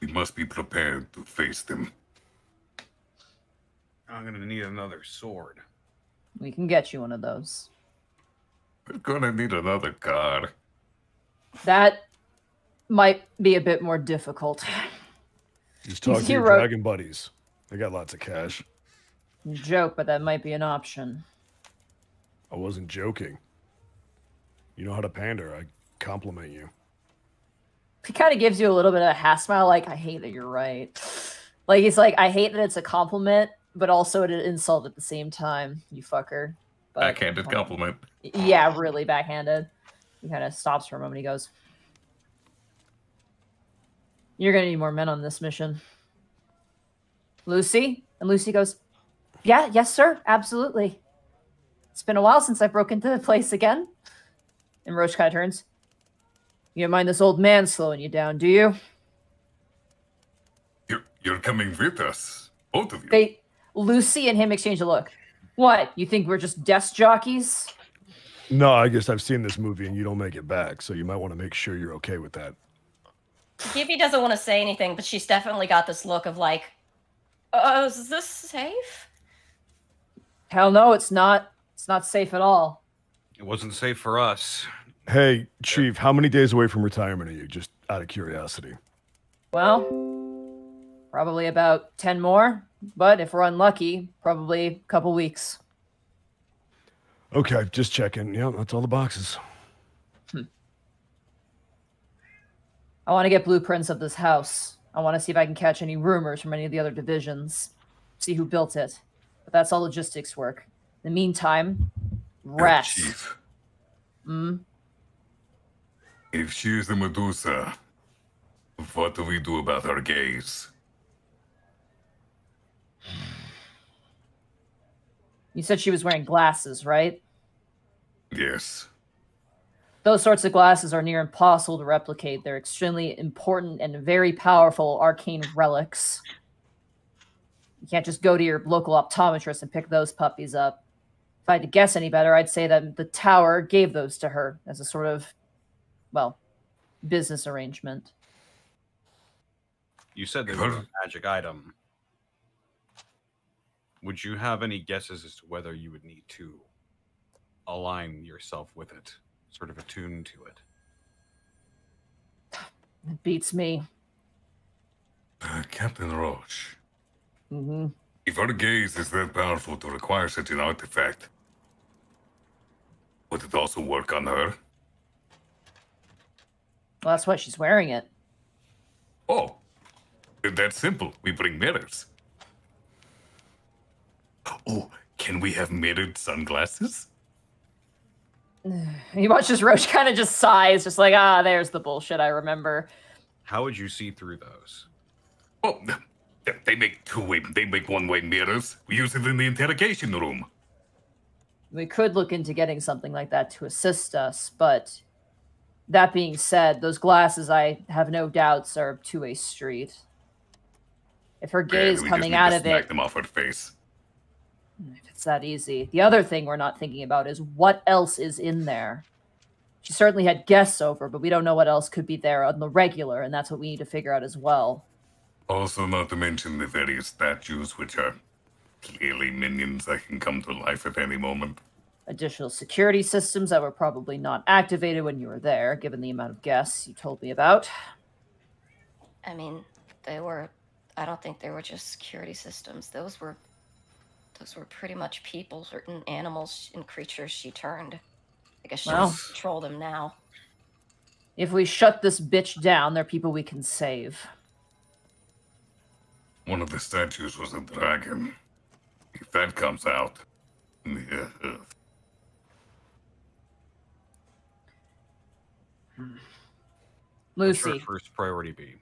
We must be prepared to face them. I'm going to need another sword. We can get you one of those. We're going to need another car. That might be a bit more difficult. Just talk to your dragon buddies. They got lots of cash. You joke, but that might be an option. I wasn't joking. You know how to pander. I compliment you. He kind of gives you a little bit of a half smile, like, I hate that you're right. Like, he's like, I hate that it's a compliment, but also an insult at the same time, you fucker. But, backhanded compliment. Yeah, really backhanded. He kind of stops for a moment. He goes, you're going to need more men on this mission. Lucy? And Lucy goes, yeah, yes, sir. Absolutely. It's been a while since I broke into the place again. And Roach kind of turns. You don't mind this old man slowing you down, do you? You're coming with us. Both of you. Lucy and him exchange a look. What? You think we're just desk jockeys? No, I guess I've seen this movie and you don't make it back, so you might want to make sure you're okay with that. Gibby doesn't want to say anything, but she's definitely got this look of like, oh, is this safe? Hell no, it's not. It's not safe at all. It wasn't safe for us. Hey, Chief, how many days away from retirement are you? Just out of curiosity. Well, probably about 10 more, but if we're unlucky, probably a couple weeks. Okay, just checking. Yeah, that's all the boxes. I want to get blueprints of this house. I want to see if I can catch any rumors from any of the other divisions. See who built it. But that's all logistics work. In the meantime, rest. Chief. Mm? If she is the Medusa, what do we do about her gaze? You said she was wearing glasses, right? Yes. Those sorts of glasses are near impossible to replicate. They're extremely important and very powerful arcane relics. You can't just go to your local optometrist and pick those puppies up. If I had to guess any better, I'd say that the tower gave those to her as a sort of, well, business arrangement. You said there was a magic item. Would you have any guesses as to whether you would need to align yourself with it? Sort of attuned to it. It beats me. Captain Roach. Mm-hmm. If our gaze is that powerful to require such an artifact, would it also work on her? Well, that's why she's wearing it. Oh, that's simple. We bring mirrors. Oh, can we have mirrored sunglasses? He watches Roach kind of just sighs, just like, ah, there's the bullshit I remember. How would you see through those? Oh, they make one-way mirrors. We use it in the interrogation room. We could look into getting something like that to assist us, but that being said, those glasses, I have no doubts, are to a street. If her gaze coming out of it... Smack them off her face. If it's that easy. The other thing we're not thinking about is what else is in there. She certainly had guests over, but we don't know what else could be there on the regular, and that's what we need to figure out as well. Also, not to mention the various statues, which are clearly minions that can come to life at any moment. Additional security systems that were probably not activated when you were there, given the amount of guests you told me about. I mean, they were... I don't think they were just security systems. Those were pretty much people, certain animals and creatures she turned. I guess she'll control them now. If we shut this bitch down, they're people we can save. One of the statues was a dragon. If that comes out... Yeah. Lucy. What's your first priority be?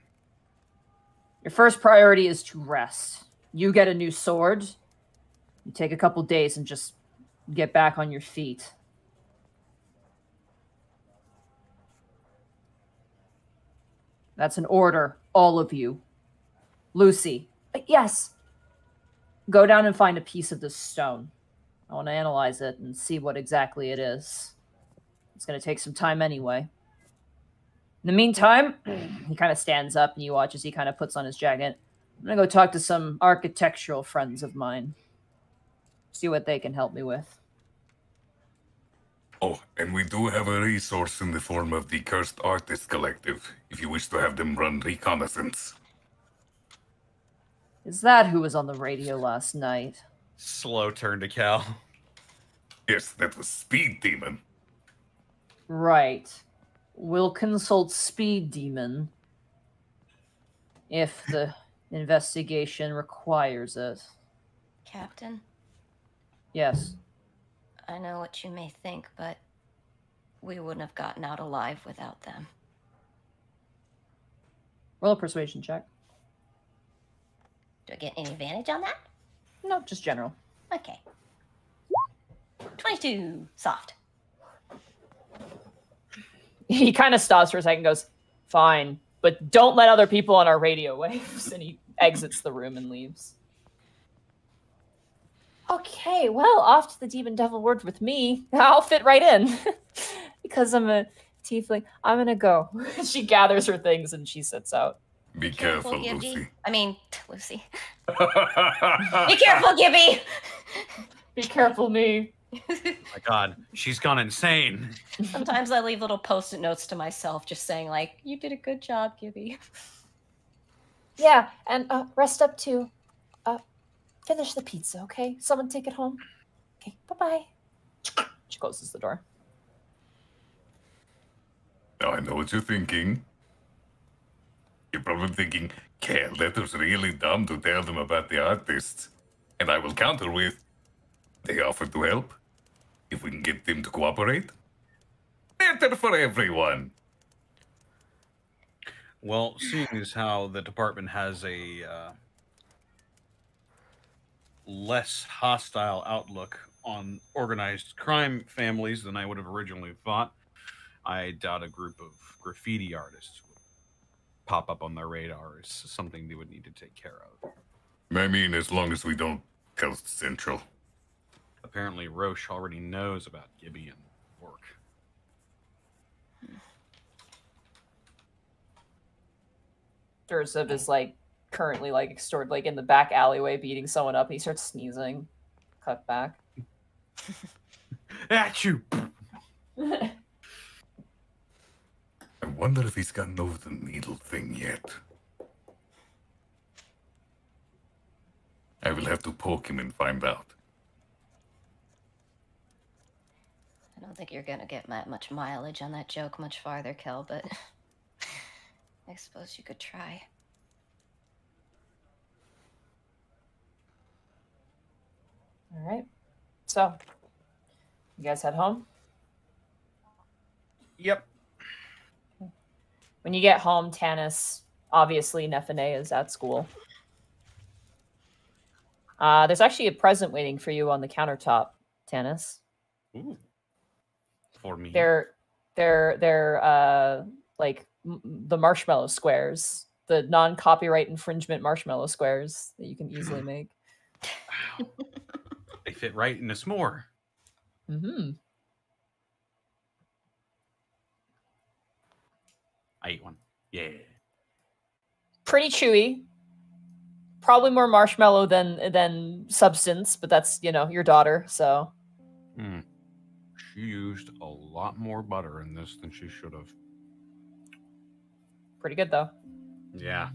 Your first priority is to rest. You get a new sword... You take a couple days and just get back on your feet. That's an order, all of you. Lucy. Yes. Go down and find a piece of this stone. I want to analyze it and see what exactly it is. It's going to take some time anyway. In the meantime, he kind of stands up and you watch as he kind of puts on his jacket. I'm going to go talk to some architectural friends of mine. See what they can help me with. Oh, and we do have a resource in the form of the Cursed Artist Collective, if you wish to have them run reconnaissance. Is that who was on the radio last night? Slow turn to Cal. Yes, that was Speed Demon. Right. We'll consult Speed Demon if the investigation requires it. Captain? Yes. I know what you may think, but we wouldn't have gotten out alive without them. Roll a persuasion check. Do I get any advantage on that? No, just general. Okay. 22. Soft. He kind of stops for a second and goes, fine, but don't let other people on our radio waves. And he exits the room and leaves. Okay, well, off to the demon devil word with me. I'll fit right in. Because I'm a tiefling. I'm going to go. She gathers her things and she sits out. Be careful, Lucy. I mean, Lucy. Be careful, Gibby! Be careful, me. Oh my god, she's gone insane. Sometimes I leave little post-it notes to myself just saying, like, you did a good job, Gibby. Yeah, and rest up, too. Finish the pizza, okay? Someone take it home. Okay, bye-bye. She closes the door. Now I know what you're thinking. You're probably thinking, Khel, that was really dumb to tell them about the artists. And I will counter with, they offered to help. If we can get them to cooperate, better for everyone. Well, seeing as how the department has a less hostile outlook on organized crime families than I would have originally thought, I doubt a group of graffiti artists would pop up on their radar is something they would need to take care of. I mean, as long as we don't tell Central. Apparently, Roche already knows about Gibby and work. Durzev is, like, currently, like, extorted, like, in the back alleyway beating someone up. And he starts sneezing. Cut back. At you! I wonder if he's gotten over the needle thing yet. I will have to poke him and find out. I don't think you're going to get much mileage on that joke much farther, Kel, but I suppose you could try. All right. So, you guys head home? Yep. When you get home, Tanis, obviously Nefene is at school. There's actually a present waiting for you on the countertop, Tanis. Ooh. For me. They're like the marshmallow squares, the non-copyright infringement marshmallow squares that you can easily make. Wow. They fit right in a s'more. Mm-hmm. I ate one. Yeah. Pretty chewy. Probably more marshmallow than substance, but that's, you know, your daughter, so. Mm. She used a lot more butter in this than she should have. Pretty good, though. Yeah.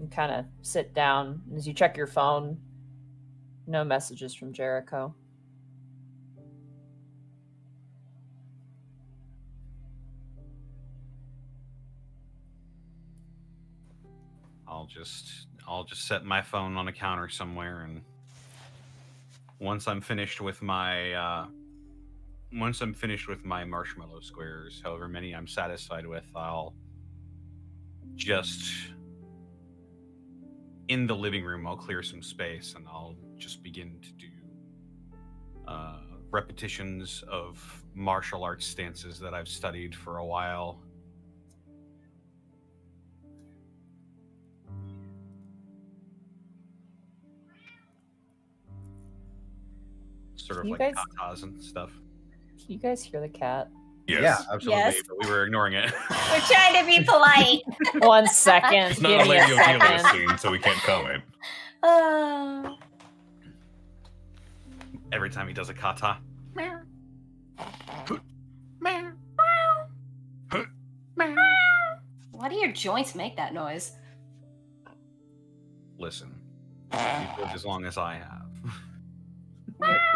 You kind of sit down. As you check your phone, no messages from Jericho. I'll just set my phone on a counter somewhere, and once I'm finished with my marshmallow squares, however many I'm satisfied with, I'll just in the living room, I'll clear some space and I'll just begin to do repetitions of martial arts stances that I've studied for a while. Sort of like katas and stuff. Can you guys hear the cat? Yes. Yeah, absolutely. Yes. But we were ignoring it. We're trying to be polite. 1 second. It's not a lady on the scene, so we can't comment. Every time he does a kata. Meow. Meow. Meow. Meow. Why do your joints make that noise? Listen, you've lived as long as I have.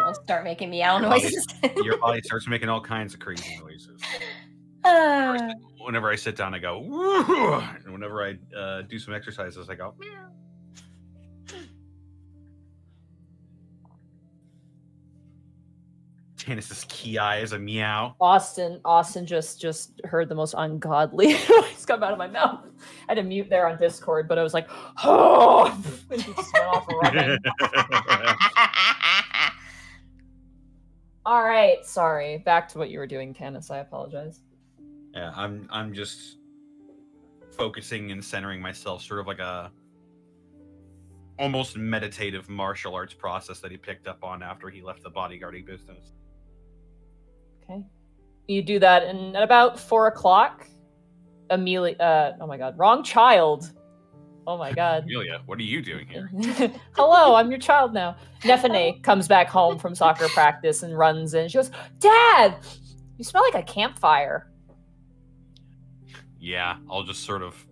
You'll start making meow noises. Your body starts making all kinds of crazy noises. Whenever I sit down, I go, woo! And whenever I do some exercises, I go, meow. Tannis's key eye is a meow. Austin just heard the most ungodly noise come out of my mouth. I had to mute there on Discord, but I was like, oh! And he just went off running. All right, sorry. Back to what you were doing, Tanis. I apologize. Yeah, I'm just focusing and centering myself, sort of like a almost meditative martial arts process that he picked up on after he left the bodyguarding business. Okay, you do that, and at about 4 o'clock, Amelia. Oh my God, wrong child. Oh my God. Amelia, what are you doing here? Hello, I'm your child now. Nefene comes back home from soccer practice and runs in. She goes, Dad, you smell like a campfire. Yeah, I'll just sort of,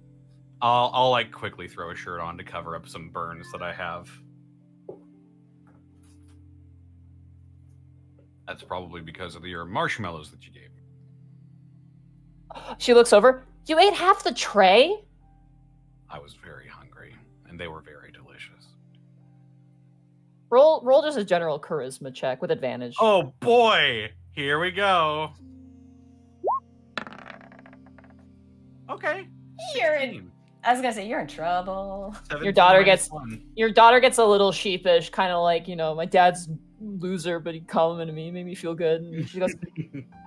I'll like quickly throw a shirt on to cover up some burns that I have. That's probably because of your marshmallows that you gave me. She looks over. You ate half the tray? I was very hungry, and they were very delicious. Roll just a general charisma check with advantage. Oh boy! Here we go. Okay. You're in, I was gonna say you're in trouble. Your daughter gets a little sheepish, kind of like, you know, my dad's loser, but he complimented to me, he made me feel good. And she goes,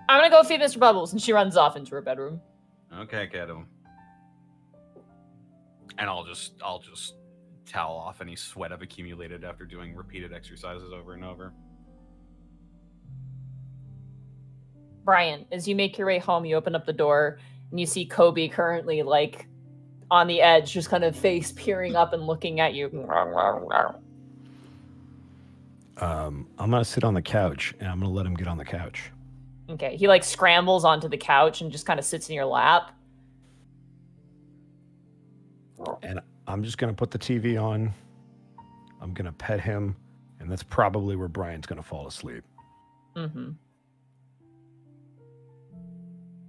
"I'm gonna go feed Mr. Bubbles," and she runs off into her bedroom. Okay, kiddo. And I'll just towel off any sweat I've accumulated after doing repeated exercises over and over. Brian, as you make your way home, you open up the door and you see Kobe currently like on the edge, just kind of face peering up and looking at you. I'm gonna sit on the couch and I'm gonna let him get on the couch. Okay, he like scrambles onto the couch and just kind of sits in your lap. And I'm just going to put the TV on. I'm going to pet him. And that's probably where Brian's going to fall asleep. Mm-hmm.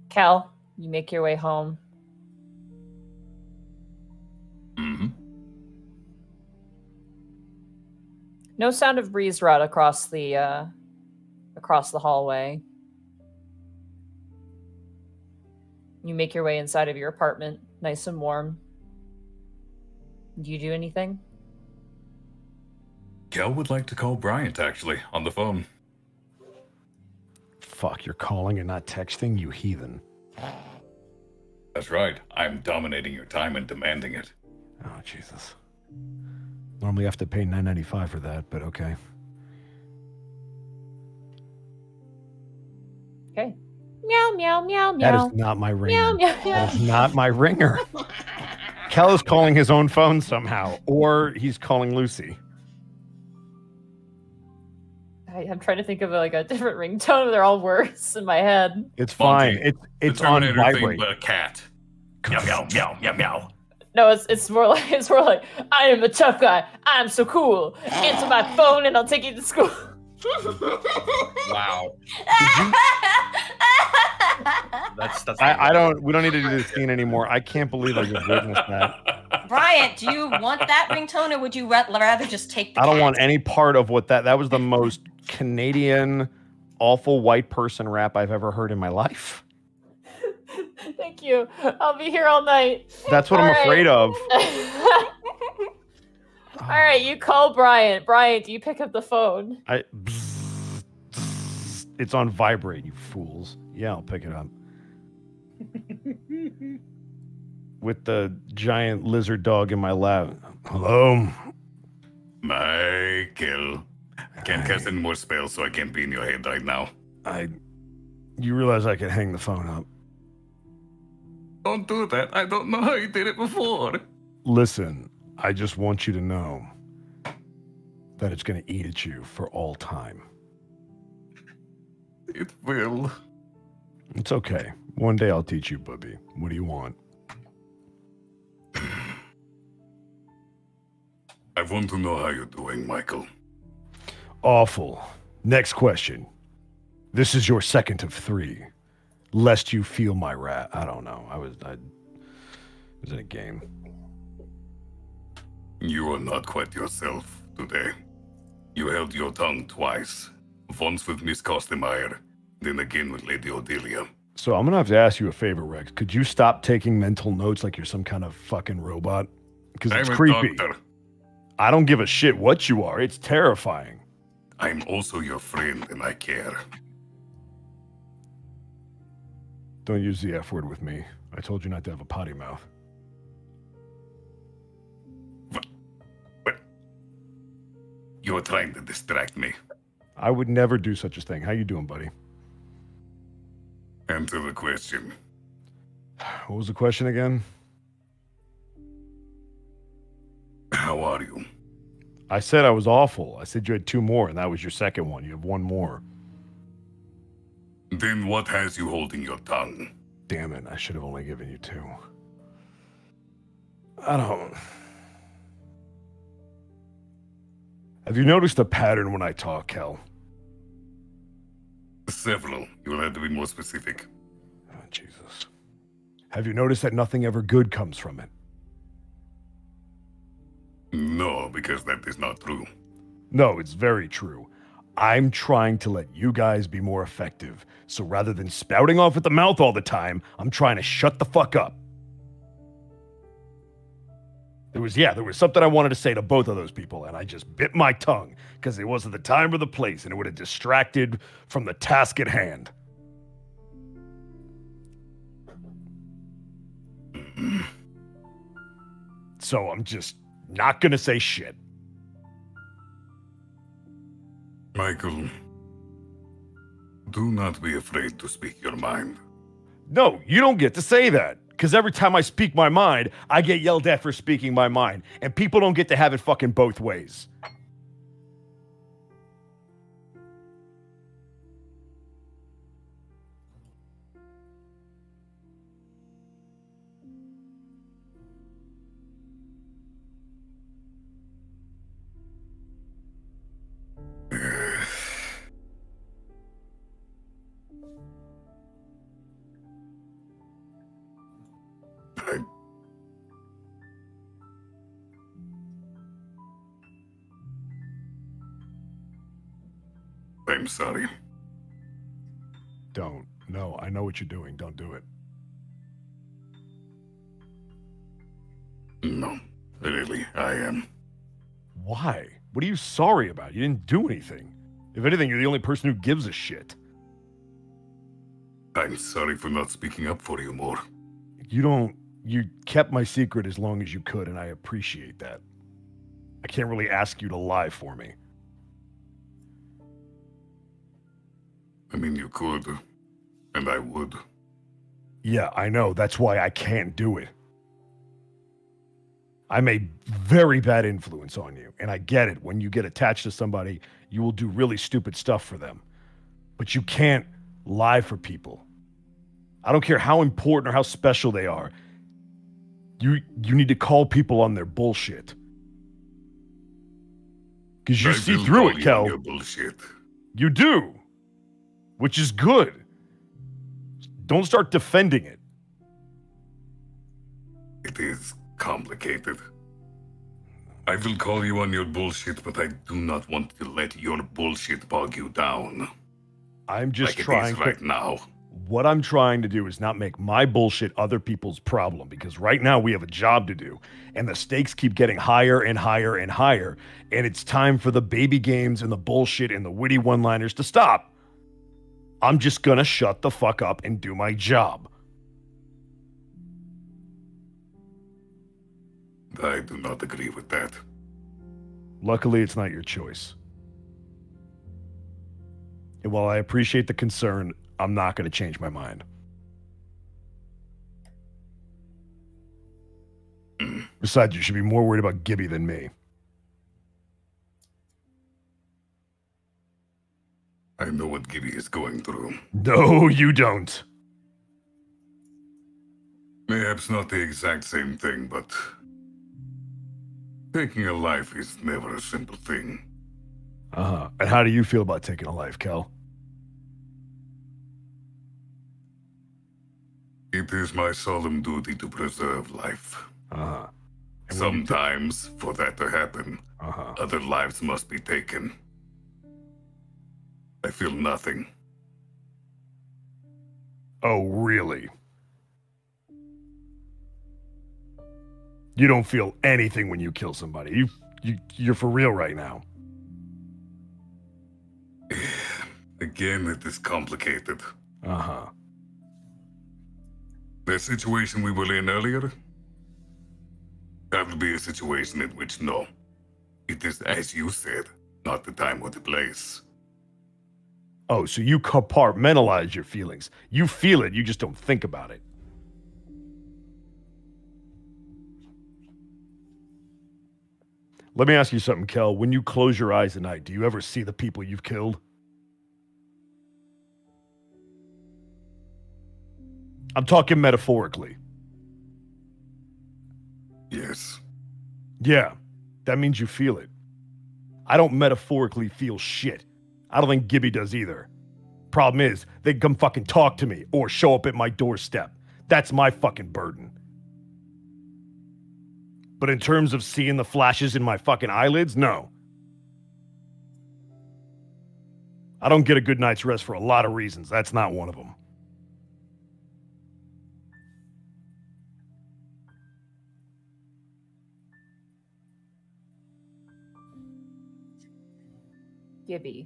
Cal, you make your way home. Mm-hmm. No sound of breeze rod across the hallway. You make your way inside of your apartment, nice and warm. Do you do anything? Kel would like to call Bryant, actually, on the phone. Fuck, you're calling and not texting, you heathen. That's right. I'm dominating your time and demanding it. Oh, Jesus. Normally I have to pay $9.95 for that, but okay. Okay. Meow, meow, meow, meow. That is not my ringer. Meow, meow, meow. That is not my ringer. Kel is calling his own phone somehow, or he's calling Lucy. I'm trying to think of like a different ringtone. They're all worse in my head. It's fine. It's on vibrate. But a cat. Meow meow meow meow meow. No, it's more like I am a tough guy. I am so cool. Answer my phone, and I'll take you to school. Wow. That's we don't need to do this scene anymore. I can't believe I just witnessed that. Bryant, do you want that ringtone, or would you rather just take the I don't want any part of what that was the most Canadian awful white person rap I've ever heard in my life. Thank you. I'll be here all night. That's what I'm afraid of. right, you call Bryant. Bryant, you pick up the phone. It's on vibrate, you fools. Yeah, I'll pick it up. With the giant lizard dog in my lap. Hello? Michael. I can't cast any more spells, so I can't be in your head right now. You realize I could hang the phone up. Don't do that. I don't know how you did it before. Listen, I just want you to know that it's going to eat at you for all time. It will. It's okay. One day I'll teach you, Bubby. What do you want? I want to know how you're doing, Michael. Awful. Next question. This is your second of three. Lest you feel my wrath. I don't know. I was in a game. You are not quite yourself today. You held your tongue twice. Once with Miss Kostemeyer, then again with Lady Odelia. So I'm going to have to ask you a favor, Rex. Could you stop taking mental notes like you're some kind of fucking robot? Because it's creepy. Doctor. I don't give a shit what you are. It's terrifying. I'm also your friend, and I care. Don't use the F word with me. I told you not to have a potty mouth. What? You're trying to distract me. I would never do such a thing. How you doing, buddy? Answer the question. What was the question again? How are you? I said I was awful. I said you had two more, and that was your second one. You have one more. Then what has you holding your tongue? Damn it, I should have only given you two. Have you noticed a pattern when I talk, Kel? Several. You'll have to be more specific. Oh, Jesus. Have you noticed that nothing ever good comes from it? No, because that is not true. No, it's very true. I'm trying to let you guys be more effective. So rather than spouting off at the mouth all the time, I'm trying to shut the fuck up. There was something I wanted to say to both of those people, and I just bit my tongue because it wasn't the time or the place, and it would have distracted from the task at hand. So I'm just not going to say shit. Michael, do not be afraid to speak your mind. No, you don't get to say that. Because every time I speak my mind, I get yelled at for speaking my mind. And people don't get to have it fucking both ways. I'm sorry. Don't. No, I know what you're doing. Don't do it. No, really, I am. Why? What are you sorry about? You didn't do anything. If anything, you're the only person who gives a shit. I'm sorry for not speaking up for you more. You kept my secret as long as you could, and I appreciate that. I can't really ask you to lie for me. I mean, you could, and I would. Yeah, I know. That's why I can't do it. I'm a very bad influence on you, and I get it. When you get attached to somebody, you will do really stupid stuff for them. But you can't lie for people. I don't care how important or how special they are. You need to call people on their bullshit. Because you see through it, Kel. You do. Which is good. Don't start defending it. It is complicated. I will call you on your bullshit, but I do not want to let your bullshit bog you down. I'm just trying right now. what I'm trying to do is not make my bullshit other people's problem, because right now we have a job to do and the stakes keep getting higher and higher and higher. And it's time for the baby games and the bullshit and the witty one-liners to stop. I'm just going to shut the fuck up and do my job. I do not agree with that. Luckily, it's not your choice. And while I appreciate the concern, I'm not going to change my mind. Besides, you should be more worried about Gibby than me. I know what Gibby is going through. No, you don't. Perhaps not the exact same thing, but taking a life is never a simple thing. Uh-huh. And how do you feel about taking a life, Khel? It is my solemn duty to preserve life. Uh-huh. Sometimes, for that to happen, other lives must be taken. I feel nothing. Oh, really? You don't feel anything when you kill somebody. You're for real right now. Again, it is complicated. Uh-huh. The situation we were in earlier, that would be a situation in which, no, it is, as you said, not the time or the place. Oh, so you compartmentalize your feelings. You feel it, you just don't think about it. Let me ask you something, Khel. When you close your eyes at night, do you ever see the people you've killed? I'm talking metaphorically. Yes. Yeah, that means you feel it. I don't metaphorically feel shit. I don't think Gibby does either. Problem is, they can come fucking talk to me or show up at my doorstep. That's my fucking burden. But in terms of seeing the flashes in my fucking eyelids, no. I don't get a good night's rest for a lot of reasons. That's not one of them. Gibby.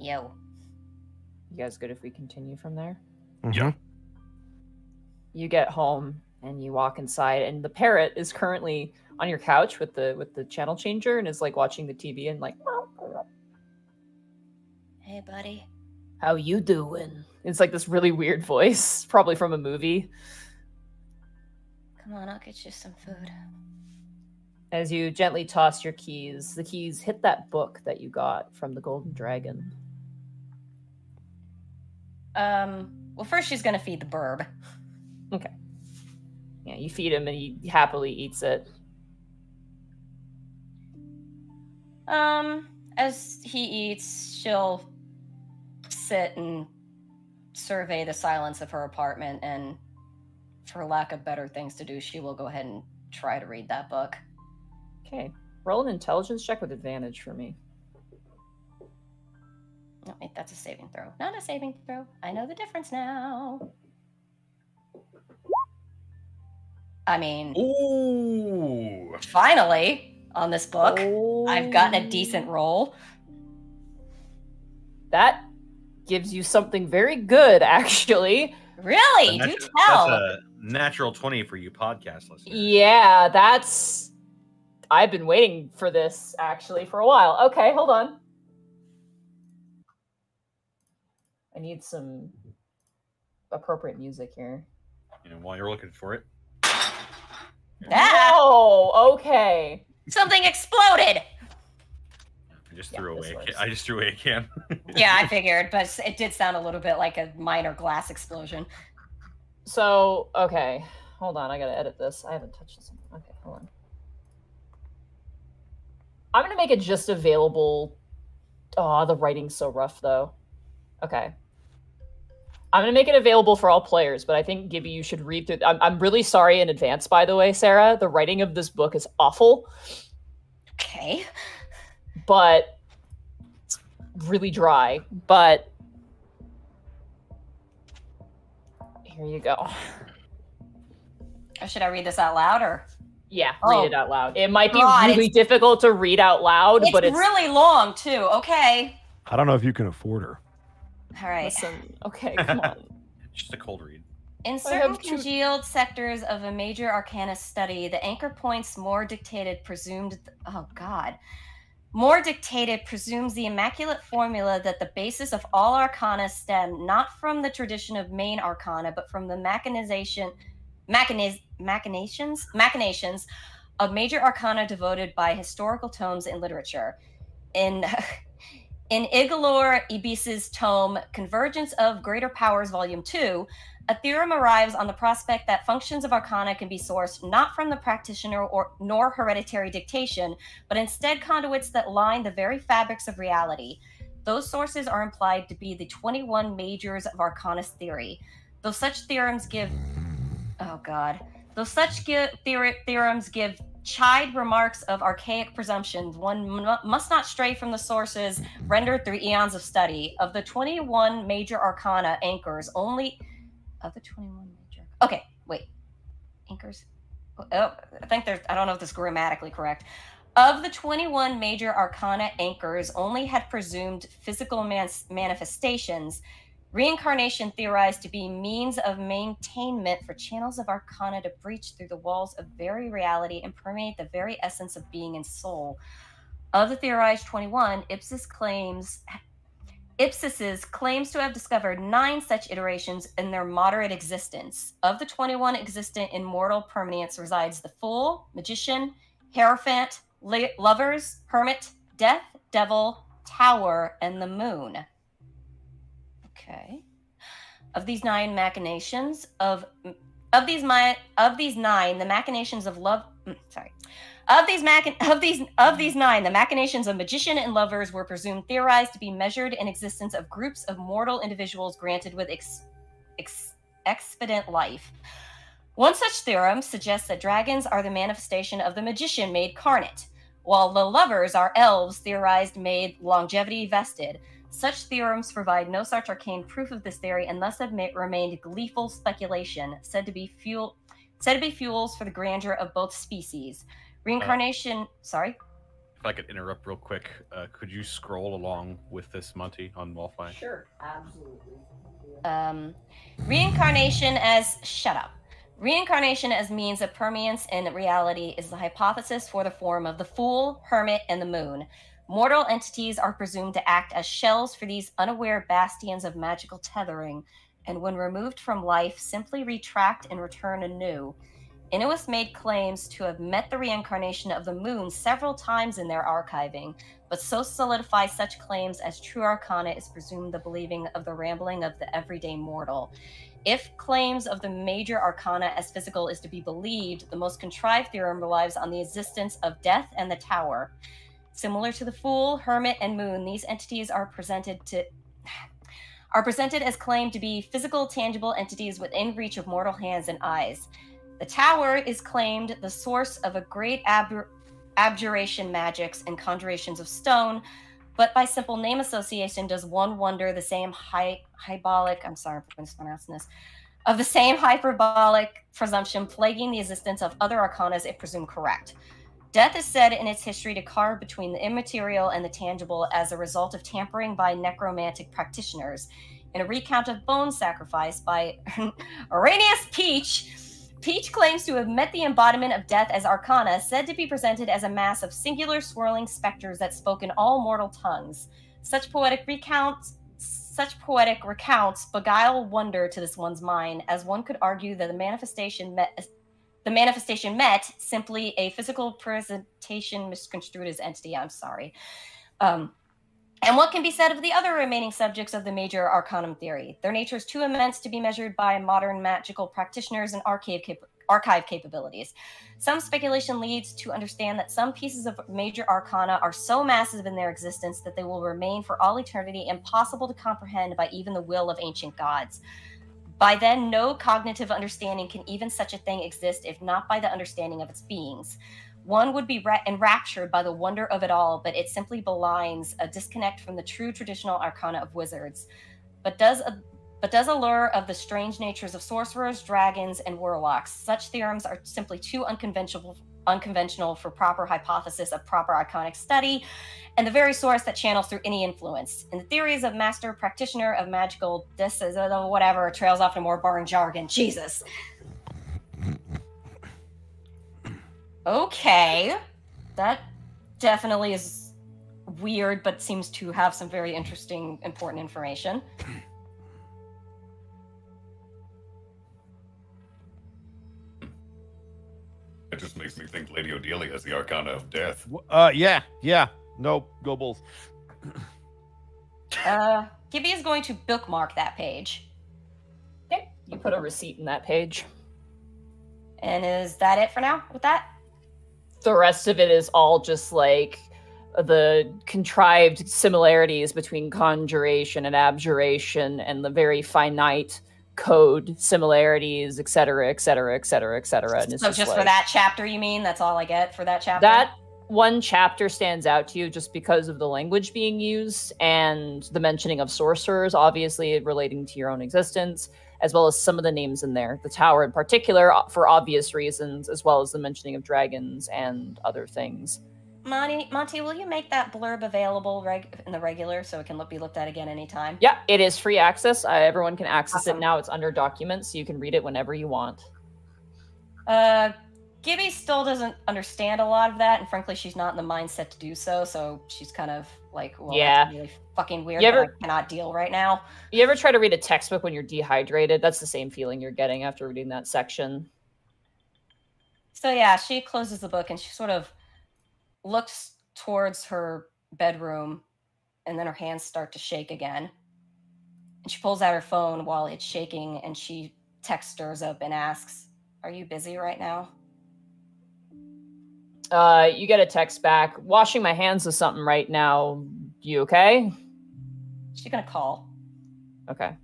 Yo. You guys good if we continue from there? Yeah. You get home and you walk inside and the parrot is currently on your couch with the channel changer and is like watching the TV and like, hey buddy. How you doing? It's like this really weird voice, probably from a movie. Come on, I'll get you some food. As you gently toss your keys, the keys hit that book that you got from the Golden Dragon. Well, first she's gonna feed the burb. Okay. Yeah, you feed him and he happily eats it. As he eats, she'll sit and survey the silence of her apartment, and for lack of better things to do, she will go ahead and try to read that book. Okay, roll an intelligence check with advantage for me. No, wait, that's a saving throw. Not a saving throw. I know the difference now. I mean, ooh. Finally, on this book, ooh. I've gotten a decent roll. That gives you something very good, actually. Really? Do tell. That's a natural 20 for you podcast listeners. Yeah, that's... I've been waiting for this, actually, for a while. Okay, hold on. I need some appropriate music here. You know, while you're looking for it. Oh, okay. Something exploded. I just threw away a can. Yeah, I figured, but it did sound a little bit like a minor glass explosion. So, okay. Hold on, I gotta edit this. I haven't touched this one. Okay, hold on. I'm going to make it just available. Oh, the writing's so rough, though. Okay. I'm going to make it available for all players, but I think, Gibby, you should read through... I'm really sorry in advance, by the way, Sarah. The writing of this book is awful. Okay. But... It's really dry, but... Here you go. Should I read this out loud or? Yeah, read it out loud. It might be really difficult to read out loud, but it's really long too. Okay. I don't know if you can afford her. All right. Listen, okay, come on. Just a cold read. In certain congealed sectors of a major arcana study, the anchor points more dictated presumes the immaculate formula that the basis of all arcana stem not from the tradition of main arcana, but from the machinations of major arcana devoted by historical tomes and literature. In Igalor Ibis's tome, Convergence of Greater Powers, Volume 2, a theorem arrives on the prospect that functions of arcana can be sourced not from the practitioner nor hereditary dictation, but instead conduits that line the very fabrics of reality. Those sources are implied to be the 21 majors of arcana's theory. Though such theorems give... Though such theorems give chide remarks of archaic presumptions, one must not stray from the sources rendered through eons of study. Of the 21 major arcana anchors, only... I don't know if this is grammatically correct. Of the 21 major arcana anchors, only had presumed physical manifestations, reincarnation theorized to be means of maintainment for channels of arcana to breach through the walls of very reality and permeate the very essence of being and soul. Of the theorized 21, Ipsises claims to have discovered 9 such iterations in their moderate existence. Of the 21 existent in mortal permanence resides the fool, magician, hierophant, lovers, hermit, death, devil, tower, and the moon. Okay. Of these 9 machinations of these nine, the machinations of magician and lovers were presumed theorized to be measured in existence of groups of mortal individuals granted with expedient life. One such theorem suggests that dragons are the manifestation of the magician made carnate, while the lovers are elves theorized made longevity vested. Such theorems provide no such arcane proof of this theory and thus have remained gleeful speculation, said to be fuels for the grandeur of both species. Reincarnation, sorry? If I could interrupt real quick, could you scroll along with this, Monty, on Wi-Fi? Sure, absolutely. Reincarnation as means of permanence in reality is the hypothesis for the form of the fool, hermit, and the moon. Mortal entities are presumed to act as shells for these unaware bastions of magical tethering, and when removed from life, simply retract and return anew. Inuits made claims to have met the reincarnation of the moon several times in their archiving, but so solidify such claims as true arcana is presumed the believing of the rambling of the everyday mortal. If claims of the major arcana as physical is to be believed, the most contrived theorem relies on the existence of death and the tower. Similar to the fool, hermit, and moon, these entities are presented as claimed to be physical, tangible entities within reach of mortal hands and eyes. The tower is claimed the source of a great abjuration magics and conjurations of stone, but by simple name association does one wonder the same hyperbolic presumption plaguing the existence of other arcanas it presumed correct. Death is said in its history to carve between the immaterial and the tangible as a result of tampering by necromantic practitioners. In a recount of bone sacrifice by Arrhenius Peach, Peach claims to have met the embodiment of death as arcana, said to be presented as a mass of singular swirling specters that spoke in all mortal tongues. Such poetic recounts beguile wonder to this one's mind, as one could argue that the manifestation met simply a physical presentation misconstrued as entity. I'm sorry. And what can be said of the other remaining subjects of the major arcanum theory? Their nature is too immense to be measured by modern magical practitioners and archive capabilities. Some speculation leads to understand that some pieces of major arcana are so massive in their existence that they will remain for all eternity impossible to comprehend by even the will of ancient gods. By then, no cognitive understanding can even such a thing exist, if not by the understanding of its beings. One would be enraptured by the wonder of it all, but it simply belies a disconnect from the true traditional arcana of wizards. But does a but does allure of the strange natures of sorcerers, dragons, and warlocks. Such theorems are simply too unconventional for proper hypothesis of proper iconic study, and the very source that channels through any influence. In the theories of master practitioner of magical this is whatever, trails off to more boring jargon. Jesus. Okay. That definitely is weird, but seems to have some very interesting, important information. It just makes me think Lady Odelia is the Arcana of Death. Yeah. No, go Bulls. Gibby is going to bookmark that page. Okay. You put a receipt in that page. And is that it for now with that? The rest of it is all just like the contrived similarities between conjuration and abjuration and the very finite code similarities, etc., etc., etc., etc. So just like, for that chapter, you mean? That's all I get for that chapter? That one chapter stands out to you just because of the language being used and the mentioning of sorcerers, obviously relating to your own existence, as well as some of the names in there. The tower in particular, for obvious reasons, as well as the mentioning of dragons and other things. Monty, will you make that blurb available in the regular so it can be looked at again anytime? Yeah, it is free access. Everyone can access it now. It's under documents, so you can read it whenever you want. Gibby still doesn't understand a lot of that, and frankly, she's not in the mindset to do so, so she's kind of like, well, yeah, that's really fucking weird. I cannot deal right now. You ever try to read a textbook when you're dehydrated? That's the same feeling you're getting after reading that section. So yeah, she closes the book, and she sort of looks towards her bedroom, and then her hands start to shake again. And she pulls out her phone while it's shaking, and she texts up and asks, "Are you busy right now?" You get a text back, "Washing my hands of something right now. You okay?" She's gonna call. Okay.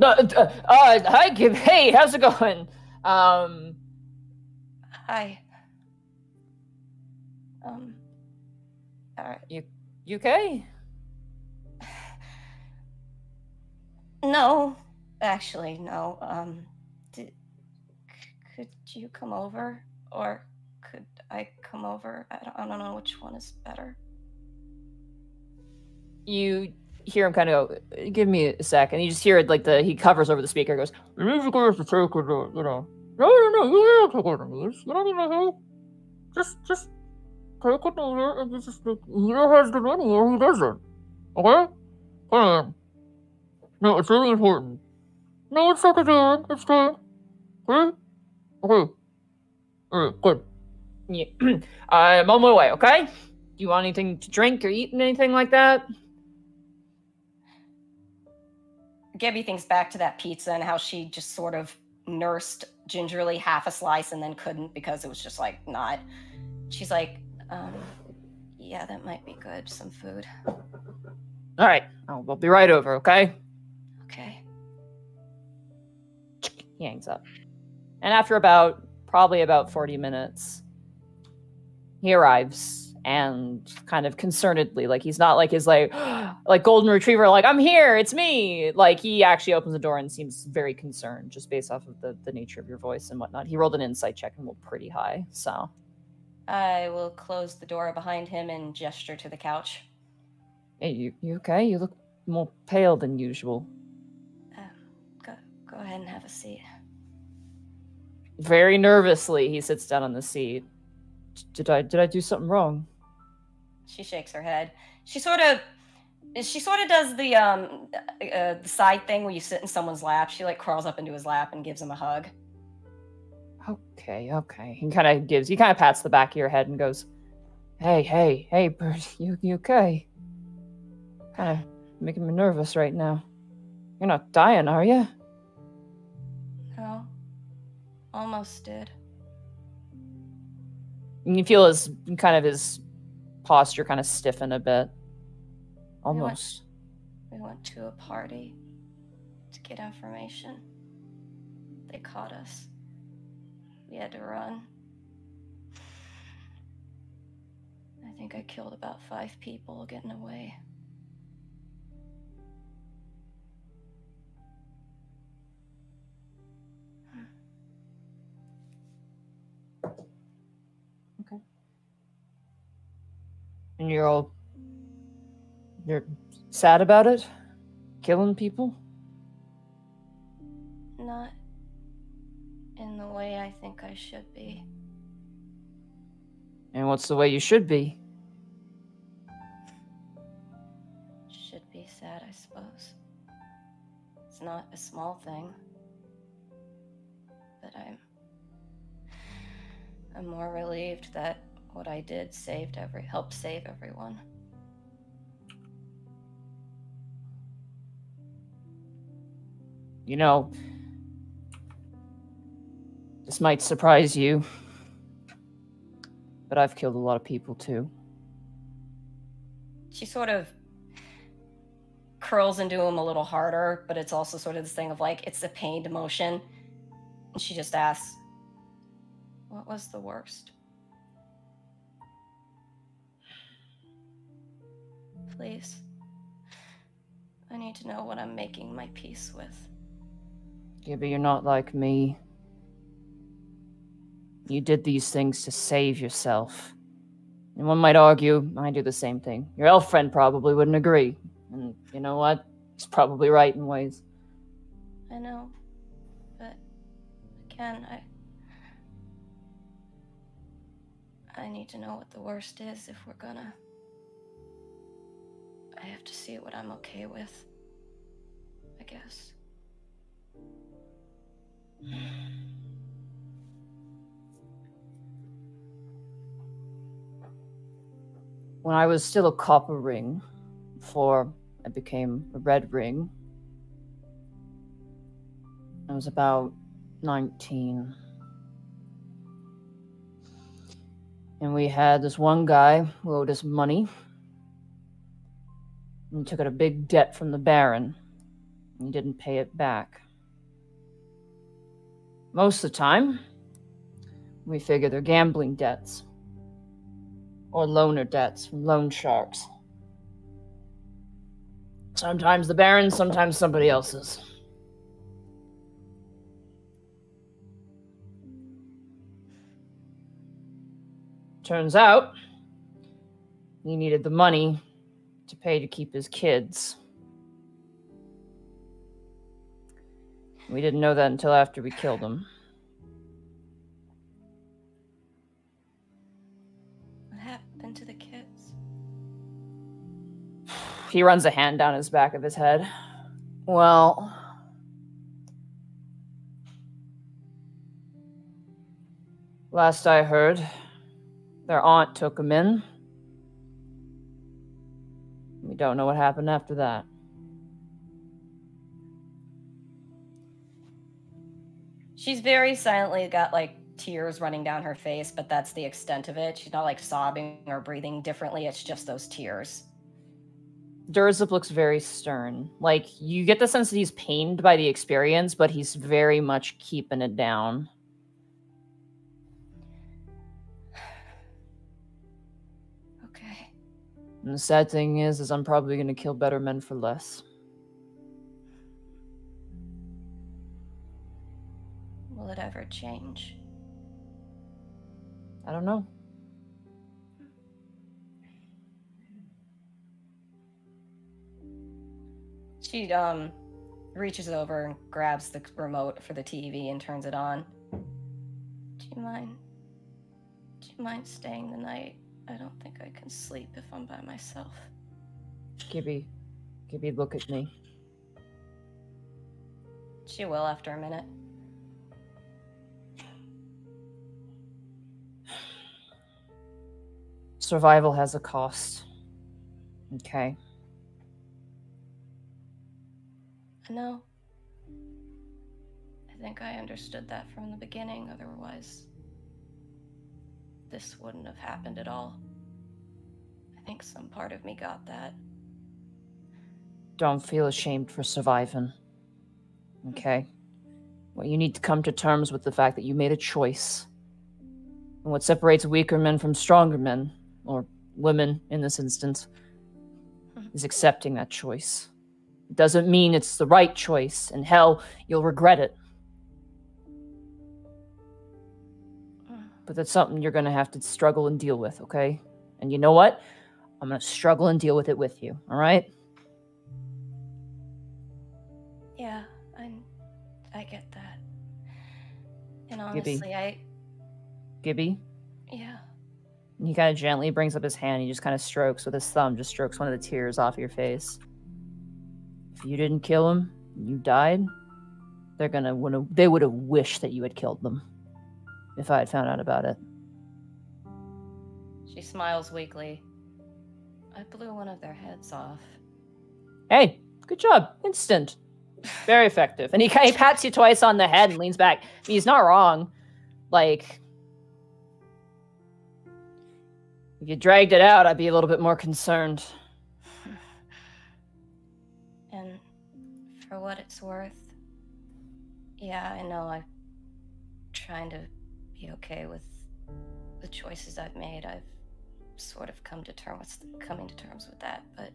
Hi, Gib. Hey, how's it going? Hi. All right. You okay? No, actually, no. Could you come over, or could I come over? I don't know which one is better. You hear him kind of go, "Give me a sec," and you just hear it like he covers over the speaker. Goes, "No, just." He doesn't or he doesn't. Okay? No, it's really important. No, it's not good. It's good. Okay? Okay. Alright, good. Yeah. I'm on my way, okay? Do you want anything to drink or eat anything like that? Gibby thinks back to that pizza and how she just sort of nursed gingerly half a slice and then couldn't because it was just like not. She's like, yeah, that might be good. Some food. All right. I'll be right over, okay? Okay. He hangs up. And after probably about 40 minutes, he arrives and kind of concernedly, like he's not like his like golden retriever, like, "I'm here, it's me." Like he actually opens the door and seems very concerned just based off of the nature of your voice and whatnot. He rolled an insight check and rolled pretty high, so... I will close the door behind him and gesture to the couch. Hey, you okay? You look more pale than usual. Go ahead and have a seat. Very nervously, he sits down on the seat. Did I do something wrong? She shakes her head. She sort of does the side thing where you sit in someone's lap. She like crawls up into his lap and gives him a hug. Okay. He kind of pats the back of your head and goes, Hey, Bert, you okay? Kind of making me nervous right now. You're not dying, are you? No. Almost did. And you feel his posture kind of stiffen a bit. Almost. We went to a party to get information. They caught us. We had to run. I think I killed about 5 people getting away. And you're sad about it? Killing people? Not in the way I think I should be. And what's the way you should be? Should be sad, I suppose. It's not a small thing. But I'm more relieved that what I did helped save everyone. You know, this might surprise you, but I've killed a lot of people too. She sort of curls into him a little harder, but it's also sort of this thing of like, it's a pained emotion. And she just asks, what was the worst? Please. I need to know what I'm making my peace with. Yeah, but you're not like me. You did these things to save yourself. And one might argue, I do the same thing. Your elf friend probably wouldn't agree. And you know what? He's probably right in ways. I know. But again, I need to know what the worst is if we're gonna... I have to see what I'm okay with, I guess. When I was still a copper ring, before I became a red ring, I was about 19. And we had this one guy who owed us money. And he took out a big debt from the Baron. And he didn't pay it back. Most of the time, we figure they're gambling debts. Or loaner debts from loan sharks. Sometimes the Baron's, sometimes somebody else's. Turns out, he needed the money to pay to keep his kids. We didn't know that until after we killed him. He runs a hand down his back of his head. Well, last I heard, their aunt took him in. We don't know what happened after that. She's very silently got like tears running down her face, but that's the extent of it. She's not like sobbing or breathing differently. It's just those tears. Durzip looks very stern. Like, you get the sense that he's pained by the experience, but he's very much keeping it down. Okay. And the sad thing is I'm probably going to kill better men for less. Will it ever change? I don't know. She reaches over and grabs the remote for the TV and turns it on. Do you mind staying the night? I don't think I can sleep if I'm by myself. Gibby, look at me. She will after a minute. Survival has a cost. Okay. No. I think I understood that from the beginning, otherwise this wouldn't have happened at all. I think some part of me got that. Don't feel ashamed for surviving. Okay? Well, you need to come to terms with the fact that you made a choice. And what separates weaker men from stronger men, or women in this instance, is accepting that choice. It doesn't mean it's the right choice, and hell, you'll regret it. But that's something you're going to have to struggle and deal with, okay? And you know what? I'm going to struggle and deal with it with you, all right? Yeah, I get that. And honestly, Gibby. Gibby? Yeah. He kind of gently brings up his hand. He just kind of strokes with his thumb, just strokes one of the tears off your face. If you didn't kill him, you died. They're gonna wanna, they would have wished that you had killed them. If I had found out about it. She smiles weakly. I blew one of their heads off. Hey, good job. Instant. Very effective. And he pats you twice on the head and leans back. I mean, he's not wrong. Like, if you dragged it out, I'd be a little bit more concerned. And for what it's worth, yeah, I know I'm trying to be okay with the choices I've made. I've sort of coming to terms with that, but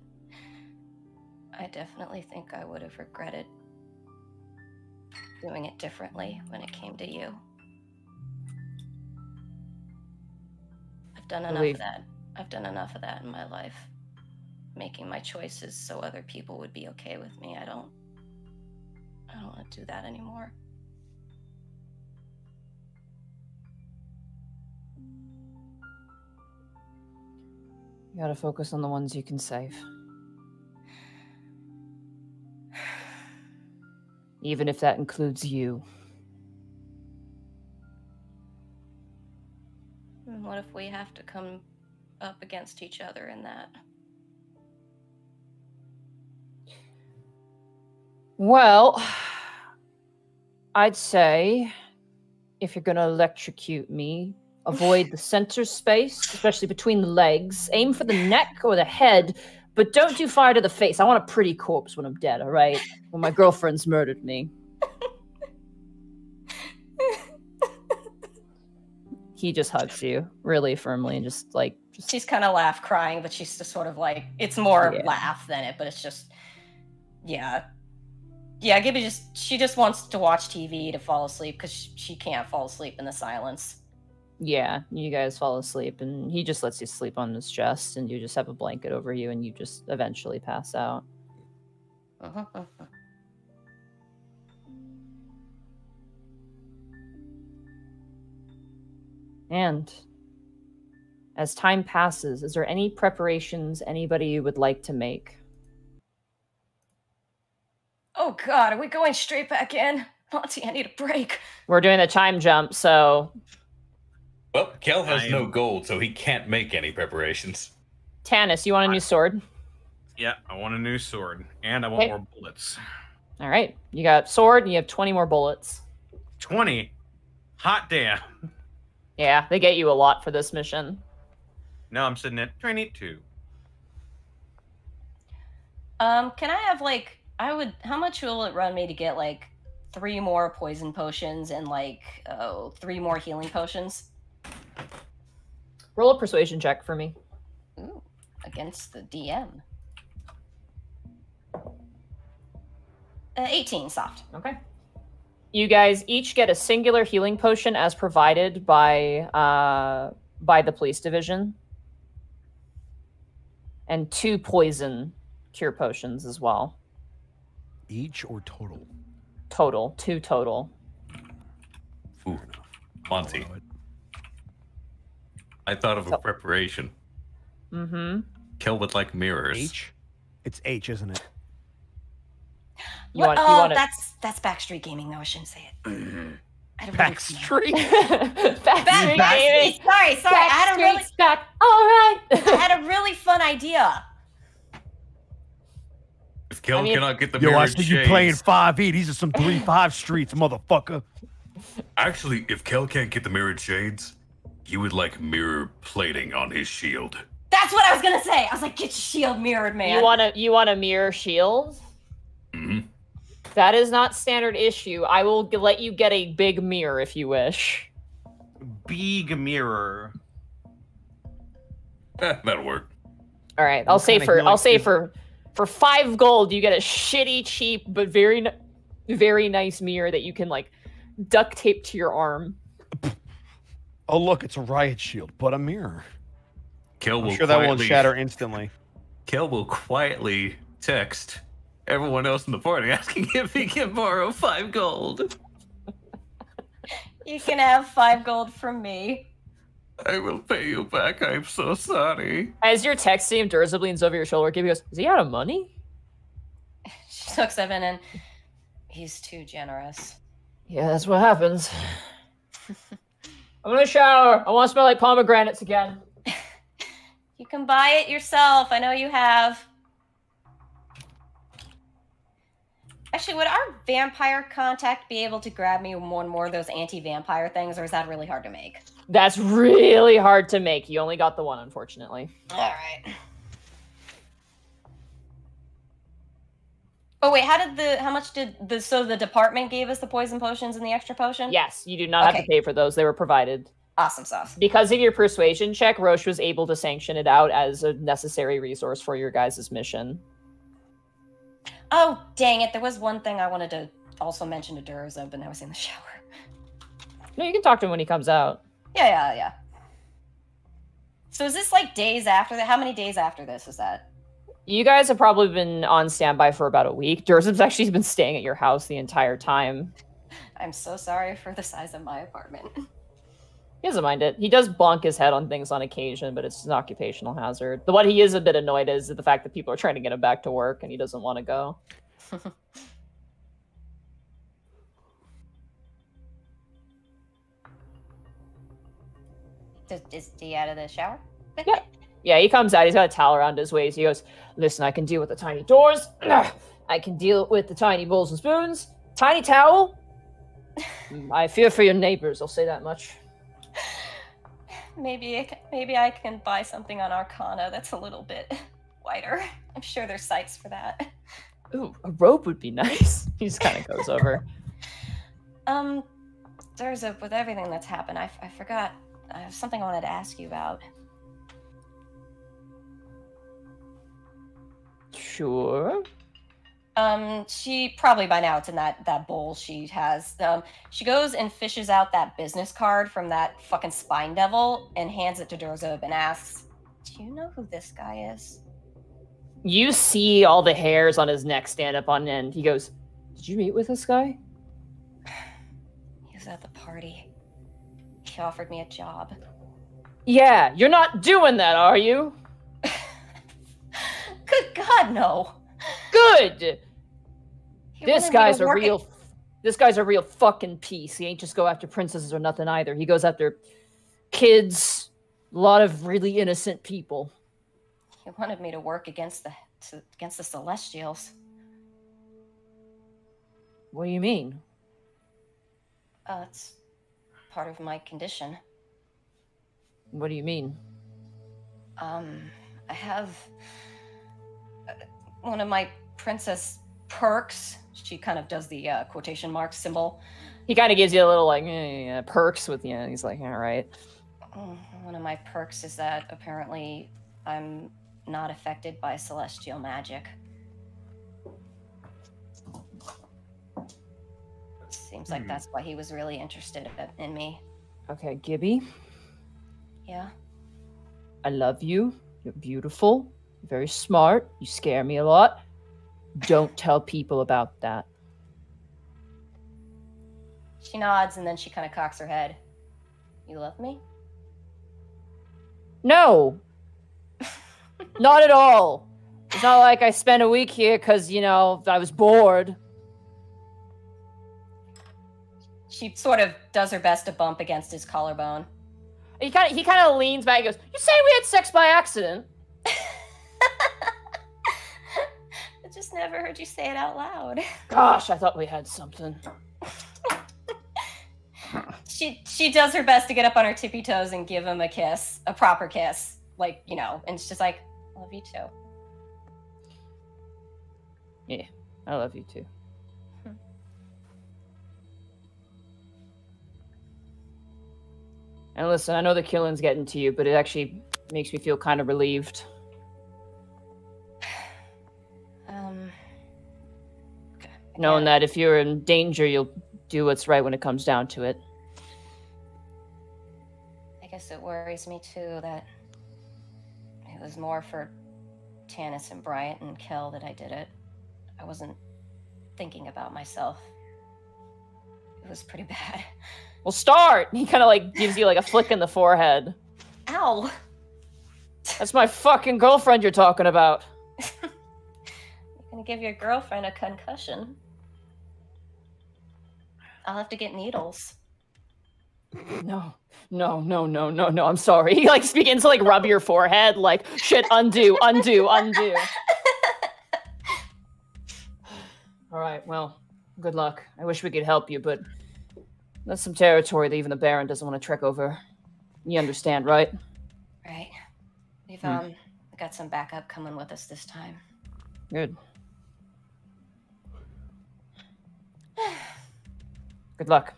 I definitely think I would have regretted doing it differently when it came to you. I've done enough of that in my life, making my choices so other people would be okay with me. I don't want to do that anymore. You gotta focus on the ones you can save. Even if that includes you. What if we have to come up against each other in that? Well, I'd say if you're going to electrocute me, avoid the center space, especially between the legs. Aim for the neck or the head, but don't do fire to the face. I want a pretty corpse when I'm dead, all right? When my girlfriend's murdered me. He just hugs you really firmly and just like... She's kind of laugh crying, but she's just sort of like... It's more laugh than it, but it's just... Yeah. Yeah, Gibby just... She just wants to watch TV to fall asleep because she can't fall asleep in the silence. Yeah, you guys fall asleep and he just lets you sleep on his chest and you just have a blanket over you and you just eventually pass out. And as time passes, is there any preparations anybody would like to make? Oh God, are we going straight back in? Monty, I need a break. We're doing the time jump, so... Well, Khel has no gold, so he can't make any preparations. Tanis, you want a new sword? Yeah, I want a new sword. And I want more bullets. All right. You got sword, and you have 20 more bullets. 20? Hot damn. Yeah, they get you a lot for this mission. No, I'm sitting at 22. Can I have, like, how much will it run me to get, like, 3 more poison potions and, like, 3 more healing potions? Roll a persuasion check for me. Ooh, against the DM. 18 soft. Okay. You guys each get a singular healing potion as provided by the police division. And 2 poison cure potions as well. Each or total? Total. 2 total. Ooh, Monty. I thought of a preparation. Mm-hmm. Khel would like mirrors. H? It's H, isn't it? That's Backstreet Gaming, though. I shouldn't say it. Backstreet? Backstreet Gaming. Sorry. I had a really fun idea. If Khel cannot get the mirror, I see you playing 5e. These are some 3-5 streets, motherfucker. Actually, if Khel can't get the mirrored shades... He would like mirror plating on his shield. That's what I was gonna say. I was like, get your shield mirrored, man. You want a mirror shield? Mm-hmm. That is not standard issue. I will let you get a big mirror if you wish. Big mirror. That'll work. All right, I'll say for 5 gold, you get a shitty, cheap, but very, very nice mirror that you can like duct tape to your arm. Oh, look, it's a riot shield, but a mirror. Khel will quietly, that won't shatter instantly. Khel will quietly text everyone else in the party asking if he can borrow 5 gold. You can have 5 gold from me. I will pay you back. I'm so sorry. As you're texting him derisively and over your shoulder, Gibby goes, "Is he out of money?" She looks at him and he's too generous. Yeah, that's what happens. I'm gonna shower. I want to smell like pomegranates again. You can buy it yourself. I know you have. Actually, would our vampire contact be able to grab me one more of those anti-vampire things, or is that really hard to make? That's really hard to make. You only got the one, unfortunately. All right. Oh wait, how much did the so the department gave us the poison potions and the extra potion? Yes, you do not have to pay for those. They were provided. Awesome sauce. Because of your persuasion check, Roche was able to sanction it out as a necessary resource for your guys' mission. Oh, dang it. There was one thing I wanted to also mention to Durzo, but now he's in the shower. No, you can talk to him when he comes out. Yeah. So is this like days after that? How many days after this is that? You guys have probably been on standby for about a week. Durzum's actually been staying at your house the entire time. I'm so sorry for the size of my apartment. He doesn't mind it. He does bonk his head on things on occasion, but it's an occupational hazard. What he is a bit annoyed is the fact that people are trying to get him back to work and he doesn't want to go. Is he out of the shower? Yeah. Yeah, he comes out. He's got a towel around his waist. He goes, "Listen, I can deal with the tiny doors. I can deal with the tiny bowls and spoons. Tiny towel? I fear for your neighbors, I'll say that much." Maybe I can buy something on Arcana that's a little bit wider. I'm sure there's sites for that. Ooh, a robe would be nice. He just kind of goes over. Durza, with everything that's happened, I forgot. I have something I wanted to ask you about. Sure. She probably by now it's in that bowl she has. She goes and fishes out that business card from that fucking spine devil and hands it to Durzob and asks, "Do you know who this guy is?" You see all the hairs on his neck stand up on end. He goes, "Did you meet with this guy?" He was at the party. He offered me a job. Yeah, you're not doing that, are you? Good God, no. Good. This guy's a real fucking piece. He ain't just go after princesses or nothing either. He goes after kids, a lot of really innocent people. He wanted me to work against the Celestials. What do you mean? It's part of my condition. What do you mean? I have one of my princess perks. She kind of does the quotation mark symbol. He kind of gives you a little like perks with you. He's like, all right. One of my perks is that apparently I'm not affected by celestial magic. Seems like that's why he was really interested in me. Okay, Gibby. Yeah? I love you. You're beautiful. You're very smart. You scare me a lot. Don't tell people about that. She nods and then she kind of cocks her head. You love me? No. Not at all. It's not like I spent a week here because, you know, I was bored. She sort of does her best to bump against his collarbone. He kind of leans back and goes, "You say we had sex by accident?" I just never heard you say it out loud. Gosh, I thought we had something. She does her best to get up on her tippy toes and give him a kiss, a proper kiss, like, you know, and she's just like, "I love you too." Yeah, I love you too. And listen, I know the killing's getting to you, but it actually makes me feel kind of relieved. Knowing that if you're in danger, you'll do what's right when it comes down to it. I guess it worries me too that It was more for Tanis and Bryant and Khel that I did it. I wasn't thinking about myself. It was pretty bad. Well, start! He kind of like gives you like a flick in the forehead. Ow! That's my fucking girlfriend you're talking about. You're gonna give your girlfriend a concussion. I'll have to get needles. No, no, no, no, no, no, I'm sorry. He like begins to like rub your forehead like, shit, undo, undo, undo. All right, well, good luck. I wish we could help you, but that's some territory that even the Baron doesn't want to trek over. You understand, right? Right. We've got some backup coming with us this time. Good. Good luck.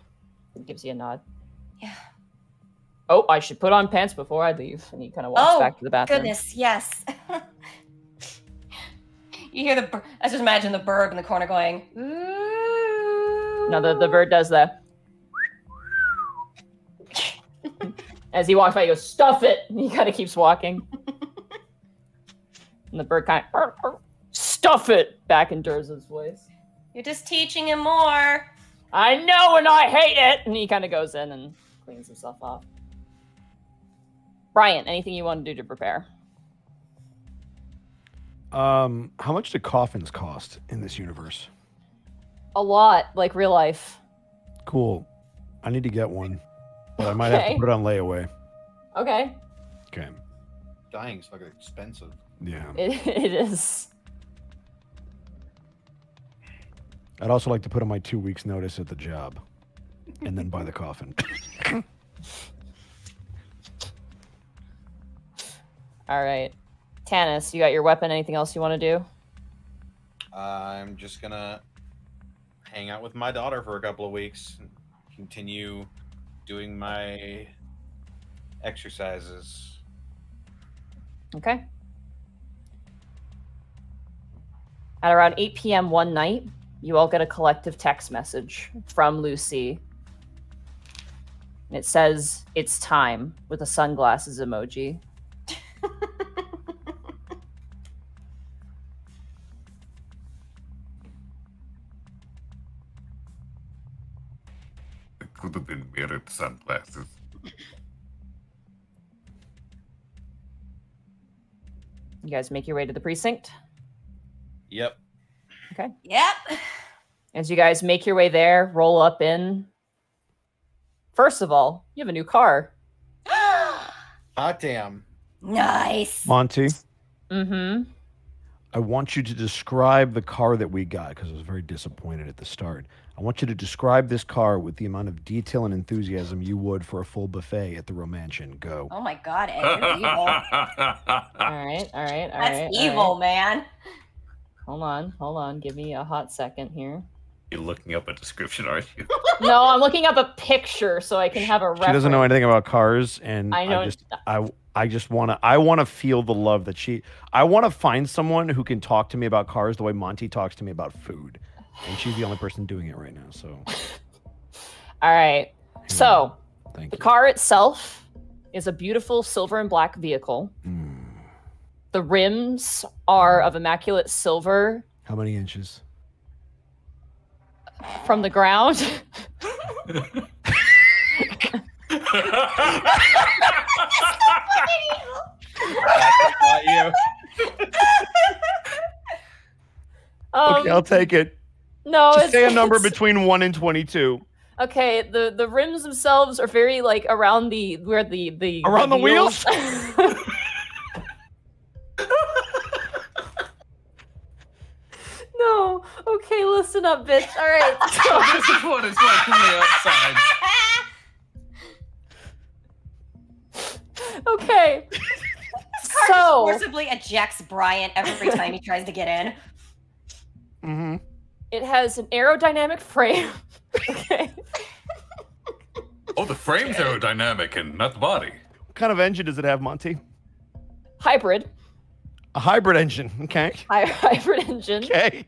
He gives you a nod. Yeah. Oh, I should put on pants before I leave. And he kind of walks back to the bathroom. Oh, goodness, yes. You hear the bird. I just imagine the bird in the corner going, ooh. No, the bird does that. As he walks by, he goes, stuff it. And he kind of keeps walking. And the bird kind of, stuff it, back in Durza's voice. You're just teaching him more. I know, and I hate it. And he kind of goes in and cleans himself off. Bryant, anything you want to do to prepare? How much do coffins cost in this universe? A lot, like real life. Cool. I need to get one, but I might have to put it on layaway. Okay. Okay. Dying's fucking expensive. Yeah. It is. I'd also like to put on my 2 weeks' notice at the job, and then buy the coffin. All right, Tanis, you got your weapon. Anything else you want to do? I'm just gonna hang out with my daughter for a couple of weeks, and continue doing my exercises. Okay. At around 8 p.m. one night, you all get a collective text message from Lucy. And it says, it's time, with a sunglasses emoji. I could have been wearing sunglasses. You guys make your way to the precinct? Yep. Okay. Yep. As you guys make your way there, roll up in. First of all, you have a new car. Hot damn. Nice. Monty. Mm-hmm. I want you to describe the car that we got, because I was very disappointed at the start. I want you to describe this car with the amount of detail and enthusiasm you would for a full buffet at the Romantian. Go. Oh my God, Ed, you're evil. All right. That's evil, man. Hold on. Give me a hot second here. You're looking up a description, aren't you? No, I'm looking up a picture so I can have a reference. She doesn't know anything about cars, and I just want to feel the love that she... I want to find someone who can talk to me about cars the way Monty talks to me about food. And she's the only person doing it right now, so... All right. So, the car itself is a beautiful silver and black vehicle. Mm. The rims are of immaculate silver. How many inches? From the ground. Okay, I'll take it. No, just say a number between 1 and 22. Okay, the rims themselves are very like around the wheels. No. Okay, listen up, bitch. All right. So this is what it's like from the outside. Okay. This car so forcibly ejects Bryant every time he tries to get in. Mm-hmm. It has an aerodynamic frame. Okay. Oh, the frame's aerodynamic and not the body. What kind of engine does it have, Monty? Hybrid. A hybrid engine, okay. Hybrid engine. Okay.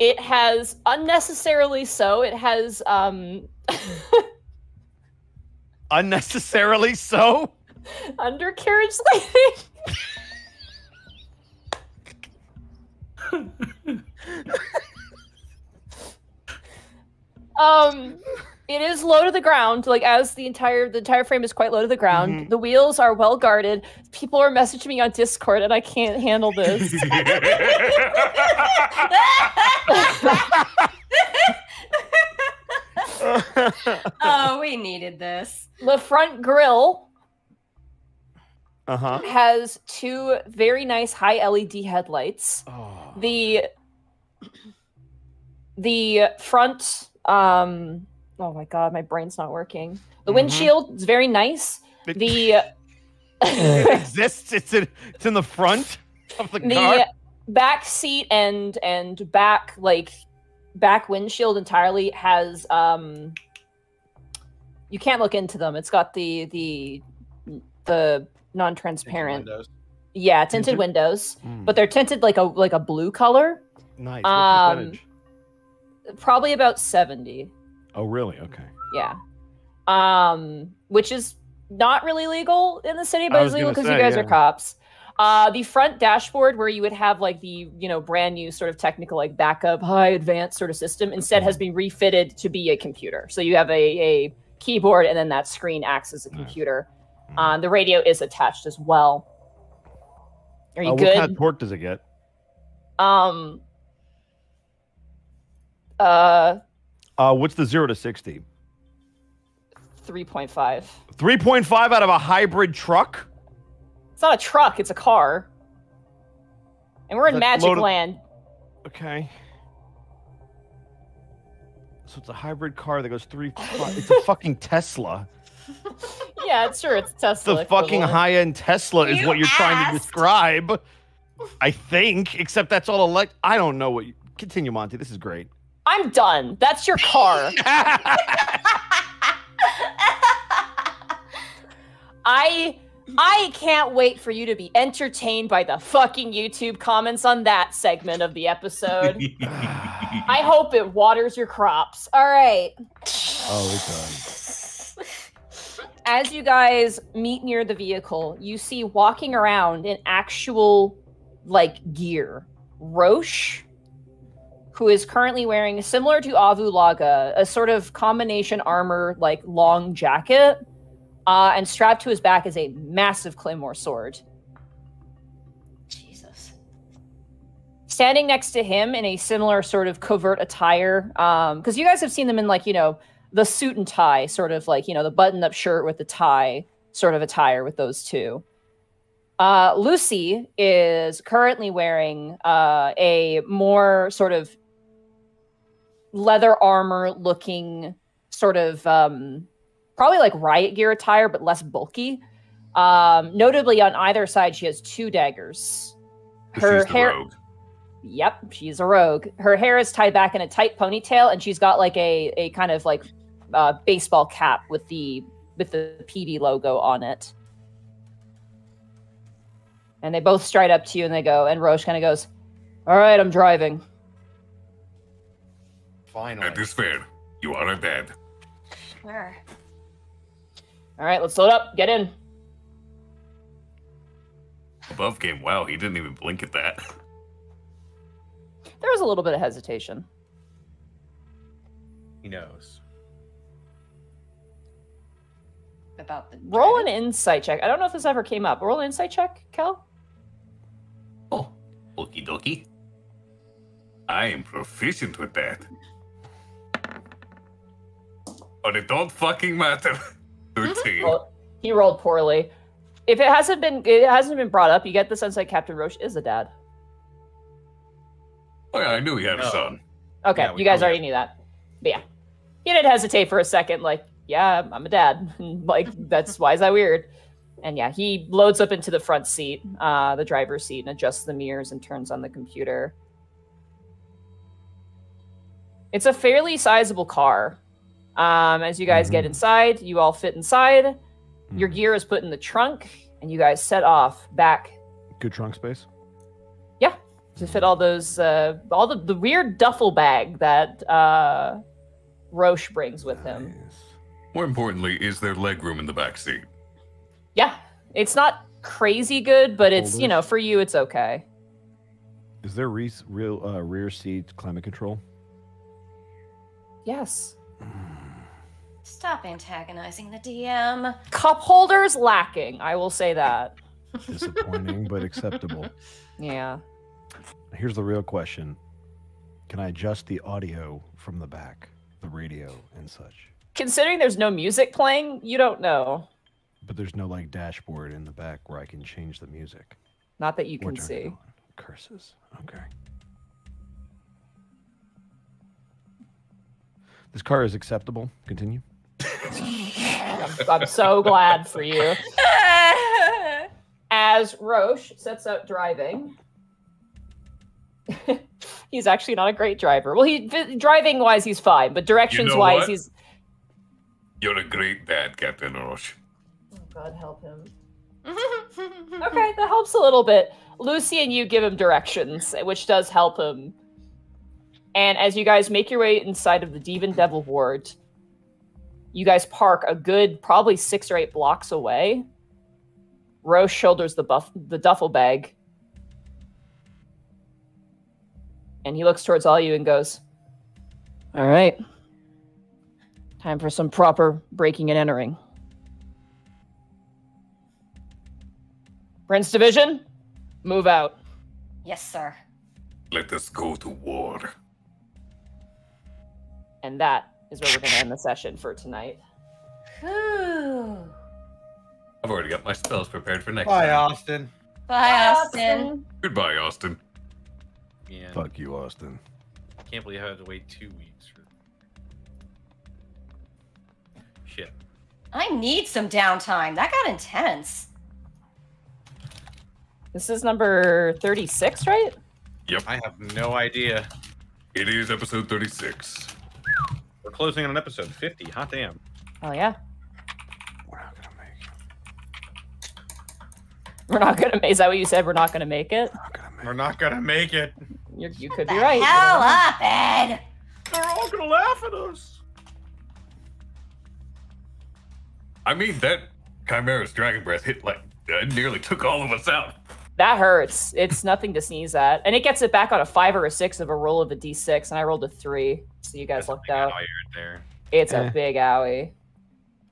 It has, unnecessarily so, it has... unnecessarily so? Undercarriage lighting. It is low to the ground, like as the entire frame is quite low to the ground. Mm-hmm. The wheels are well guarded. People are messaging me on Discord and I can't handle this. Oh, we needed this. The front grille has two very nice high LED headlights. Oh. The front oh my god, my brain's not working. The windshield is very nice. It exists. It's in the front of the car. Back seat and back back windshield entirely has you can't look into them. It's got the non-transparent tinted windows. Yeah, tinted windows, but they're tinted like a blue color. Nice. Probably about 70. Oh really? Okay. Yeah. Which is not really legal in the city, but it's legal because you guys are cops. The front dashboard, where you would have like the brand new sort of technical like backup high advanced sort of system, instead has been refitted to be a computer. So you have a keyboard, and then that screen acts as a computer. The radio is attached as well. Are you good? What kind of torque does it get? What's the 0 to 60? 3.5. 3.5 out of a hybrid truck. It's not a truck, it's a car. And we're in Magic Land. Okay. So it's a hybrid car that goes 3.5. It's a fucking Tesla. Yeah, sure, it's Tesla. The fucking high-end Tesla is what you're trying to describe. I think, except that's all elect. I don't know what you... Continue, Monty. This is great. I'm done. That's your car. I can't wait for you to be entertained by the fucking YouTube comments on that segment of the episode. I hope it waters your crops. All right. Oh, it does. As you guys meet near the vehicle, you see walking around in actual, like, gear. Roche, who is currently wearing, similar to Avulaga, a sort of combination armor, like, long jacket. And strapped to his back is a massive claymore sword. Jesus. Standing next to him in a similar sort of covert attire, because you guys have seen them in, like, the suit and tie, sort of like, the button-up shirt with the tie sort of attire with those two. Lucy is currently wearing a more sort of leather armor-looking sort of... probably like riot gear attire, but less bulky. Notably, on either side, she has two daggers. Her hair. Rogue. Yep, she's a rogue. Her hair is tied back in a tight ponytail, and she's got like a kind of like baseball cap with the PD logo on it. And they both stride up to you, and they go. And Roche kind of goes, "All right, I'm driving." Finally, that is fair. You are dead. Where? All right, let's load up. Get in. Above game. Wow, he didn't even blink at that. There was a little bit of hesitation. He knows. About the roll an insight check. I don't know if this ever came up. Roll an insight check, Kel. Oh, okie dokie. I am proficient with that. But it don't fucking matter. 13. Well, he rolled poorly. If it hasn't been brought up, you get the sense that Captain Roche is a dad. Oh yeah, I knew he had a son. Okay, yeah, you guys already knew that. But yeah. He did hesitate for a second, like, yeah, I'm a dad. Like, that's why is that weird? And yeah, he loads up into the front seat, the driver's seat, and adjusts the mirrors and turns on the computer. It's a fairly sizable car. As you guys get inside, you all fit inside. Your gear is put in the trunk, and you guys set off back. Good trunk space. Yeah, to fit all those, all the weird duffel bag that Roche brings with him. More importantly, is there leg room in the back seat? Yeah, It's not crazy good, but it's, you know, for you, it's okay. Is there rear seat climate control? Yes. Stop antagonizing the DM. Cup holders lacking, I will say that. Disappointing, but acceptable. Yeah. Here's the real question. Can I adjust the audio from the back, the radio and such? Considering there's no music playing, you don't know. But there's no, like, dashboard in the back where I can change the music. Not that you can see. Curses. Okay. This car is acceptable. Continue. I'm so glad for you. As Roche sets up driving, he's actually not a great driver. Well, driving-wise, he's fine, but directions-wise, he's... You're a great dad, Captain Roche. Oh, God help him. Okay, that helps a little bit. Lucy and you give him directions, which does help him. And as you guys make your way inside of the Demon Devil Ward, you guys park a good probably 6 or 8 blocks away. Rose shoulders the duffel bag. And he looks towards all you and goes, "All right. Time for some proper breaking and entering. Prince Division, move out." "Yes, sir." "Let us go to war." And that is where we're going to end the session for tonight. Whew. I've already got my spells prepared for next time. Austin. Bye, Austin. Goodbye, Austin. Yeah. Fuck you, Austin. Can't believe I had to wait 2 weeks for... Shit. I need some downtime. That got intense. This is number 36, right? Yep. I have no idea. It is episode 36. We're closing on episode 50. Hot damn. Oh, yeah. We're not going to make it. We're not going to make it. Is that what you said? We're not going to make it? We're not going to make it. You could be right. Hell up, Ed. They're all going to laugh at us. I mean, that Chimera's Dragon Breath hit like nearly took all of us out. That hurts. It's nothing to sneeze at. And it gets it back on a 5 or a 6 of a roll of a D6, and I rolled a 3. So you guys lucked out. There. It's a big owie.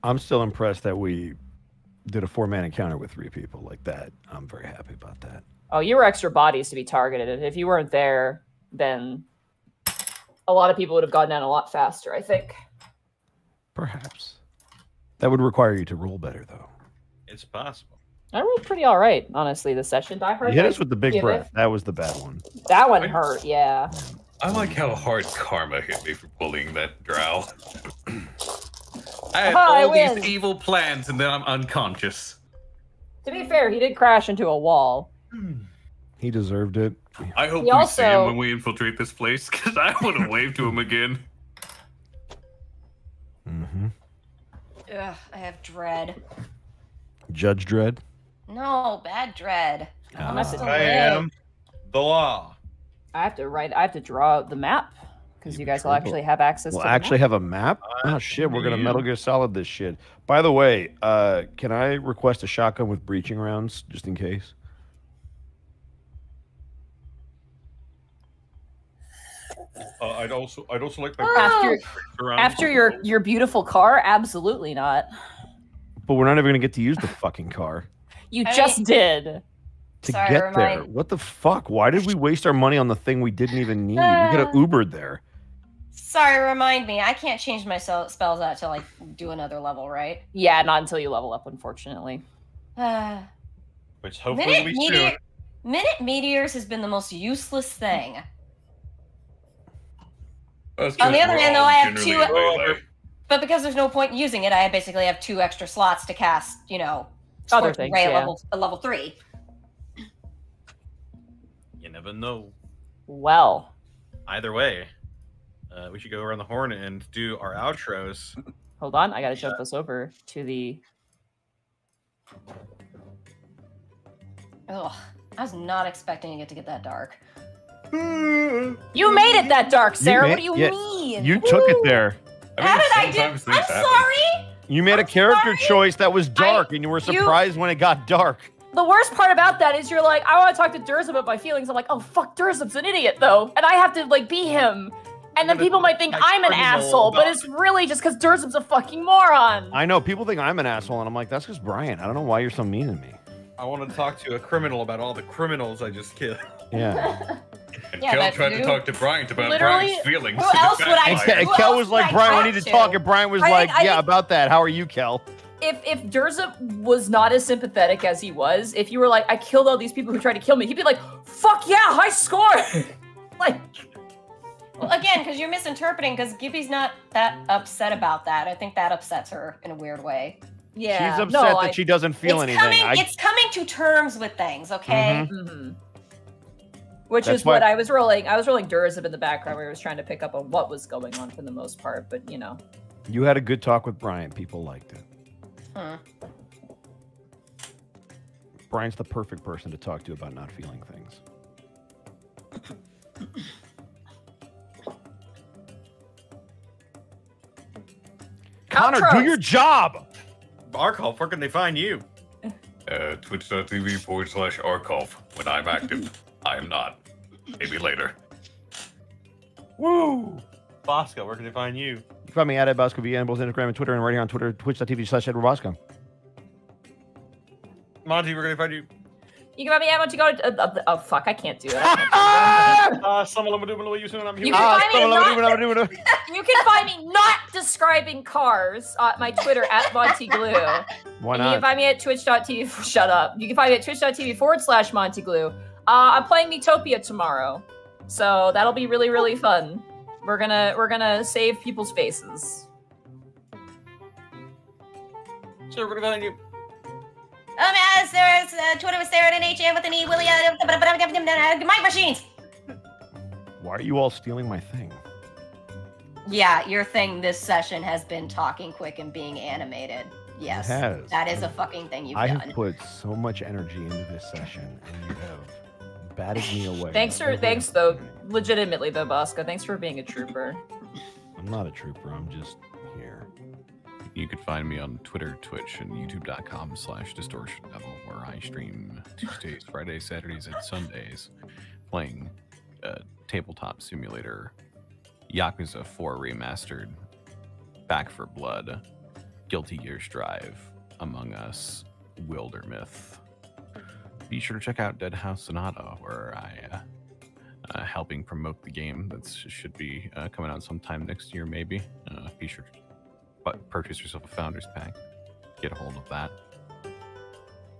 I'm still impressed that we did a 4-man encounter with 3 people like that. I'm very happy about that. Oh, you were extra bodies to be targeted. And if you weren't there, then a lot of people would have gone down a lot faster, I think. Perhaps. That would require you to roll better, though. It's possible. I rolled pretty all right, honestly, this session. Die Hard. You hit us with the big breath. That was the bad one. That one hurt, yeah. I like how hard karma hit me for bullying that drow. I had all these evil plans, and then I'm unconscious. To be fair, he did crash into a wall. He deserved it. I hope we see him when we infiltrate this place, because I want to wave to him again. Mm-hmm. Ugh, I have dread. Judge Dredd? No, bad dread. I am the law. I have to draw the map because you guys will actually have access. We'll actually have a map. Oh shit, we're gonna Metal Gear Solid this shit. By the way, can I request a shotgun with breaching rounds just in case? I'd also like my after your beautiful car. Absolutely not. But we're not even gonna get to use the fucking car. I mean, just to get there. What the fuck? Why did we waste our money on the thing we didn't even need? We could have Ubered there. Sorry, remind me. I can't change my spells out till I do another level, right? Yeah, not until you level up, unfortunately. Which hopefully we do. Minute meteors has been the most useless thing. On the other hand, though, I have 2. But because there's no point in using it, I basically have 2 extra slots to cast, you know, other things, level 3. You never know. Well. Either way, we should go around the horn and do our outros. Hold on, I gotta jump this over to the... Ugh, I was not expecting it to get that dark. You made it that dark, Sarah! What do you mean? You took it there. I mean, how did I do? I'm sorry. You made a character choice that was dark, and you were surprised when it got dark. The worst part about that is you're like, I want to talk to Durzum about my feelings. I'm like, oh, fuck, Durzum's an idiot, though. And I have to, like, be him. And then people might think I'm an asshole, but it's really just because Durzum's a fucking moron. I know. People think I'm an asshole, and I'm like, that's just Brian. I don't know why you're so mean to me. I want to talk to a criminal about all the criminals I just killed. Yeah. And yeah, Kel tried to talk to Bryant about Brian's feelings. Who else would I? Kel was like, Brian, we need to talk. And Brian was like, yeah, about that. How are you, Kel? If Durza was not as sympathetic as he was, if you were like, I killed all these people who tried to kill me, he'd be like, fuck yeah, high score. Like, well, again, because you're misinterpreting, because Gibby's not that upset about that. I think that upsets her in a weird way. Yeah. She's upset that she doesn't feel anything. It's coming to terms with things, okay? Mm-hmm. Which is what I was rolling. I was rolling Durzum in the background where I was trying to pick up on what was going on for the most part, but you know. You had a good talk with Brian. People liked it. Huh. Brian's the perfect person to talk to about not feeling things. Connor, do your job! Arcolf, where can they find you? Twitch.tv/Arcolf. When I'm active, I am not. Maybe later. Woo! Bosco, where can they find you? You can find me at Bosco via both Instagram and Twitter, and right here on Twitter, twitch.tv/EdwardBosco. Monty, where can they find you? You can find me at Monty. Oh, fuck, I can't do it. You can find me not describing cars on my Twitter at Monty Glue. Why not? You can find me at twitch.tv. Shut up. You can find me at twitch.tv/Monty Glue. I'm playing Miitopia tomorrow, so that'll be really, really fun. We're gonna save people's faces. So we're gonna go. Sarah's Twitter was Sarah and HM with an E. Willie, mic machines. Why are you all stealing my thing? Yeah, your thing this session has been talking quick and being animated. Yes, that is a fucking thing you've done. I have put so much energy into this session, and you have. Batted me away. Thanks though. Legitimately though, Bosco. Thanks for being a trooper. I'm not a trooper. I'm just here. You could find me on Twitter, Twitch, and YouTube.com/Distortion Devil, where I stream Tuesdays, Fridays, Saturdays, and Sundays, playing Tabletop Simulator, Yakuza 4 Remastered, Back for Blood, Guilty Gear Strive, Among Us, Wildermyth. Be sure to check out Deadhouse Sonata, where I helping promote the game that should be coming out sometime next year, maybe. Be sure to purchase yourself a Founders Pack. Get a hold of that.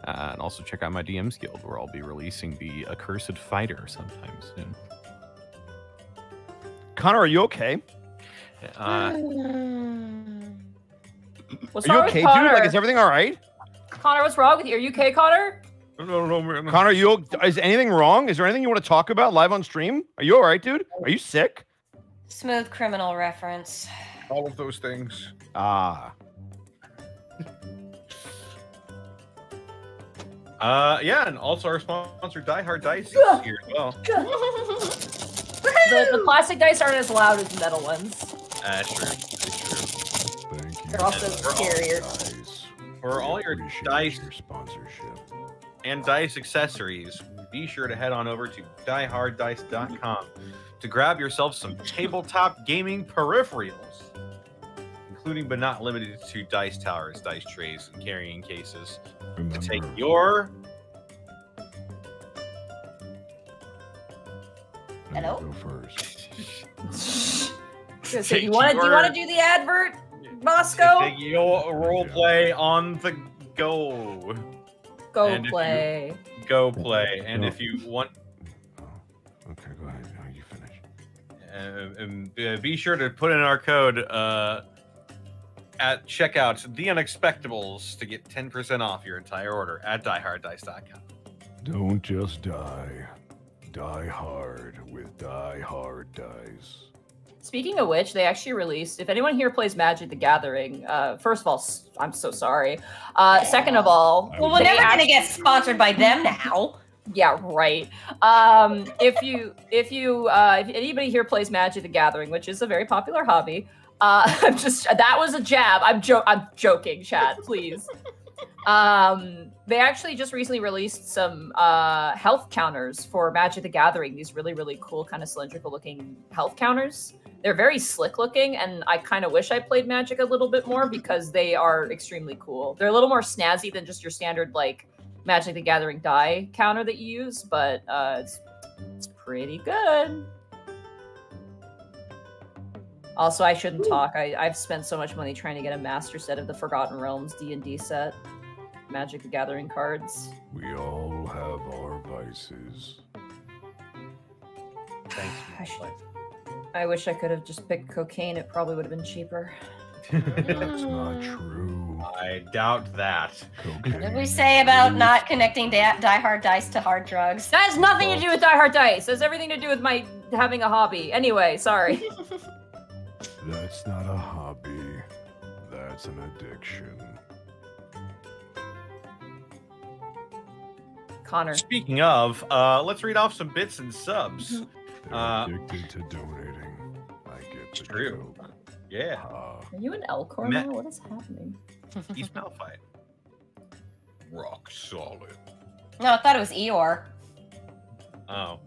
And also check out my DM's Guild, where I'll be releasing the Accursed Fighter sometime soon. Connor, are you okay? What's wrong with Connor? Dude? Like, is everything all right? Connor, what's wrong with you? Are you okay, Connor? No. Connor, is anything wrong? Is there anything you want to talk about live on stream? Are you all right, dude? Are you sick? Smooth criminal reference. All of those things. Ah. Yeah, and also our sponsor, Die Hard Dice, is here as well. The plastic dice aren't as loud as metal ones. Sure. Thank you. They're also scarier. For all your dice sponsorship. And dice accessories, be sure to head on over to dieharddice.com to grab yourself some tabletop gaming peripherals, including but not limited to dice towers, dice trays, and carrying cases to take your Go first. So do you want to do the advert, Bosco? Take your role play on the go. Go play. And if you want... Okay, go ahead. No, you finish. Be sure to put in our code at checkout, The Unexpectables, to get 10% off your entire order at dieharddice.com. Don't just die. Die hard with Die Hard Dice. Speaking of which, they actually released, if anyone here plays Magic the Gathering, first of all, I'm so sorry. Second of all... Well, we're never going to get sponsored by them now. Yeah, right. If anybody here plays Magic the Gathering, which is a very popular hobby, I'm just, that was a jab. I'm joking, Chad, please. They actually just recently released some health counters for Magic the Gathering. These really, really cool kind of cylindrical looking health counters. They're very slick looking, and I kind of wish I played Magic a little bit more because they are extremely cool. They're a little more snazzy than just your standard like Magic the Gathering die counter that you use, but it's pretty good. Also, I shouldn't talk. I've spent so much money trying to get a master set of the Forgotten Realms D&D set. Magic the Gathering cards. We all have our vices. Thanks, I wish I could have just picked cocaine. It probably would have been cheaper. That's not true. I doubt that. Cocaine. What did we say about not connecting Die Hard Dice to hard drugs? That has nothing to do with Die Hard Dice. It has everything to do with my having a hobby. Anyway, sorry. That's not a hobby. That's an addiction. Connor. Speaking of, let's read off some bits and subs. They're addicted to donating. I get the true. Joke. Yeah. Are you an Elcor now? What is happening? He's Malphite. Rock solid. No, I thought it was Eeyore. Oh.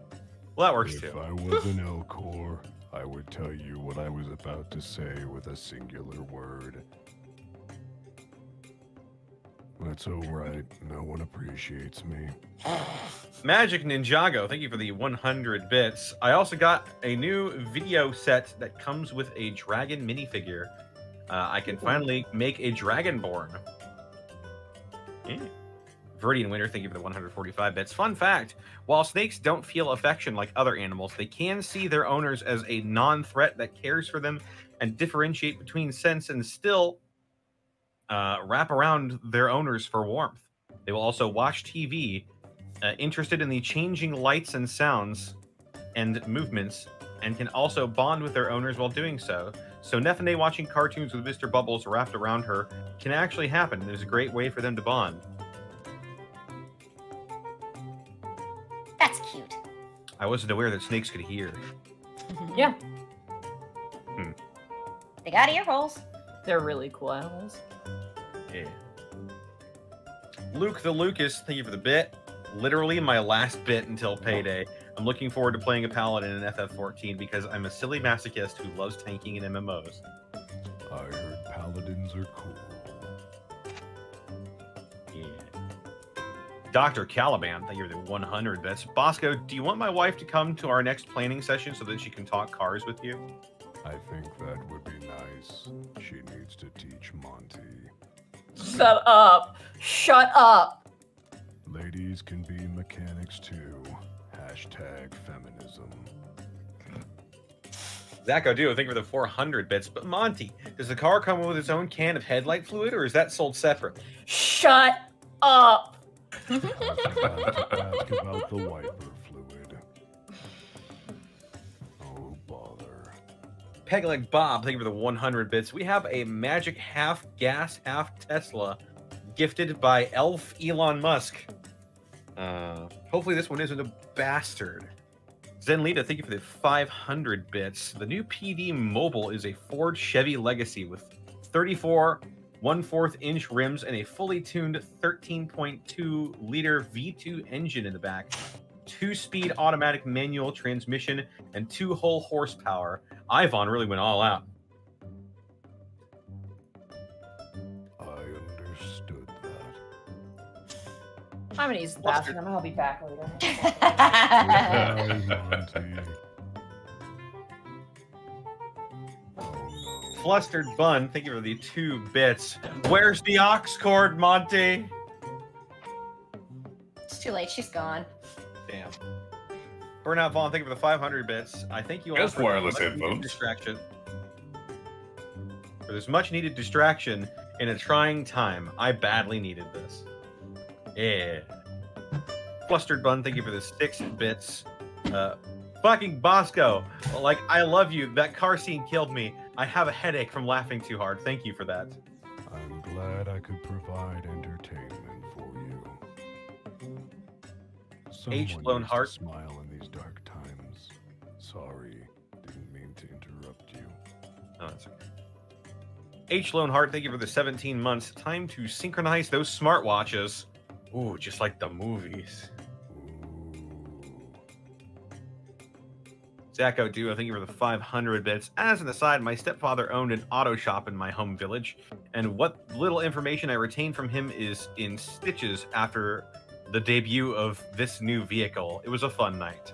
Well, that works too. If I was an Elcor, I would tell you what I was about to say with a singular word. That's alright. No one appreciates me. Magic Ninjago, thank you for the 100 bits. I also got a new video set that comes with a dragon minifigure. I can finally make a dragonborn. Yeah. Viridian Winter, thank you for the 145 bits. Fun fact, while snakes don't feel affection like other animals, they can see their owners as a non-threat that cares for them and differentiate between scents and still wrap around their owners for warmth. They will also watch TV, interested in the changing lights and sounds and movements, and can also bond with their owners while doing so. So Nefene watching cartoons with Mr. Bubbles wrapped around her can actually happen, and there's a great way for them to bond. That's cute. I wasn't aware that snakes could hear. Yeah. Hmm. They got ear holes. They're really cool animals. Yeah. Luke the Lucas, thank you for the bit. Literally my last bit until payday. I'm looking forward to playing a paladin in FF14 because I'm a silly masochist who loves tanking in MMOs. I heard paladins are cool. Dr. Caliban, thank you for the 100 bits. Bosco, do you want my wife to come to our next planning session so that she can talk cars with you? I think that would be nice. She needs to teach Monty. Shut up. Shut up. Ladies can be mechanics too. Hashtag feminism. Zach O'Do, thank you for the 400 bits. But Monty, does the car come with its own can of headlight fluid or is that sold separately? Shut up. I forgot to ask about the wiper fluid. Oh, bother. Pegleg Bob, thank you for the 100 bits. We have a magic half gas, half Tesla gifted by Elf Elon Musk. Hopefully this one isn't a bastard. Zenlita, thank you for the 500 bits. The new PD Mobile is a Ford Chevy Legacy with 34 1/4-inch rims and a fully tuned 13.2-liter V2 engine in the back, 2-speed automatic manual transmission, and 2 whole horsepower. Ivan really went all out. I understood that. I'm gonna use the bathroom. I'll be back later. Flustered Bun, thank you for the 2 bits. Where's the ox cord, Monty? It's too late. She's gone. Damn. Burnout Vaughn, thank you for the 500 bits. I thank you all for wireless headphones. Distraction. For this much-needed distraction in a trying time, I badly needed this. Yeah. Flustered Bun, thank you for the 6 bits. Fucking Bosco, like, I love you. That car scene killed me. I have a headache from laughing too hard. Thank you for that. I'm glad I could provide entertainment for you. H. Lone Heart. Smile in these dark times. Sorry, didn't mean to interrupt you. No, that's okay. H. Loneheart, thank you for the 17 months. Time to synchronize those smartwatches. Ooh, just like the movies. Zach O'Duo, thank you for the 500 bits. As an aside, my stepfather owned an auto shop in my home village, and what little information I retained from him is in stitches after the debut of this new vehicle. It was a fun night.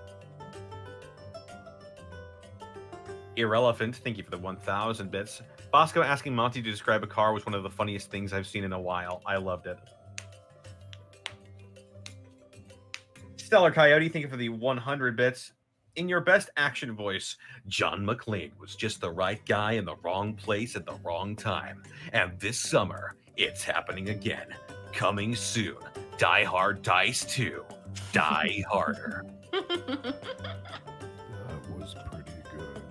Irrelevant, thank you for the 1,000 bits. Bosco asking Monty to describe a car was one of the funniest things I've seen in a while. I loved it. Stellar Coyote, thank you for the 100 bits. In your best action voice, John McClane was just the right guy in the wrong place at the wrong time. And this summer, it's happening again. Coming soon, Die Hard Dice 2. Die Harder. That was pretty good.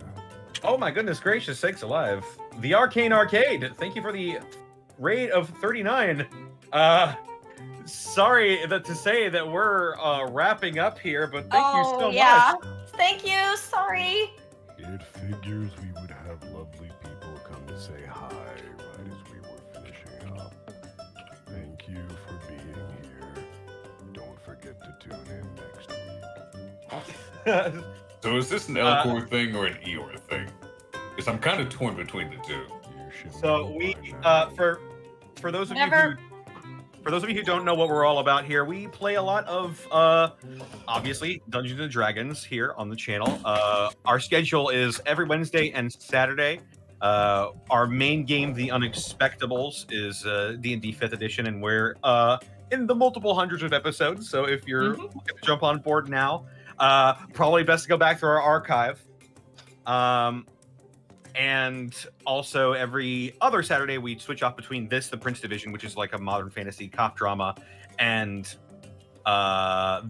Oh my goodness gracious sakes alive. The Arcane Arcade, thank you for the raid of 39. Sorry to say that we're wrapping up here, but thank you so much. Thank you, sorry. It figures we would have lovely people come to say hi right as we were finishing up. Thank you for being here. Don't forget to tune in next week. So is this an Elcor thing or an Eeyore thing? Because I'm kind of torn between the two. So we, for those of you who... For those of you who don't know what we're all about here, we play a lot of, obviously, Dungeons & Dragons here on the channel. Our schedule is every Wednesday and Saturday. Our main game, The Unexpectables, is D&D 5th edition, and we're in the multiple hundreds of episodes. So if you're looking to jump on board now, probably best to go back to our archive. And also every other Saturday, we switch off between this, the Prince Division, which is like a modern fantasy cop drama, and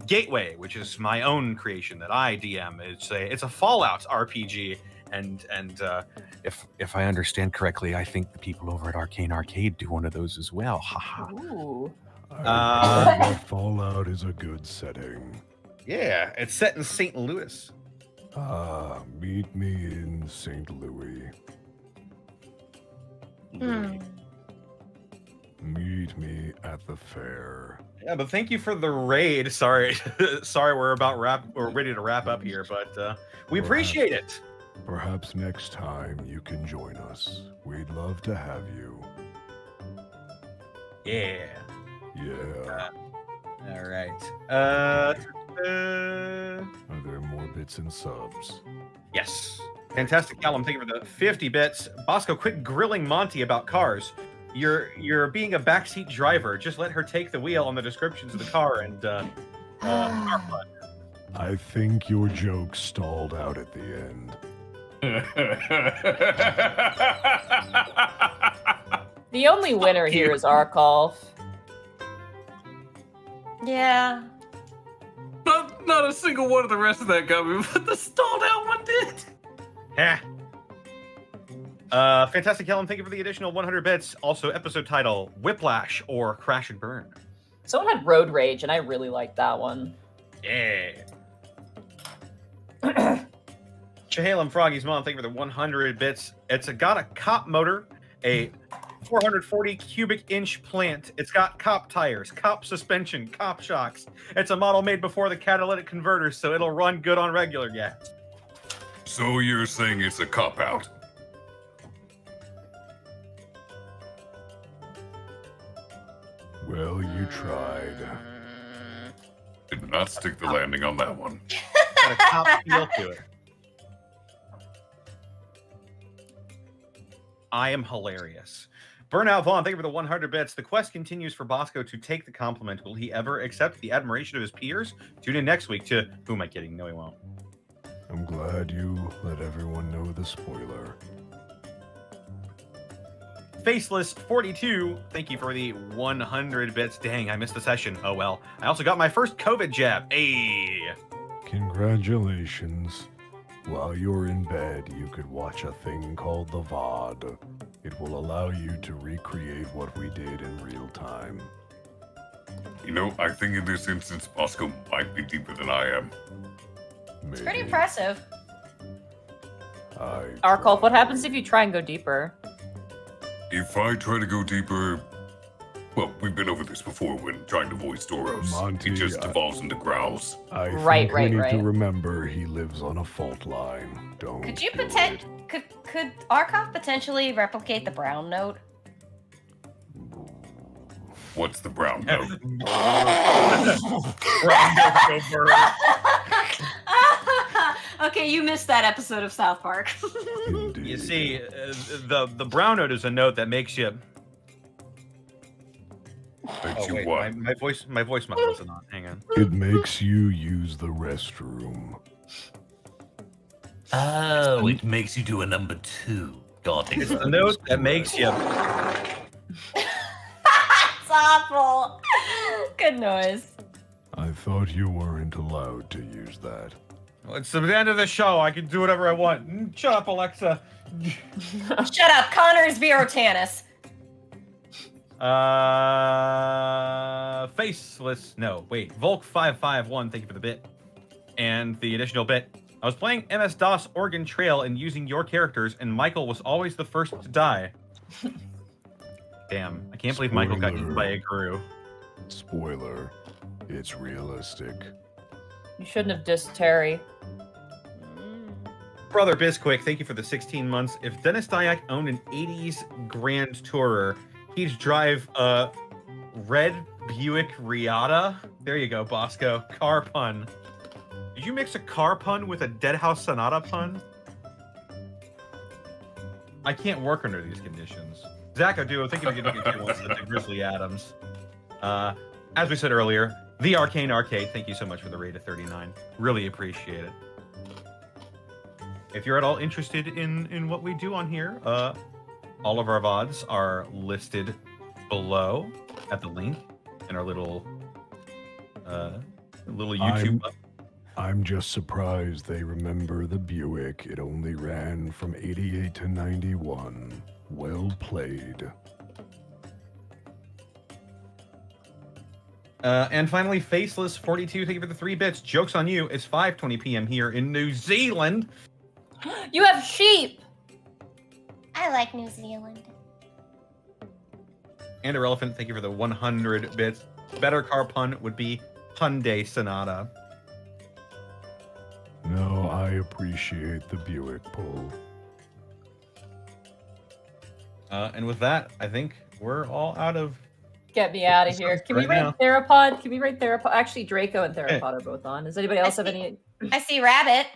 Gateway, which is my own creation that I DM. It's a Fallout RPG, and if I understand correctly, I think the people over at Arcane Arcade do one of those as well. Haha. Ooh. Fallout is a good setting. Yeah, it's set in St. Louis. Meet me in St. Louis. Meet me at the fair. Yeah, but thank you for the raid. Sorry, sorry, we're about ready to wrap up here, but we appreciate it. Perhaps next time you can join us. We'd love to have you. Yeah. Yeah. All right. Are there more bits and subs? Yes. Fantastic, Callum. Thank you for the 50 bits. Bosco, quit grilling Monty about cars. You're being a backseat driver. Just let her take the wheel on the descriptions of the car and car fun. I think your joke stalled out at the end. The only winner here is Arcolf. Yeah. Not a single one of the rest of that got me, but the stalled out one did. Yeah. Fantastic, Helen. Thank you for the additional 100 bits. Also, episode title, Whiplash or Crash and Burn. Someone had Road Rage, and I really liked that one. Yeah. Chehalem Froggy's mom, thank you for the 100 bits. It's got a cop motor, a 440 cubic inch plant. It's got cop tires, cop suspension, cop shocks. It's a model made before the catalytic converters, so it'll run good on regular gas. So you're saying it's a cop out? Well, you tried. Did not stick the landing on that one. Got a cop feel to it. I am hilarious. Burnout Vaughn, thank you for the 100 bits. The quest continues for Bosco to take the compliment. Will he ever accept the admiration of his peers? Tune in next week to... Who am I kidding? No, he won't. I'm glad you let everyone know the spoiler. Faceless42, thank you for the 100 bits. Dang, I missed the session. Oh, well. I also got my first COVID jab. Hey! Congratulations. While you're in bed, you could watch a thing called the VOD. It will allow you to recreate what we did in real time. You know, I think in this instance, Bosco might be deeper than I am. Maybe. It's pretty impressive. Arcolf, what happens if you try and go deeper? If I try to go deeper, well, we've been over this before when trying to voice Doros. Monty, he just devolves into growls. I think we need to remember he lives on a fault line. Don't. Could Arcolf potentially replicate the brown note? What's the brown note? Brown note go Okay, you missed that episode of South Park. You see, the brown note is a note that makes you. Wait, what? My voice mic wasn't on. Hang on. It makes you use the restroom. Oh, it makes you do a number two. God, it's a note that makes you. It's awful. Good noise. I thought you weren't allowed to use that. Well, it's the end of the show. I can do whatever I want. Shut up, Alexa. Shut up, Connor's Viro Tanis. Faceless. No, wait. Volk551. Thank you for the bit and the additional bit. I was playing MS-DOS Oregon Trail and using your characters, and Michael was always the first to die. Damn, I can't believe Michael got eaten by a guru. Spoiler, it's realistic. You shouldn't have dissed Terry. Brother Bisquick, thank you for the 16 months. If Dennis Dyack owned an 80s Grand Tourer, he'd drive a red Buick Riata. There you go, Bosco. Car pun. Did you mix a car pun with a Deadhouse Sonata pun? I can't work under these conditions. Zach Oduo, thank you for getting to Grizzly Adams. As we said earlier, the Arcane Arcade, thank you so much for the raid of 39. Really appreciate it. If you're at all interested in what we do on here, all of our VODs are listed below at the link in our little, YouTube button. I'm just surprised they remember the Buick. It only ran from 88 to 91. Well played. And finally, Faceless42, thank you for the 3 bits. Joke's on you. It's 5:20 p.m. here in New Zealand. You have sheep. I like New Zealand. And Irrelevant, thank you for the 100 bits. Better car pun would be Hyundai Sonata. No, I appreciate the Buick pull. And with that, I think we're all out of... Get me out of here. Can we write Therapod? Can we write Therapod? Actually, Draco and Therapod are both on. Does anybody else have any... I see Rabbit.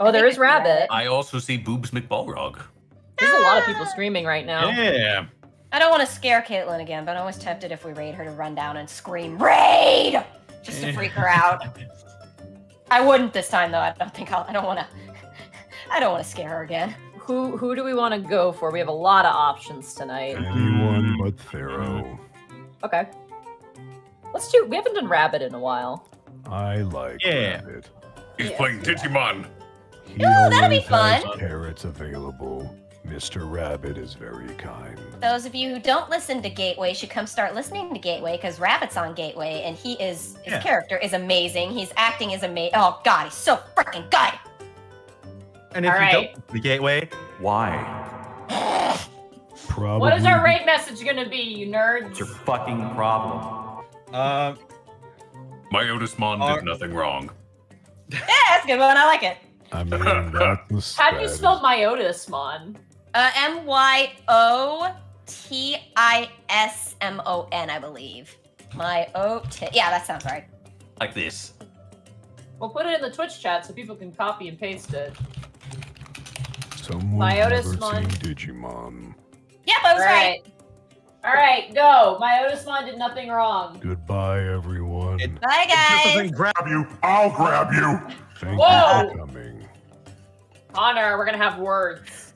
Oh, there is Rabbit. I also see Boobs McBallrog. There's a lot of people streaming right now. Yeah. I don't want to scare Caitlin again, but I'm always tempted if we raid her to run down and scream, RAID! Just to freak her out. I wouldn't this time though. I don't want to scare her again. Who do we want to go for? We have a lot of options tonight. Anyone but Thero. Okay. Let's do. We haven't done Rabbit in a while. I like Rabbit. He's playing Digimon. Oh, that'll be fun. Carrots available. Mr. Rabbit is very kind. Those of you who don't listen to Gateway should come start listening to Gateway, because Rabbit's on Gateway, and he is his character is amazing. His acting is amazing. Oh God, he's so freaking good. And if you don't listen to Gateway, why? Probably. What is our raid message gonna be, you nerds? It's your fucking problem. Myotismon did nothing wrong. Yeah, that's a good one. I like it. I mean, how do you spell Myotismon? M-Y-O-T-I-S-M-O-N, I believe. Yeah, that sounds right. Like this. We'll put it in the Twitch chat so people can copy and paste it. Someone never seen Digimon. Yep, I was right. All right, go. Myotismon did nothing wrong. Goodbye, everyone. Bye, guys. If grab you, I'll grab you. Thank you for coming. Connor, we're going to have words.